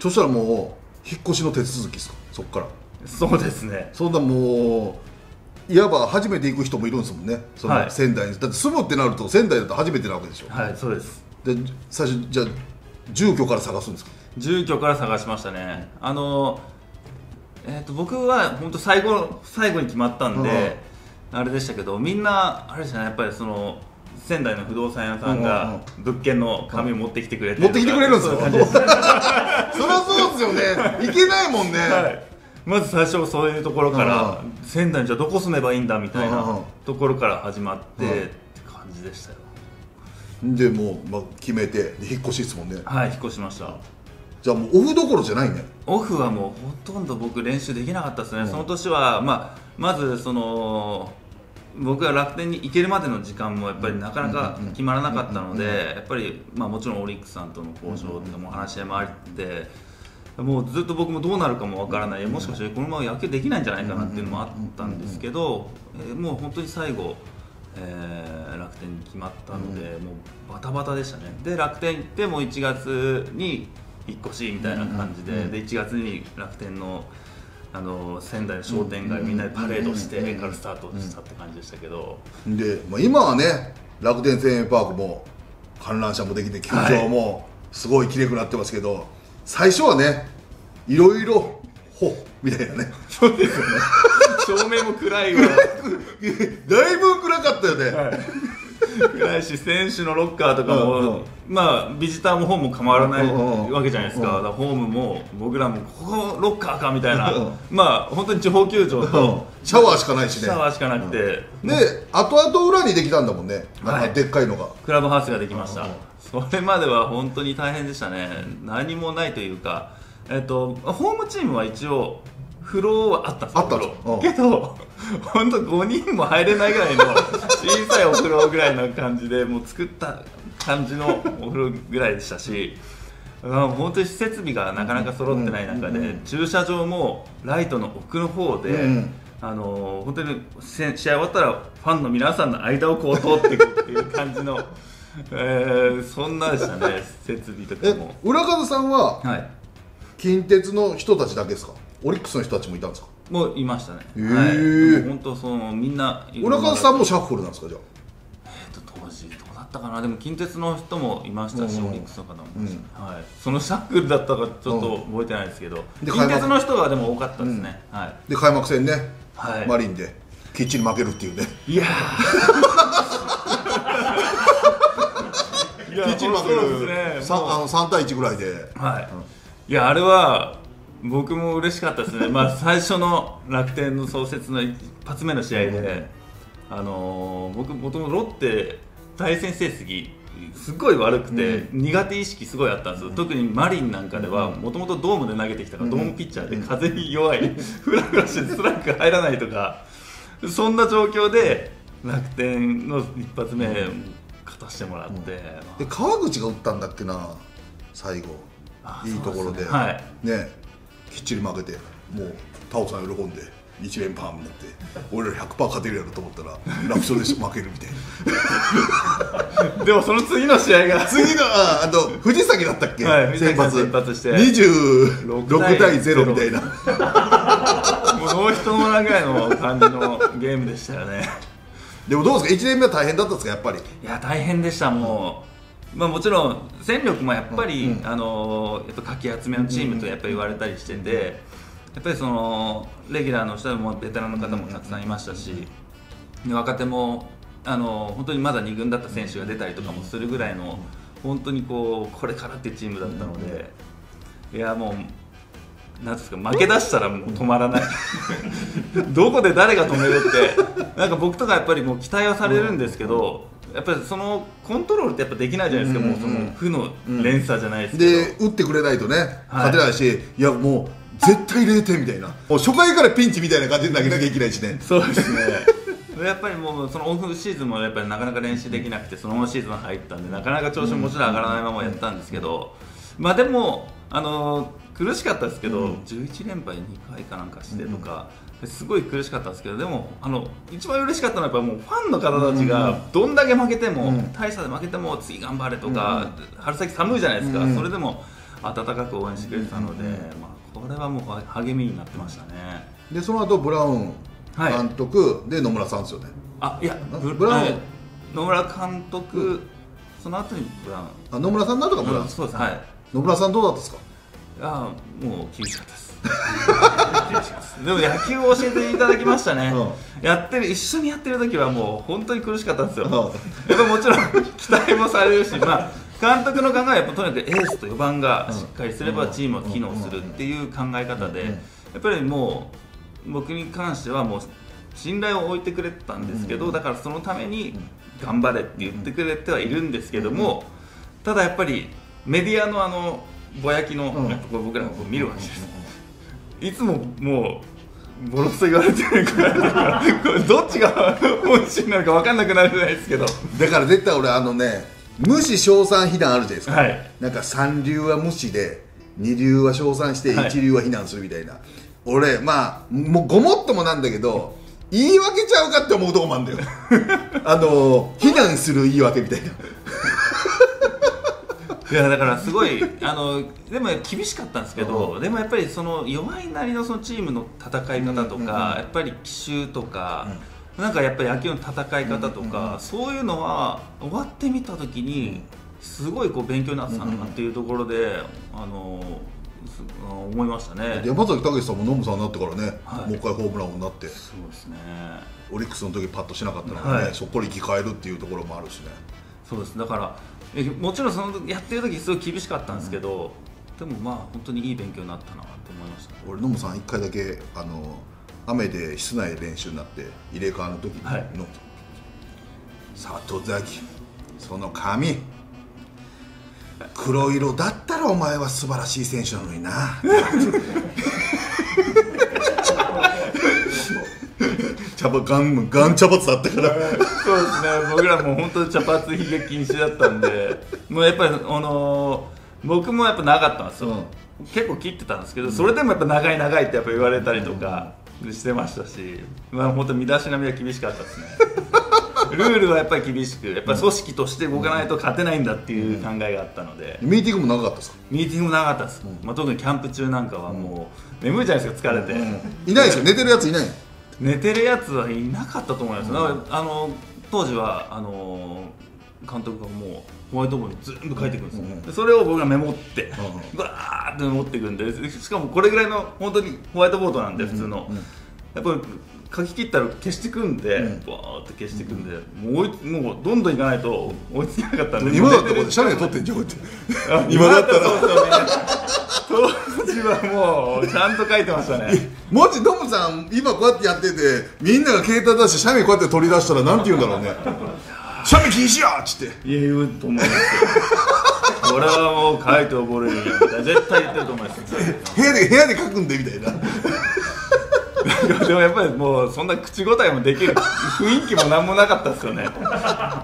そしたらもう引っ越しの手続きですか、そこから。そうですね、そんなもういわば初めて行く人もいるんですもんね、その仙台に、はい、だって住むってなると仙台だと初めてなわけでしょ。はい、そうです。で最初じゃあ住居から探すんですか？住居から探しましたね。僕は本当最後に決まったんであれでしたけど、みんなあれでしたね、やっぱりその仙台の不動産屋さんが物件の紙を持ってきてくれて、持ってきてくれるんですよ。そりゃそうですよね、行けないもんね、はい、まず最初そういうところから、仙台にじゃあどこ住めばいいんだみたいなところから始まってって感じでしたよ。でもう、まあ、決めて引っ越しですもんね。はい、引っ越しました。じゃあもうオフどころじゃないね。オフはもうほとんど僕練習できなかったですね、その年は。まあ、まずその僕が楽天に行けるまでの時間もやっぱりなかなか決まらなかったので、やっぱり、まあ、もちろんオリックスさんとの交渉とかも話し合いもあって、もうずっと僕もどうなるかもわからない、もしかしてこのまま野球できないんじゃないかなっていうのもあったんですけど、もう本当に最後、楽天に決まったので、もうバタバタでしたね。で楽天行ってもう1月に引っ越しみたいな感じで、で1月に楽天の仙台の商店街みんなでパレードしてからスタートしたって感じでしたけど、で、まあ、今はね楽天生命パークも観覧車もできて球場もすごい綺麗くなってますけど、はい、最初はねいろいろほみたいなね、そうですよね照明も暗いわだいぶ暗かったよね、はい暗いし、選手のロッカーとかも、まあ、ビジターもホームも変わらないわけじゃないですか、ホームも僕らもここロッカーかみたいな、まあ本当に地方球場とシャワーしかないしね、シャワーしかなくて、で後々裏にできたんだもんね、でっかいのがクラブハウスができました。それまでは本当に大変でしたね、何もないというか、ホームチームは一応フローはあったんですけど、本当5人も入れないぐらいの小さいお風呂ぐらいの感じで、もう作った感じのお風呂ぐらいでしたし、本当に設備がなかなか揃ってない中で、駐車場もライトの奥の方で、本当に試合終わったらファンの皆さんの間をこう通っていくっていう感じのそんなでしたね、設備とかも。浦和さんは近鉄の人たちだけですか？オリックスの人たちもいたんですか？もういましたね。本当そのみんな。浦和さんもシャッフルなんですかじゃあ？当時どうだったかな。でも近鉄の人もいましたし、オリックスの方も。はい。そのシャッフルだったかちょっと覚えてないですけど、近鉄の人がでも多かったですね。はい。で開幕戦ね、マリンできっちり負けるっていうね。いや。きっちり負ける。3対1ぐらいで。はい。いやあれは。僕も嬉しかったですね、まあ、最初の楽天の創設の一発目の試合で、僕、もともとロッテ、対戦成績、すごい悪くて、苦手意識、すごいあったんですよ、特にマリンなんかでは、もともとドームで投げてきたから、ドームピッチャーで風に弱い、フラフラしてストライク入らないとか、そんな状況で、楽天の一発目、勝たせてもらって、で川口が打ったんだっけな、最後、いいところで。きっちり負けて、もうタオさん喜んで1連覇になって、俺ら 100% 勝てるやろと思ったら楽勝で負けるみたいなでもその次の試合が次の藤崎だったっけ、先発して26対0みたいなもうノーヒットノーランぐらいの感じのゲームでしたよねでもどうですか、1年目は大変だったんですか？やっぱりいや大変でした。もうまあもちろん戦力もやっぱりかき集めのチームとやっぱり言われたりしてて、やっぱりそのレギュラーの人もベテランの方もたくさんいましたし、若手も本当にまだ2軍だった選手が出たりとかもするぐらいの、本当にこうこれからっていうチームだったので、いやもうなんですか、負け出したらもう止まらないどこで誰が止めるって、なんか僕とかやっぱりもう期待はされるんですけど。やっぱりそのコントロールってやっぱできないじゃないですか、もうその負の連鎖じゃないですけど、で打ってくれないとね、勝てないし、いやもう絶対0点みたいな、もう初回からピンチみたいな感じで投げなきゃいけないしね、そうですねやっぱりもうそのオフシーズンもやっぱりなかなか練習できなくて、そのオフシーズン入ったんで、なかなか調子ももちろん上がらないままやったんですけど、まあでも、苦しかったですけど、11連敗2回かなんかしてとか。すごい苦しかったんですけど、でも一番嬉しかったのはやっぱもうファンの方たちがどんだけ負けても、大差で負けても次頑張れとか、春先寒いじゃないですか、それでも温かく応援してくれてたので、これはもう励みになってましたね。でその後ブラウン監督で野村さんですよね。あいやブラウン野村監督、その後にブラウン、あ野村さんなんとかブラウン、そうです、はい。野村さんどうだったですか？あもう厳しかったです。でも野球を教えていただきましたね、一緒にやってる時はもう本当に苦しかったんですよ、やっぱもちろん期待もされるし、まあ、監督の考えはやっぱとにかくエースと4番がしっかりすればチームは機能するっていう考え方で、やっぱりもう僕に関してはもう信頼を置いてくれてたんですけど、だからそのために頑張れって言ってくれてはいるんですけども、ただやっぱりメディアのぼやきの僕らも見るわけです。いつももうボロクソ言われてるからどっちが本心なのか分かんなくなるじゃないですけど、だから絶対俺あのね、無視称賛非難あるじゃないですか、はい、なんか三流は無視で二流は称賛して一流は非難するみたいな、はい、俺まあもうごもっともなんだけど言い訳ちゃうかって思うとこもあるんだよ非難する言い訳みたいな。いやだからすごいでも厳しかったんですけど、うん、でもやっぱりその弱いなりのそのチームの戦い方とか、うんうんうん、やっぱり奇襲とか、うん、なんかやっぱり野球の戦い方とか、うんうんうん、そういうのは終わってみたときにすごいこう勉強になってたなっていうところで、うんうん、思いましたね。山崎武さんもノムさんになってからね、はい、もう一回ホームランになって、そうですね、オリックスの時パッとしなかったので、ね、はい、そこで生き返るっていうところもあるしね。そうです、だからもちろんそのやってる時すごい厳しかったんですけど、うん、でもまあ本当にいい勉強になったなと思いました。俺野茂さん1回だけ雨で室内練習になって入れ替わる時に、はい、里崎その髪黒色だったらお前は素晴らしい選手なのになガン茶髪だったからそうですね、僕らも本当に茶髪ひげ禁止だったんでもうやっぱり僕もやっぱ長かったんですよ、うん、結構切ってたんですけど、それでもやっぱ長い長いってやっぱ言われたりとかしてましたし、まあ、本当に身だしなみは厳しかったですねルールはやっぱり厳しく、やっぱり組織として動かないと勝てないんだっていう考えがあったので、ミーティングも長かったですか？ミーティングも長かったです、うん、まあ、特にキャンプ中なんかはもう眠いじゃないですか、疲れて、いないですよ、寝てるやついないの？寝てるやつはいなかったと思います、うん、当時は監督がもうホワイトボードに全部書いてくるんですよ、うん、でそれを僕がメモって、うん、バーってメモっていくんで、しかもこれぐらいの本当にホワイトボードなんで、普通の、うんうん、やっぱり書き切ったら消していくんで、うん、バーって消していくんで、うん、もうどんどんいかないと追いつけなかったんで、今だったらシャレで撮ってんじゃんって今だったらそうですよね当時はもうちゃんと書いてましたねもしノムさん今こうやってやってて、みんなが携帯出してシャミこうやって取り出したらなんて言うんだろうねシャミ禁止やっつって言うと思うんですよ俺はもう書いて溺れるみたいな、絶対言ってると思います部屋で書くんでみたいなでもやっぱりもうそんな口答えもできる雰囲気もなんもなかったですよね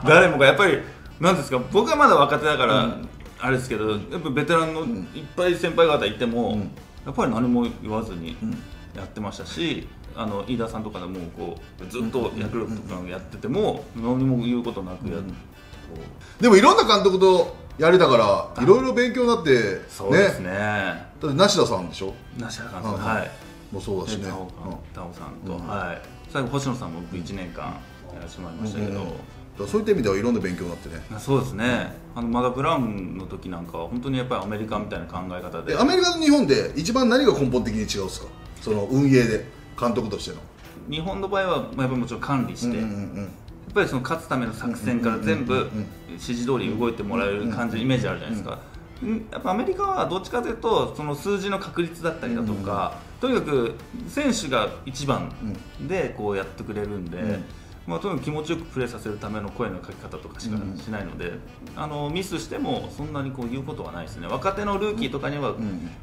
誰もがやっぱりなんですか、僕はまだ若手だから、うん、あれですけど、やっぱベテランのいっぱい先輩方いても、うん、やっぱり何も言わずに、うん、やってましたし、飯田さんとかでもこうずっとヤクルトとかやってても、うん、何も言うことなくやる、うん、でもいろんな監督とやれたからいろいろ勉強になって。そうですね、だって梨田さんでしょ、梨田監督、はい、もうそうだしね、タオさんと、うん、はい、最後星野さんも僕1年間やらせてもらいましたけど、うんうんうん、だそういった意味ではいろんな勉強になってね。そうですね、まだブラウンの時なんかは本当にやっぱりアメリカみたいな考え方で、アメリカと日本で一番何が根本的に違うんですか、その運営で、監督としての。日本の場合はやっぱりもちろん管理して、うんうんうん、やっぱりその勝つための作戦から全部指示通り動いてもらえる感じのイメージあるじゃないですか。やっぱアメリカはどっちかというとその数字の確率だったりだとか、うんうん、とにかく選手が一番でこうやってくれるんで、うん、まあ、とにかく気持ちよくプレーさせるための声のかけ方とかしかしないので、うん、ミスしてもそんなにこう言うことはないですね。若手のルーキーとかには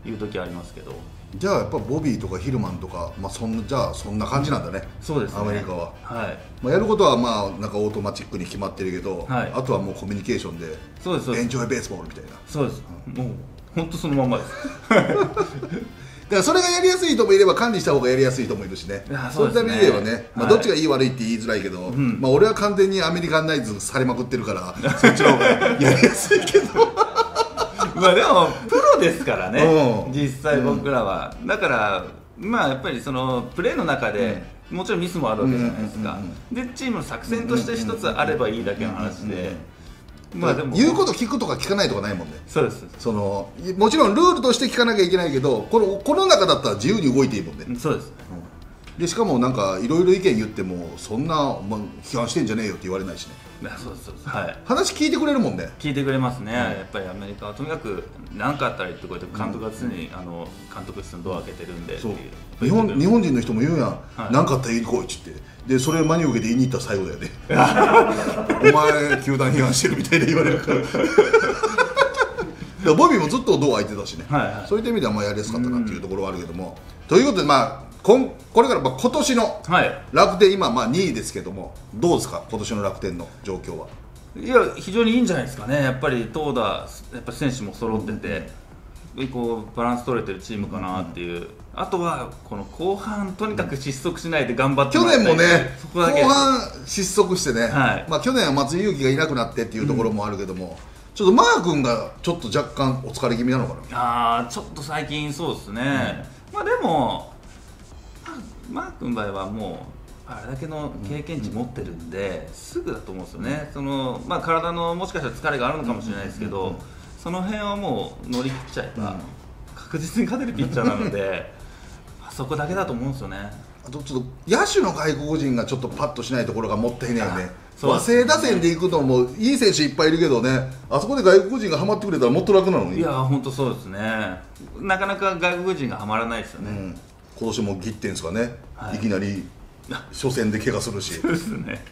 言うときありますけど、うん、じゃあやっぱボビーとかヒルマンとか、まあ、じゃあそんな感じなんだね、うん、そうですね、アメリカは、はい、まあ、やることはまあなんかオートマチックに決まってるけど、はい、あとはもうコミュニケーションで、そうです、そうです、エンジョイベースボールみたいな、そうです、うん、もう本当そのまんまですだからそれがやりやすい人もいれば、管理した方がやりやすい人もいるしね、そういった意味ではね、まあ、どっちがいい悪いって言いづらいけど、はい、まあ、俺は完全にアメリカンナイズされまくってるから、うん、そっちの方がやりやすいけどまあでもプロですからね、実際僕らは、うん、だからまあやっぱりそのプレーの中で、うん、もちろんミスもあるわけじゃないですか、うんうんうんうん、でチームの作戦として一つあればいいだけの話で、うんうんうん、まあ、でも言うこと聞くとか聞かないとかないもんね。そうです、そのもちろんルールとして聞かなきゃいけないけど、この中だったら自由に動いていいもんね。そうです、うん、でしかもなんかいろいろ意見言ってもそんな、まあ、批判してんじゃねえよって言われないしね。そうです、そうです、はい、話聞いてくれるもんね。聞いてくれますね、うん、やっぱりアメリカはとにかく何かあったら言ってこいって、監督が常に監督室のドア開けてるんでっていう。日本人の人も言うやん、はい、何かあったら言いに来いっつって、でそれを真に受けて言いに行ったら最後だよねお前球団批判してるみたいで言われるからボビーもずっとドア開いてたしね、はいはい、そういった意味ではまあやりやすかったなっていうところはあるけども、ということでまあこれから今年の楽天、今まあ2位ですけども、どうですか、今年の楽天の状況は。いや、非常にいいんじゃないですかね、やっぱり投打、やっぱ選手も揃ってて、こうバランス取れてるチームかなっていう、あとはこの後半、とにかく失速しないで頑張って、去年もね、後半失速してね、まあ去年は松井裕樹がいなくなってっていうところもあるけども。ちょっとマー君がちょっと若干お疲れ気味なのかな。ちょっと最近そうですね、まあでもマー君の場合はもうあれだけの経験値持ってるんで、すぐだと思うんですよね。そのまあ体のもしかしたら疲れがあるのかもしれないですけど、その辺はもう乗り切っちゃえば確実に勝てるピッチャーなのでそこだけだと思うんですよね。あとちょっと野手の外国人がちょっとパッとしないところがもったいないよね。和製打線で行くともいい選手いっぱいいるけどね、あそこで外国人がはまってくれたらもっと楽なのに。いや本当そうですね、なかなか外国人がはまらないですよね、今年もギッテンですかね、いきなり初戦で怪我するしそうですね、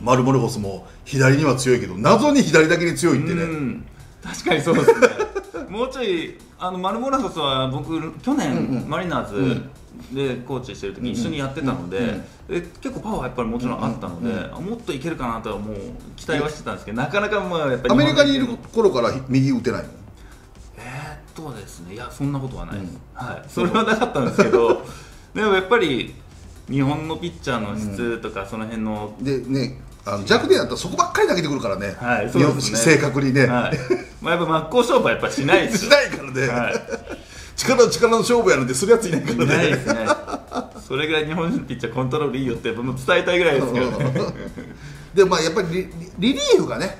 マルモレホスも左には強いけど謎に左だけに強いってね、確かにそうですねもうちょいマルモレホスは僕去年マリナーズ、でコーチしてる時に一緒にやってたので、結構パワーはやっぱりもちろんあったので、もっといけるかなとはもう期待はしてたんですけど、なかなかまあやっぱりアメリカにいる頃から右打てないの。ですね、いやそんなことはないです、それはなかったんですけどでもやっぱり日本のピッチャーの質とかその辺のでね、弱点だったらそこばっかり投げてくるからね、正確にね、まあやっぱ真っ向勝負はやっぱしないですしないからね、力の勝負やなんてするやついないからね。ないですね。それぐらい日本人ピッチャーコントロールいいよってやっぱもう伝えたいぐらいですけどね。でまあやっぱりリリーフがね、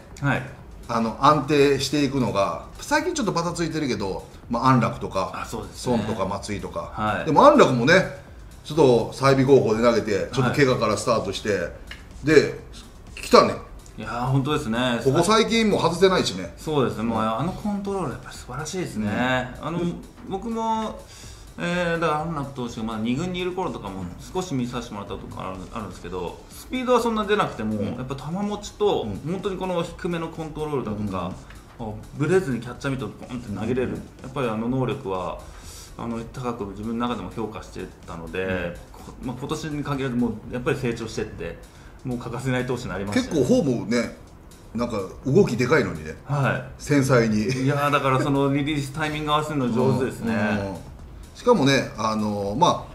安定していくのが最近ちょっとバタついてるけど、まあ安楽とか孫とか松井とか、でも安楽もねちょっと済美高校で投げてちょっと怪我からスタートして、で来たね。いや本当ですね。ここ最近も外せないしね。そうですね。もうコントロールやっぱり素晴らしいですね。僕もだから安楽投手がまだ2軍にいる頃とかも少し見させてもらったとかあるんですけど、スピードはそんな出なくてもやっぱ球持ちと本当にこの低めのコントロールだとかブレずにキャッチャーミットでポンって投げれる、やっぱり能力は高く自分の中でも評価してたので、まあ今年に限らずもうやっぱり成長してって。もう欠かせない投手になりました、ね、結構フォームね、なんか動きでかいのにね、繊細にいやだからそのリリースタイミング合わせるの上手ですね。しかもね、まあ、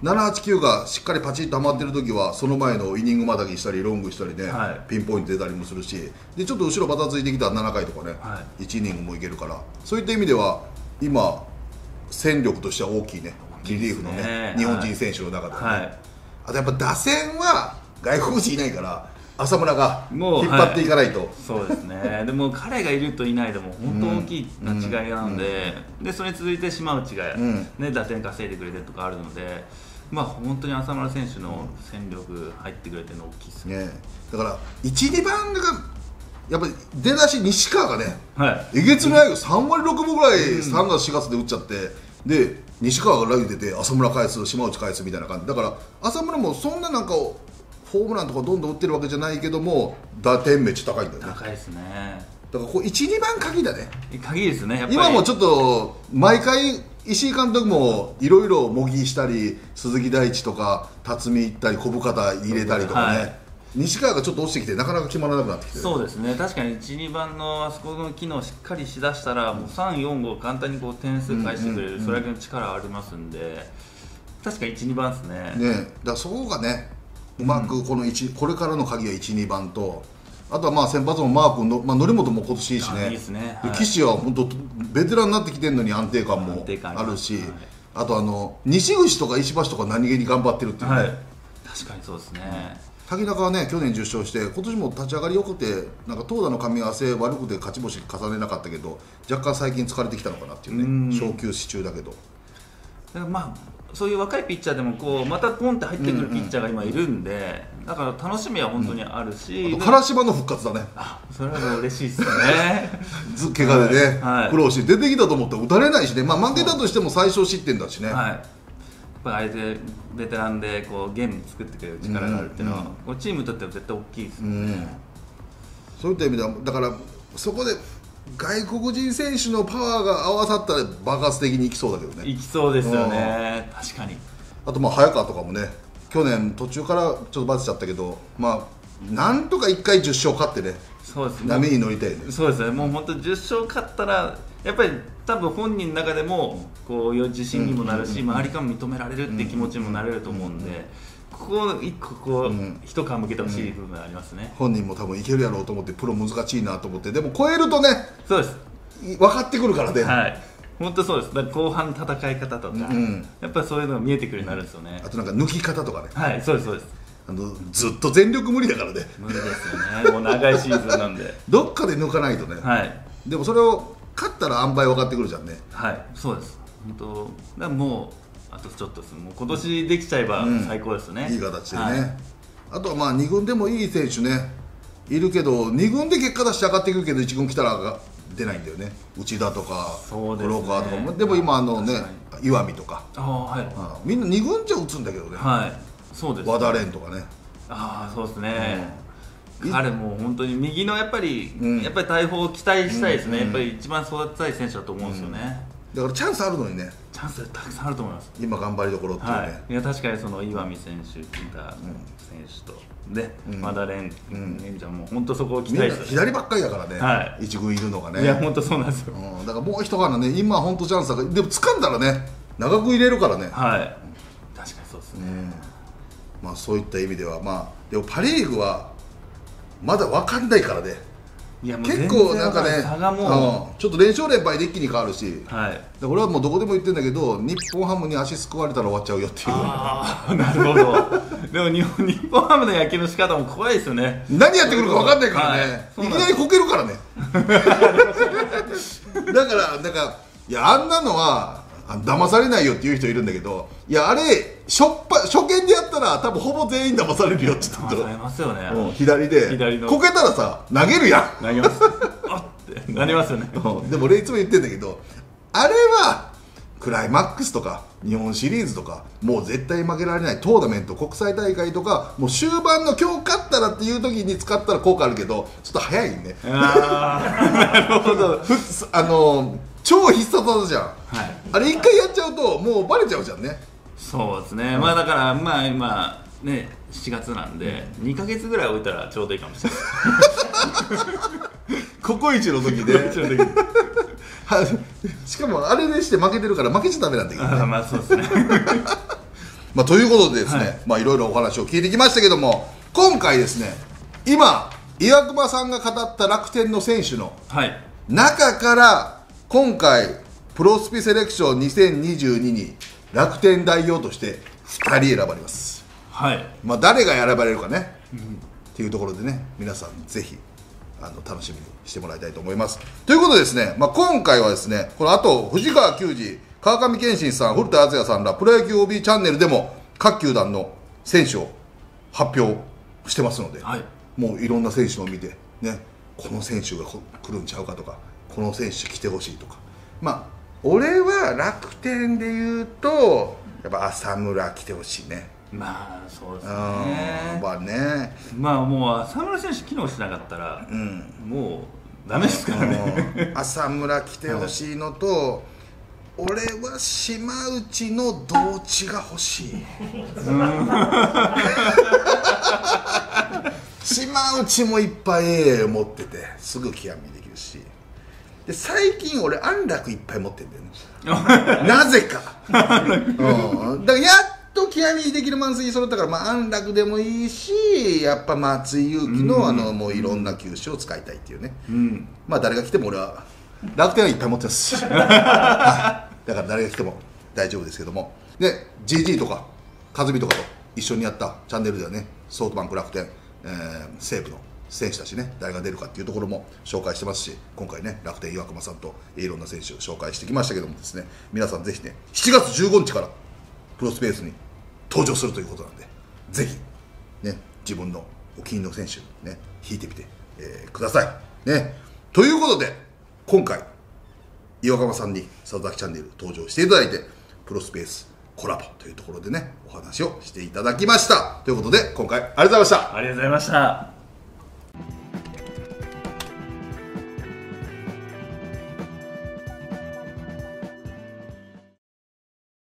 789がしっかりパチッとはまってる時はその前のイニングまたぎしたりロングしたりね、ピンポイント出たりもするしで、ちょっと後ろバタついてきたら7回とかね、1イニングもいけるから、そういった意味では今戦力としては大きいね、リリーフのね日本人選手の中で、あとやっぱ打線は外国人いないから浅村が引っ張っていかないと、そうですねでも彼がいるといないでも本当大きな違いなので、でそれに続いて島内が、ね、打点稼いでくれてとかあるので、まあ、本当に浅村選手の戦力入ってくれてるの大きいですね。だから1、2番がやっぱり出だし西川がね、えげつないよ、3割6分ぐらい3月4月で打っちゃって。で西川が投げてて浅村返す、島内返すみたいな感じだから、浅村もそんななんかホームランとかどんどん打ってるわけじゃないけども打点めっちゃ高いんだよね。高いですね。だからこう1、2番鍵だね。鍵ですね。やっぱり今もちょっと毎回石井監督もいろいろ模擬したり、鈴木大地とか辰巳行ったり小深田入れたりとかね、西川がちょっと落ちてきてなかなか決まらなくなってきて。そうですね。確かに1、2番のあそこの機能をしっかりしだしたらもう3、4、5簡単にこう点数返してくれる、それだけの力ありますんで、確か1、2番ですね。ね、だからそこがね。うまくこれからの鍵は1、2番と、あとはまあ先発もマー君の、まあ、則本も今年いいしね、岸は本当ベテランになってきてるのに安定感もあるし、あと西口とか石橋とか何気に頑張ってるっていうね、確かにそうですね。瀧中はね去年10勝して今年も立ち上がりよくて、なんか投打の噛み合わせ悪くて勝ち星重ねなかったけど、若干最近疲れてきたのかなっていうね、小休止中だけど。まあそういう若いピッチャーでもこうまたポンって入ってくるピッチャーが今いるんで、だから楽しみは本当にあるし、唐島の復活だね。それは嬉しいですね。怪我でね苦労して出てきたと思ったら打たれないしね、負けたとしても最小失点だしね、やっぱり相手ベテランでこうゲーム作ってくれる力があるっていうのはチームにとっては絶対大きいですね。そういった意味ではだからそこで外国人選手のパワーが合わさったら爆発的にいきそうだけどね。いきそうですよね、確かに。あとまあ早川とかもね、去年途中からちょっとバズっちゃったけど、まあなんとか1回10勝勝ってね、そうですね、波に乗りたいね。そうですね、もう本当10勝勝ったらやっぱり多分本人の中でもこういう自信にもなるし、周りからも認められるって気持ちにもなれると思うんで、ここを一個こう一皮向けてほしい部分がありますね。本人も多分いけるやろうと思って、プロ難しいなと思って、でも超えるとね、そうです、分かってくるからね。はい、本当そうです。だから後半の戦い方とか、やっぱりそういうのが見えてくるようになるんですよね。あとなんか抜き方とかね。はい、そうですそうです。ずっと全力無理だからね。無理ですよね。もう長いシーズンなんで。どっかで抜かないとね。はい。でもそれを勝ったら塩梅分かってくるじゃんね。はい、そうです。本当。だからもうあとちょっとです。もう今年できちゃえば最高ですね。いい形でね。はい、あとはまあ2軍でもいい選手ねいるけど、2軍で結果出して上がってくるけど1軍来たら出ないんだよね。内田とか黒川とかも。でも今ね、岩見とか、みんな2軍じゃ打つんだけどね。和田蓮とかね。ああ、そうですね。彼も本当に右のやっぱり大砲を期待したいですね。やっぱり一番育てたい選手だと思うんですよね。だからチャンスあるのにね。チャンスたくさんあると思います。今頑張りどころっていうね。いや、確かにその岩見選手、金田選手とね、和田蓮ちゃんも本当そこを期待して。左ばっかりだからね。はい。一軍いるのがね。いや、本当そうなんですよ。だからもう一方ね、今本当チャンスだから、でも掴んだらね、長く入れるからね。はい。確かにそうですね。まあそういった意味では、まあでもパ・リーグはまだ分かんないからね。結構なんかね、ちょっと連勝連敗で一気に変わるし、俺はもうどこでも言ってるんだけど、日本ハムに足すくわれたら終わっちゃうよっていう。ああ、なるほど。でも日本ハムの野球の仕方も怖いですよね。何やってくるか分かんないからね。いきなりこけるからね。だからなんか、いや、あんなのは騙されないよっていう人いるんだけど、いや、あれ初見でやったら多分ほぼ全員騙されるよって言ったら、左でこけたらさ、投げるやん。投げます。あってなりますよね。でも俺いつも言ってんだけど、あれはクライマックスとか日本シリーズとか、もう絶対負けられないトーナメント、国際大会とか、もう終盤の今日勝ったらっていう時に使ったら効果あるけど、ちょっと早いね。なるほど。超必殺技じゃん、はい、あれ一回やっちゃうともうバレちゃうじゃんね。そうですね、まあだから今ね、7月なんで2ヶ月ぐらい置いたらちょうどいいかもしれない。ココイチの時でしかもあれでして負けてるから負けちゃダメなんだけどね。まあそうですね。まあということでですね、まあいろいろお話を聞いてきましたけども、今回ですね、今岩隈さんが語った楽天の選手の中から、はい、今回プロスピセレクション2022に楽天代表として2人選ばれます。はい、まあ誰が選ばれるかね、っていうところでね、皆さんぜひ楽しみにしてもらいたいと思います。ということでですね、まあ今回はですね、このあと藤川球児、川上憲伸さん、古田敦也さんらプロ野球 OB チャンネルでも各球団の選手を発表してますので、はい、もういろんな選手を見てね、この選手が来るんちゃうかとか、この選手来てほしいとか、まあ俺は楽天でいうとやっぱ浅村来てほしいね。まあそうですね。まあね、まあもう浅村選手機能しなかったら、もうダメですからね。浅村来てほしいのと、俺は島内の同地が欲しい。島内もいっぱい持っててすぐ極みできるし。で最近俺安楽いっぱい持ってんだよね。なぜか。だからやっと極みできる満水揃ったから、まあ安楽でもいいし、やっぱ松井裕樹のもういろんな球種を使いたいっていうね。まあ誰が来ても俺は楽天はいっぱい持ってますし。だから誰が来ても大丈夫ですけども。で GG とかカズミとかと一緒にやったチャンネルではね、ソフトバンク、楽天、西武の選手たちね、誰が出るかっていうところも紹介してますし、今回ね、楽天岩隈さんといろんな選手を紹介してきましたけどもですね、皆さんぜひね、7月15日からプロスペースに登場するということなんで、ぜひね、自分のお気に入りの選手ね、引いてみて、くださいね。ということで今回岩隈さんに里崎チャンネル登場していただいて、プロスペースコラボというところでね、お話をしていただきました。ということで今回ありがとうございました。ありがとうございました。